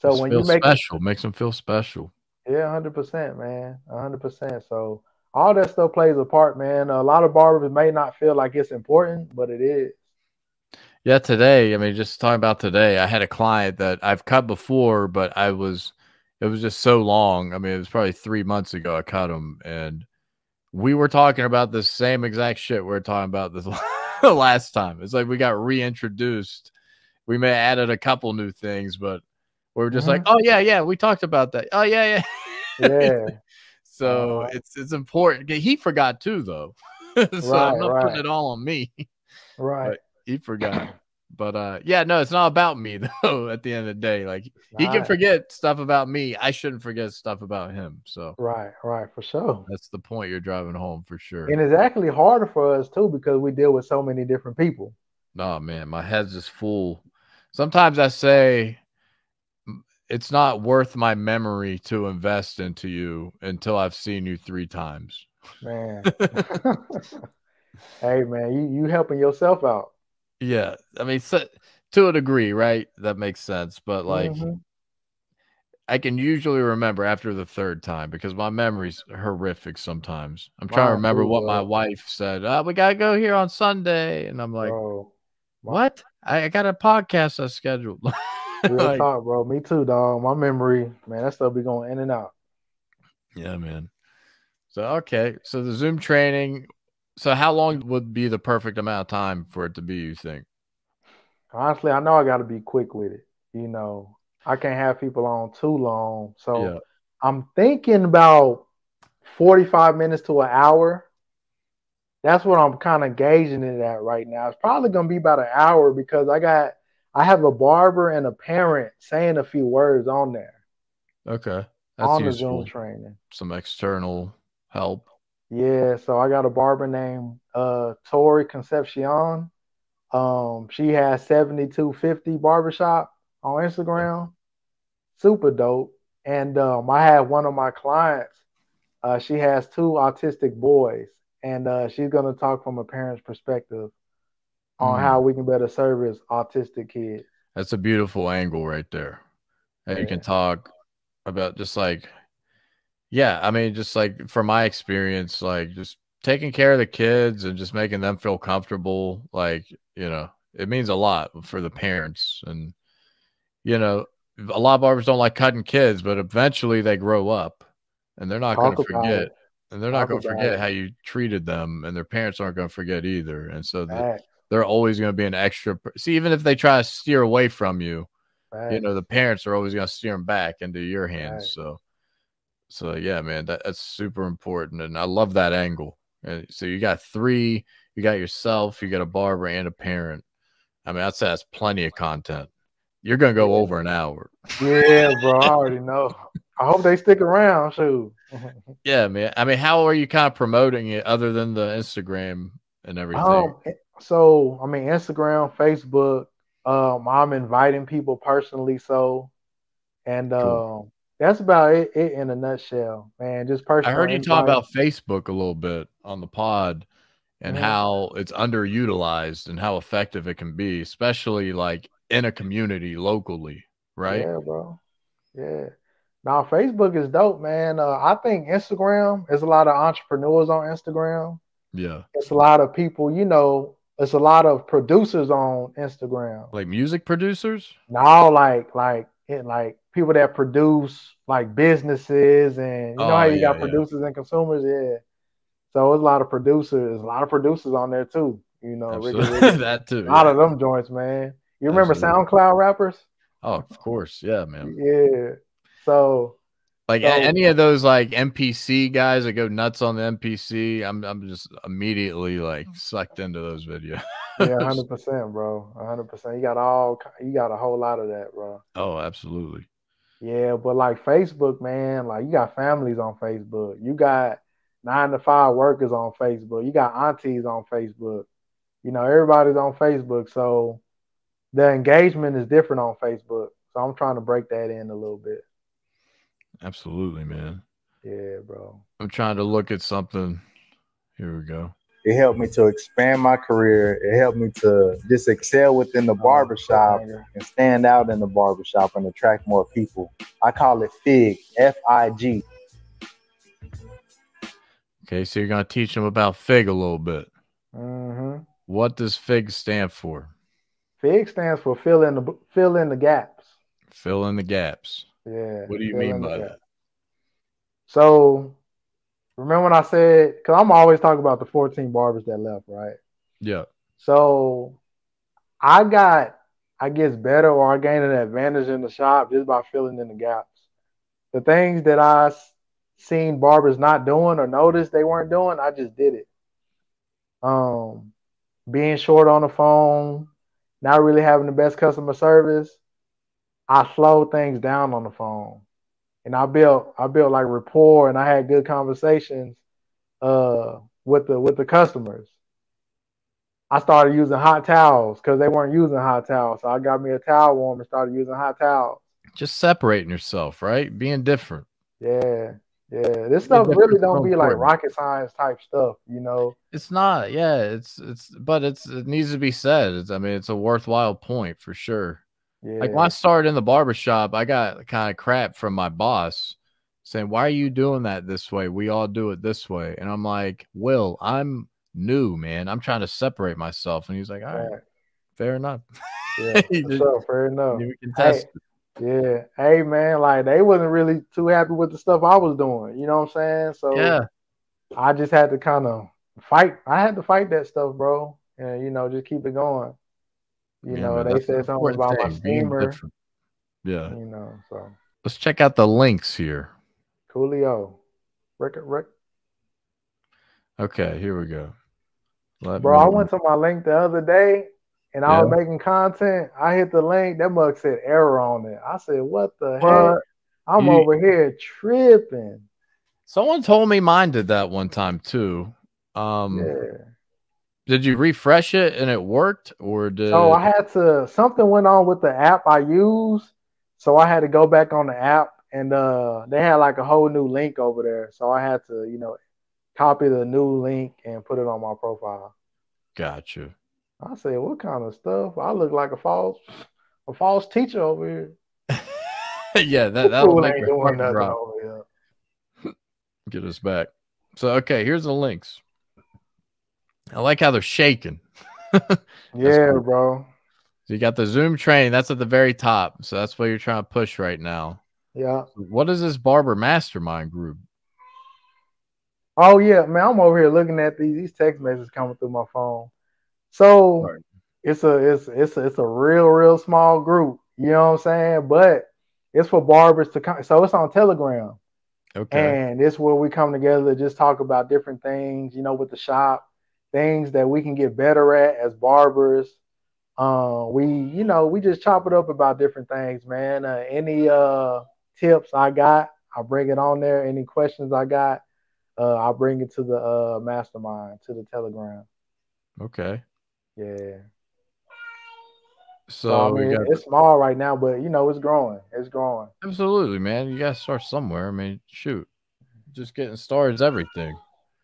So just when feel you make special, it, makes them feel special. Yeah. hundred percent, man. A hundred percent. So all that stuff plays a part, man. A lot of barbers may not feel like it's important, but it is. Yeah, today, I mean, just talking about today, I had a client that I've cut before, but I was, it was just so long. I mean, it was probably three months ago I cut him, and we were talking about the same exact shit we were talking about this last time. It's like we got reintroduced. We may have added a couple new things, but we were just mm-hmm. like, oh, yeah, yeah, we talked about that. Oh, yeah, yeah. Yeah. So right. it's, it's important. He forgot too, though. So right, I'm not right. putting it all on me. Right. But he forgot. But uh yeah, no, it's not about me though at the end of the day. Like he right. can forget stuff about me. I shouldn't forget stuff about him. So right, right, for sure. That's the point you're driving home for sure. And it's actually harder for us too because we deal with so many different people. No, man, my head's just full. Sometimes I say it's not worth my memory to invest into you until I've seen you three times. Man. Hey man, you you helping yourself out. Yeah, I mean, so, to a degree, right? That makes sense. But like, mm-hmm. I can usually remember after the third time because my memory's horrific sometimes. I'm trying wow, to remember what my wife said. Oh, we got to go here on Sunday. And I'm like, bro, what? I, I got a podcast I scheduled. Real like, talk, bro. Me too, dog. My memory, man, that stuff be going in and out. Yeah, man. So, okay. So the Zoom training. So how long would be the perfect amount of time for it to be, you think? Honestly, I know I got to be quick with it. You know, I can't have people on too long. So yeah. I'm thinking about forty-five minutes to an hour. That's what I'm kind of gauging it at right now. It's probably going to be about an hour because I got, I have a barber and a parent saying a few words on there. Okay. That's on the Zoom training. Some external help. Yeah, so I got a barber named uh, Tori Concepcion. Um, she has seventy-two fifty Barbershop on Instagram. Super dope. And um, I had one of my clients. Uh, she has two autistic boys, and uh, she's going to talk from a parent's perspective on mm-hmm. how we can better service autistic kids. That's a beautiful angle right there. And yeah. you can talk about just like, yeah, I mean, just like from my experience, like just taking care of the kids and just making them feel comfortable. Like, you know, it means a lot for the parents. And, you know, a lot of barbers don't like cutting kids, but eventually they grow up and they're not going to forget. And they're not going to forget how you treated them, and their parents aren't going to forget either. And so the, they're always going to be an extra. See, even if they try to steer away from you, right, you know, the parents are always going to steer them back into your hands. Right. So, so yeah, man, that, that's super important. And I love that angle. And so you got three, you got yourself, you got a barber and a parent. I mean, I'd say that's plenty of content. You're going to go over an hour. Yeah, bro, I already know. I hope they stick around too. Yeah, man. I mean, how are you kind of promoting it other than the Instagram and everything? Um, so, I mean, Instagram, Facebook. Um, I'm inviting people personally. So, and cool. um, that's about it, it in a nutshell, man. Just personally. I heard you invite. talk about Facebook a little bit on the pod and mm-hmm. how it's underutilized and how effective it can be, especially like in a community locally, right? Yeah, bro. Yeah. Now, Facebook is dope, man. Uh, I think Instagram, there's a lot of entrepreneurs on Instagram. Yeah. It's a lot of people, you know, it's a lot of producers on Instagram. Like music producers? No, like, like, it, like people that produce like businesses and you oh, know how you yeah, got producers yeah. and consumers. Yeah. So it's a lot of producers, a lot of producers on there too. You know, Ricky, Ricky. that too. A lot yeah. of them joints, man. You remember Absolutely. SoundCloud rappers? Oh, of course. Yeah, man. Yeah. So like so, any of those like M P C guys that go nuts on the M P C, I'm I'm just immediately like sucked into those videos. Yeah, one hundred percent, bro. one hundred percent. You got all you got a whole lot of that, bro. Oh, absolutely. Yeah, but like Facebook, man, like you got families on Facebook. You got nine to five workers on Facebook. You got aunties on Facebook. You know, everybody's on Facebook, so the engagement is different on Facebook. So I'm trying to break that in a little bit. Absolutely, man. Yeah, bro. I'm trying to look at something. Here we go. It helped me to expand my career. It helped me to just excel within the barbershop and stand out in the barbershop and attract more people. I call it FIG, F I G. Okay, so you're going to teach them about FIG a little bit. Mm-hmm. What does FIG stand for? FIG stands for fill in the, fill in the gaps. Fill in the gaps. Yeah. What do you mean by that? So, remember when I said, because I'm always talking about the fourteen barbers that left, right? Yeah. So, I got, I guess, better or I gained an advantage in the shop just by filling in the gaps. The things that I seen barbers not doing or noticed they weren't doing, I just did it. Um, being short on the phone, not really having the best customer service. I slowed things down on the phone, and I built I built like rapport, and I had good conversations uh, with the with the customers. I started using hot towels because they weren't using hot towels, so I got me a towel warmer and started using hot towels. Just separating yourself, right? Being different. Yeah, yeah. This stuff really don't be like rocket science type stuff, you know. It's not. Yeah, it's it's, but it's it needs to be said. It's, I mean, it's a worthwhile point for sure. Yeah. Like when I started in the barbershop, I got kind of crap from my boss saying, why are you doing that this way? We all do it this way. And I'm like, Will, I'm new, man. I'm trying to separate myself. And he's like, all right, yeah. fair enough. Yeah, sure, fair enough. You can test hey, it. Yeah. Hey, man, like they wasn't really too happy with the stuff I was doing. You know what I'm saying? So yeah. I just had to kind of fight. I had to fight that stuff, bro. And, you know, just keep it going. You yeah, know, man, they said something about my steamer. Yeah. You know, so let's check out the links here. Coolio. Rick, Rick. Okay, here we go. Let Bro, me... I went to my link the other day and I yeah. was making content. I hit the link. That mug said error on it. I said, what the what? heck? I'm you... over here tripping. Someone told me mine did that one time too. Um, yeah. Did you refresh it and it worked, or did? Oh, so I had to. Something went on with the app I use, so I had to go back on the app, and uh, they had like a whole new link over there. So I had to, you know, copy the new link and put it on my profile. Gotcha. I said, "What kind of stuff? I look like a false, a false teacher over here." Yeah, that, that'll make ain't doing nothing over here. Get us back. So, okay, here's the links. I like how they're shaking. Yeah, cool. Bro. So you got the Zoom training. That's at the very top. So that's what you're trying to push right now. Yeah. What is this barber mastermind group? Oh, yeah. Man, I'm over here looking at these, these text messages coming through my phone. So right. it's a it's it's a, it's a real, real small group. You know what I'm saying? But it's for barbers to come. So it's on Telegram. Okay. And it's where we come together to just talk about different things, you know, with the shop, things that we can get better at as barbers. Uh, we, you know, we just chop it up about different things, man. Uh, any uh, tips I got, I bring it on there. Any questions I got, uh, I bring it to the uh, mastermind, to the Telegram. Okay. Yeah. So, so I mean, we got... it's small right now, but you know, it's growing. It's growing. Absolutely, man. You got to start somewhere. I mean, shoot, just getting started is everything.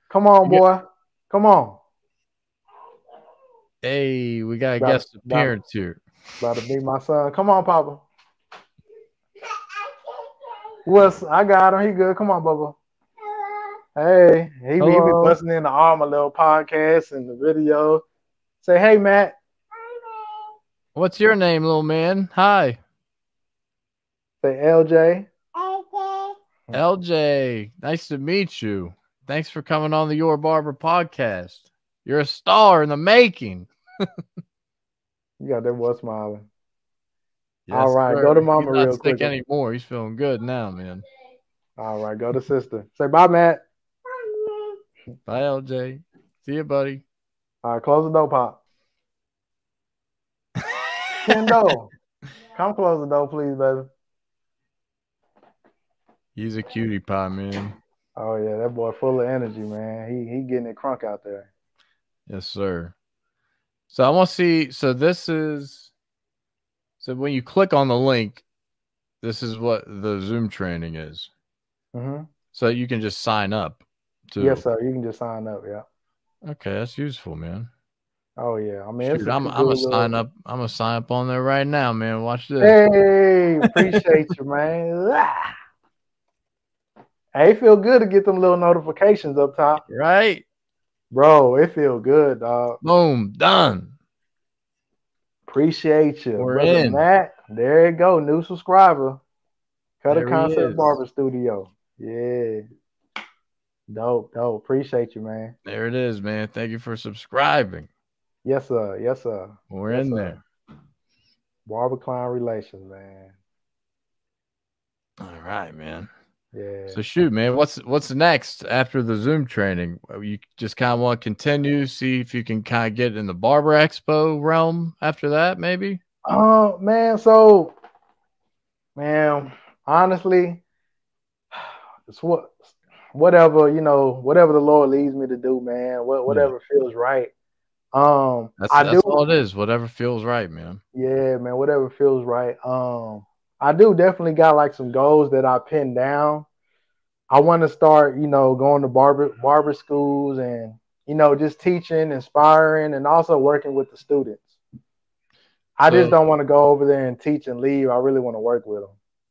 Come on, you boy. Get... Come on. Hey, we got a about, guest appearance about, here. About to be my son. Come on, Papa. What's I got him? He good. Come on, Bubba. Hey, he, he be busting into all my little podcasts and the video. Say, hey, Matt. What's your name, little man? Hi. Say, L J. L J. L J, nice to meet you. Thanks for coming on the Your Barber podcast. You're a star in the making. You got that boy smiling. Yes, all right, sir. Go to mama real quick. He's not sick anymore. He's feeling good now, man. All right, go to sister. Say bye, Matt. Bye, L J. See you, buddy. All right, close the door, Pop. Kendo, come close the door, please, baby. He's a cutie pie, man. Oh, yeah, that boy full of energy, man. He, he getting it crunk out there. Yes, sir. So I want to see. So this is. So when you click on the link, this is what the Zoom training is. Mm-hmm. So you can just sign up. To, yes, sir. You can just sign up. Yeah. Okay, that's useful, man. Oh yeah, I mean, Shoot, it's I'm I'm gonna sign up. I'm gonna sign up on there right now, man. Watch this. Hey, appreciate you, man. Hey, feel good to get them little notifications up top, right? Bro, it feels good, dog. Boom, done. Appreciate you. We're Brother in. Matt, there you go. New subscriber. Kutter Concepts Barber Studio. Yeah. Dope, dope. Appreciate you, man. There it is, man. Thank you for subscribing. Yes, sir. Yes, sir. We're yes, in sir. there. Barber client relations, man. All right, man. Yeah. So shoot, man, what's what's next after the Zoom training? You just kind of want to continue, see if you can kind of get in the Barber Expo realm after that, maybe? Oh, uh, man, so, man, honestly, it's what, whatever, you know, whatever the Lord leads me to do, man, what, whatever yeah. feels right. Um, That's, I that's do, all it is, whatever feels right, man. Yeah, man, whatever feels right. Um. I do definitely got like some goals that I pinned down. I want to start, you know, going to barber barber schools and, you know, just teaching, inspiring, and also working with the students. I so, just don't want to go over there and teach and leave. I really want to work with them.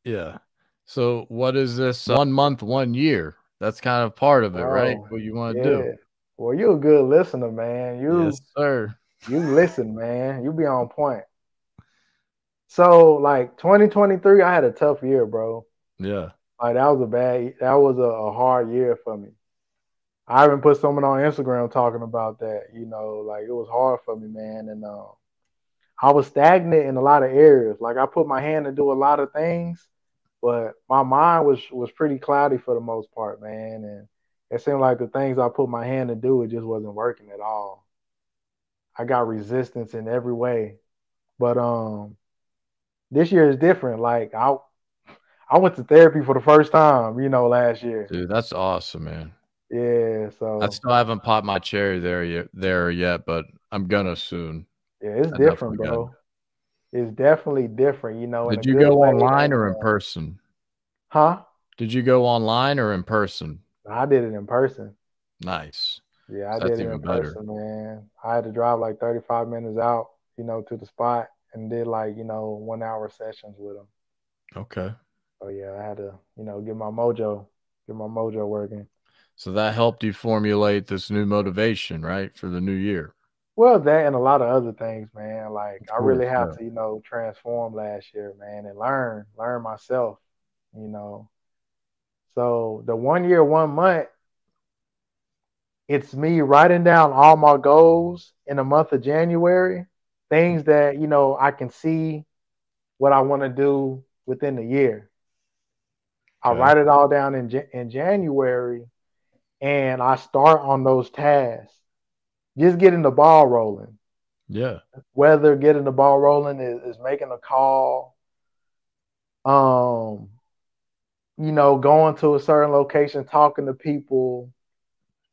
Yeah. So what is this? One month, one year. That's kind of part of it, oh, right? What you want to yeah. do. Well, you're a good listener, man. You, yes, sir. You listen, man. You be on point. So, like, twenty twenty-three, I had a tough year, bro. Yeah. Like, that was a bad – that was a, a hard year for me. I even put someone on Instagram talking about that, you know. Like, it was hard for me, man. And uh, I was stagnant in a lot of areas. Like, I put my hand to do a lot of things, but my mind was, was pretty cloudy for the most part, man. And it seemed like the things I put my hand to do, it just wasn't working at all. I got resistance in every way. But – um. This year is different. Like I, I went to therapy for the first time, you know, last year. Dude, that's awesome, man. Yeah, so I still haven't popped my cherry there yet, there yet, but I'm gonna soon. Yeah, it's I different, bro. Gonna. It's definitely different, you know. Did you go online or in person? Huh? Did you go online or in person? I did it in person. Nice. Yeah, I did it in person, man. I had to drive like thirty-five minutes out, you know, to the spot. And did like, you know, one hour sessions with them. Okay. So yeah, I had to, you know, get my mojo, get my mojo working. So that helped you formulate this new motivation, right, for the new year? Well, that and a lot of other things, man. Like, I really have to, you know, transform last year, man, and learn, learn myself, you know. So the one year, one month, it's me writing down all my goals in the month of January, things that, you know, I can see what I want to do within the year. I okay. write it all down in, in January, and I start on those tasks. Just getting the ball rolling. Yeah. Whether getting the ball rolling is, is making a call, um, you know, going to a certain location, talking to people.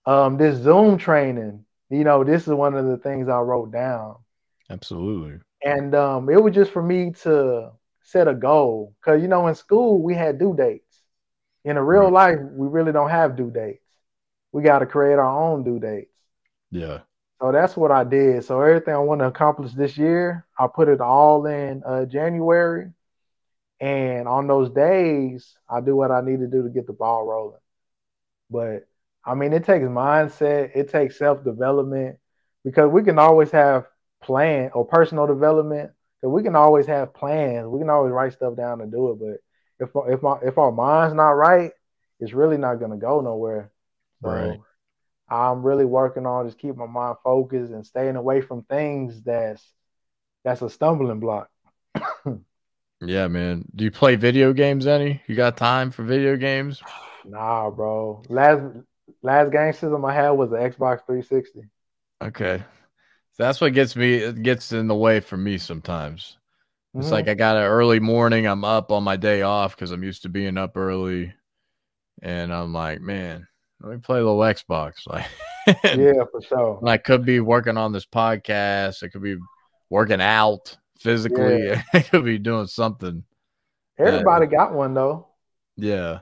Um, this Zoom training, you know, this is one of the things I wrote down. Absolutely. And um, it was just for me to set a goal. Because, you know, in school, we had due dates. In a real right. life, we really don't have due dates. We got to create our own due dates. Yeah. So that's what I did. So everything I want to accomplish this year, I put it all in uh, January. And on those days, I do what I need to do to get the ball rolling. But, I mean, it takes mindset. It takes self-development, because we can always have plan or personal development. Because we can always have plans. We can always write stuff down and do it. But if, if, my, if our mind's not right, it's really not going to go nowhere. So, right. I'm really working on just keep my mind focused and staying away from things that's that's a stumbling block. Yeah, man. Do you play video games any? You got time for video games? Nah, bro. Last last game system I had was the Xbox three sixty. Okay, so that's what gets me. It gets in the way for me sometimes. It's mm-hmm. like I got an early morning. I'm up on my day off because I'm used to being up early, and I'm like, man, let me play a little Xbox. Like, yeah, for sure. And I could be working on this podcast. I could be working out physically. Yeah. I could be doing something. Everybody that, got one though. Yeah.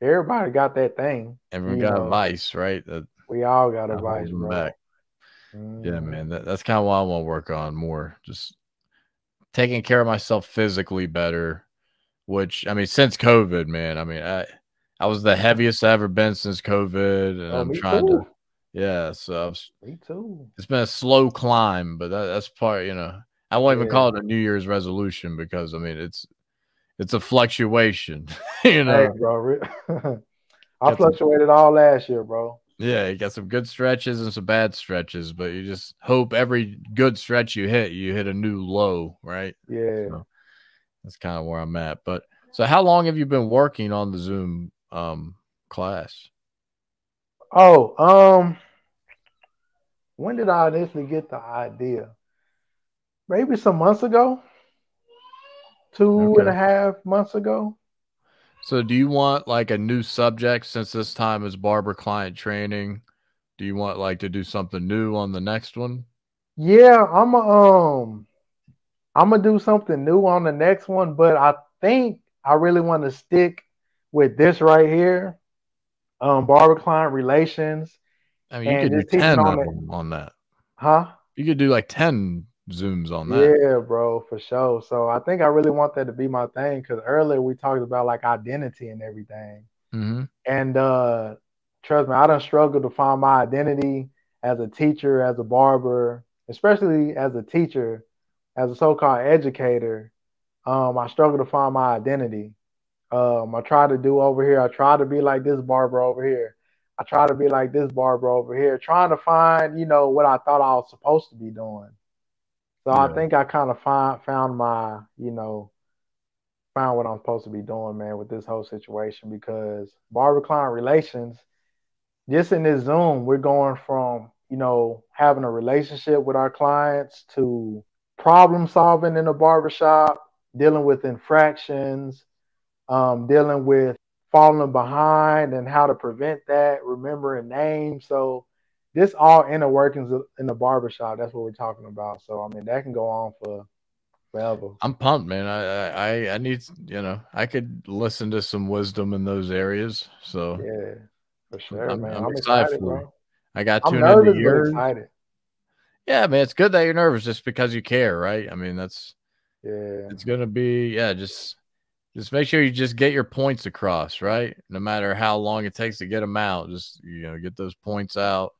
Everybody got that thing. Everyone got know. advice, right? That, we all got advice, bro. Back. Mm. Yeah, man. That, that's kind of what I want to work on more. Just taking care of myself physically better, which, I mean, since COVID, man, I mean, I, I was the heaviest I've ever been since COVID, and oh, I'm trying too. to, yeah. So was, me too. It's been a slow climb, but that, that's part, you know, I won't yeah. even call it a New Year's resolution, because I mean, it's, it's a fluctuation, you know, hey, bro. I fluctuated some, all last year, bro. Yeah. You got some good stretches and some bad stretches, but you just hope every good stretch you hit, you hit a new low, right? Yeah. So that's kind of where I'm at. But so how long have you been working on the Zoom um class? Oh, um when did I initially get the idea? Maybe some months ago, two okay. and a half months ago. So do you want like a new subject, since this time is barber client training? Do you want like to do something new on the next one? Yeah, I'm um I'm gonna do something new on the next one, but I think I really want to stick with this right here, um, barber client relations. I mean, you could do ten on, of them on that. Huh? You could do like ten Zooms on that. Yeah, bro, for sure. So I think I really want that to be my thing, because earlier we talked about like identity and everything. Mm-hmm. And uh, trust me, I done struggled to find my identity as a teacher, as a barber, especially as a teacher, as a so-called educator. Um, I struggled to find my identity. Um, I try to do over here. I try to be like this barber over here. I try to be like this barber over here, trying to find, you know, what I thought I was supposed to be doing. So yeah. I think I kind of find, found my, you know, found what I'm supposed to be doing, man, with this whole situation, because barber client relations, just in this Zoom, we're going from, you know, having a relationship with our clients to problem solving in a barbershop, dealing with infractions, Um, dealing with falling behind and how to prevent that, remembering names. So this all inner workings in the barbershop. That's what we're talking about. So, I mean, that can go on for forever. I'm pumped, man. I, I, I need, you know, I could listen to some wisdom in those areas. So yeah, for sure, I'm, man. I'm, I'm excited, excited for you. I got tuned in the year. Excited. Yeah, man, it's good that you're nervous just because you care, right? I mean, that's, yeah, it's going to be, yeah, just Just make sure you just get your points across, right? No matter how long it takes to get them out, just, you know, get those points out.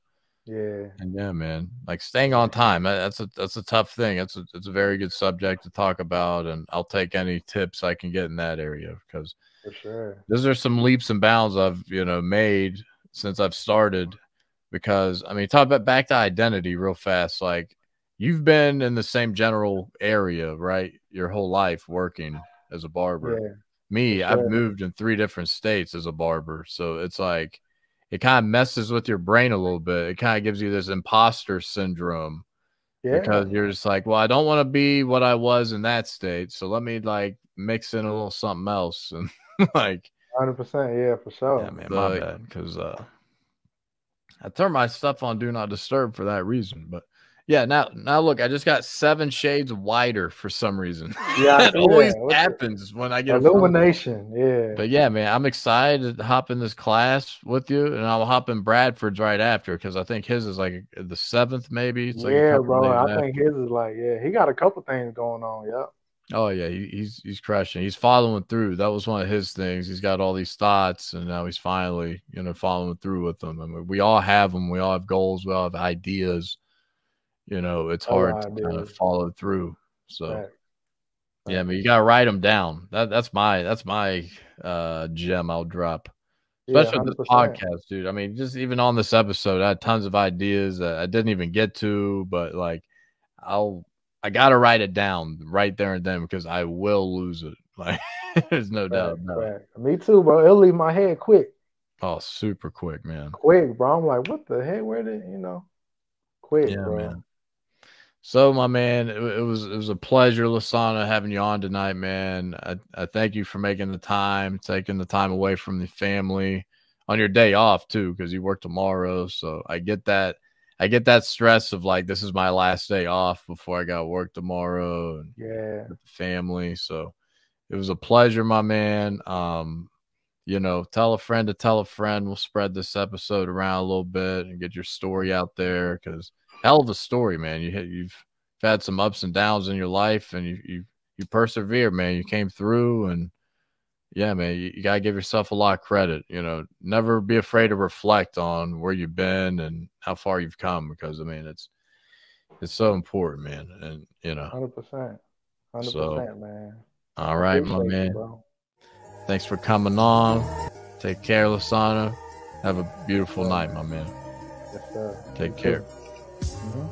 Yeah. And yeah, man, like staying on time. That's a, that's a tough thing. It's a, it's a very good subject to talk about. And I'll take any tips I can get in that area, because for sure, those are some leaps and bounds I've, you know, made since I've started. Because I mean, talk about back to identity real fast. Like, you've been in the same general area, right? Your whole life working as a barber. Yeah, me, sure. I've moved in three different states as a barber. So it's like, it kind of messes with your brain a little bit. It kind of gives you this imposter syndrome. Yeah, because you're just like, well, I don't want to be what I was in that state. So let me like mix in a little something else. And like one hundred percent. Yeah, for sure. Yeah, man, so, my bad. Cause uh, I turn my stuff on Do Not Disturb for that reason, but yeah, now, now look, I just got seven shades wider for some reason. Yeah, it always yeah. happens when I get illumination. Yeah, but yeah, man, I'm excited to hop in this class with you, and I'll hop in Bradford's right after, because I think his is like the seventh, maybe. It's like yeah, bro, I after. think his is like yeah, he got a couple things going on. Yep. Oh yeah, he, he's he's crushing. He's following through. That was one of his things. He's got all these thoughts, and now he's finally, you know, following through with them. I mean, we all have them. We all have goals. We all have ideas. You know, it's hard oh, to dude. kind of follow through. So, right. Right. yeah, but you got to write them down. That, that's my, that's my uh, gem I'll drop. Especially yeah, with this podcast, dude. I mean, just even on this episode, I had tons of ideas that I didn't even get to, but like, I'll, I got to write it down right there and then, because I will lose it. Like, there's no right, doubt about right. it. Me too, bro. It'll leave my head quick. Oh, super quick, man. Quick, bro. I'm like, what the heck? Where did, you know, quick, yeah, bro. Man. So, my man, it, it was it was a pleasure, Lasana, having you on tonight, man. I, I thank you for making the time, taking the time away from the family on your day off too, because you work tomorrow. So I get that, I get that stress of like, this is my last day off before I got work tomorrow. And yeah, with the family. So it was a pleasure, my man. Um, you know, tell a friend to tell a friend. We'll spread this episode around a little bit and get your story out there, because hell of a story, man. You hit, you've had some ups and downs in your life, and you you you persevere, man. You came through, and yeah, man, you, you gotta give yourself a lot of credit. You know, never be afraid to reflect on where you've been and how far you've come, because I mean, it's it's so important, man. And you know, hundred percent, hundred percent, man. All right, my man. You, Thanks for coming on. Take care, Lasana. Have a beautiful night, my man. Yes, sir. Take you care. Too. Mm-hmm.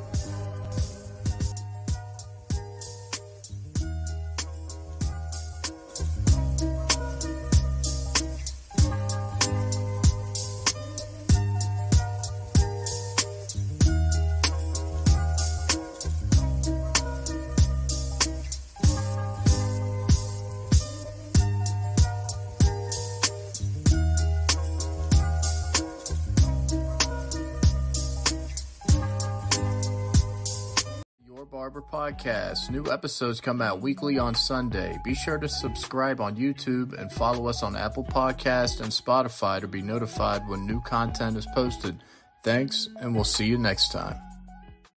Podcast. New episodes come out weekly on Sunday. Be sure to subscribe on YouTube and follow us on Apple Podcasts and Spotify to be notified when new content is posted. Thanks, and we'll see you next time.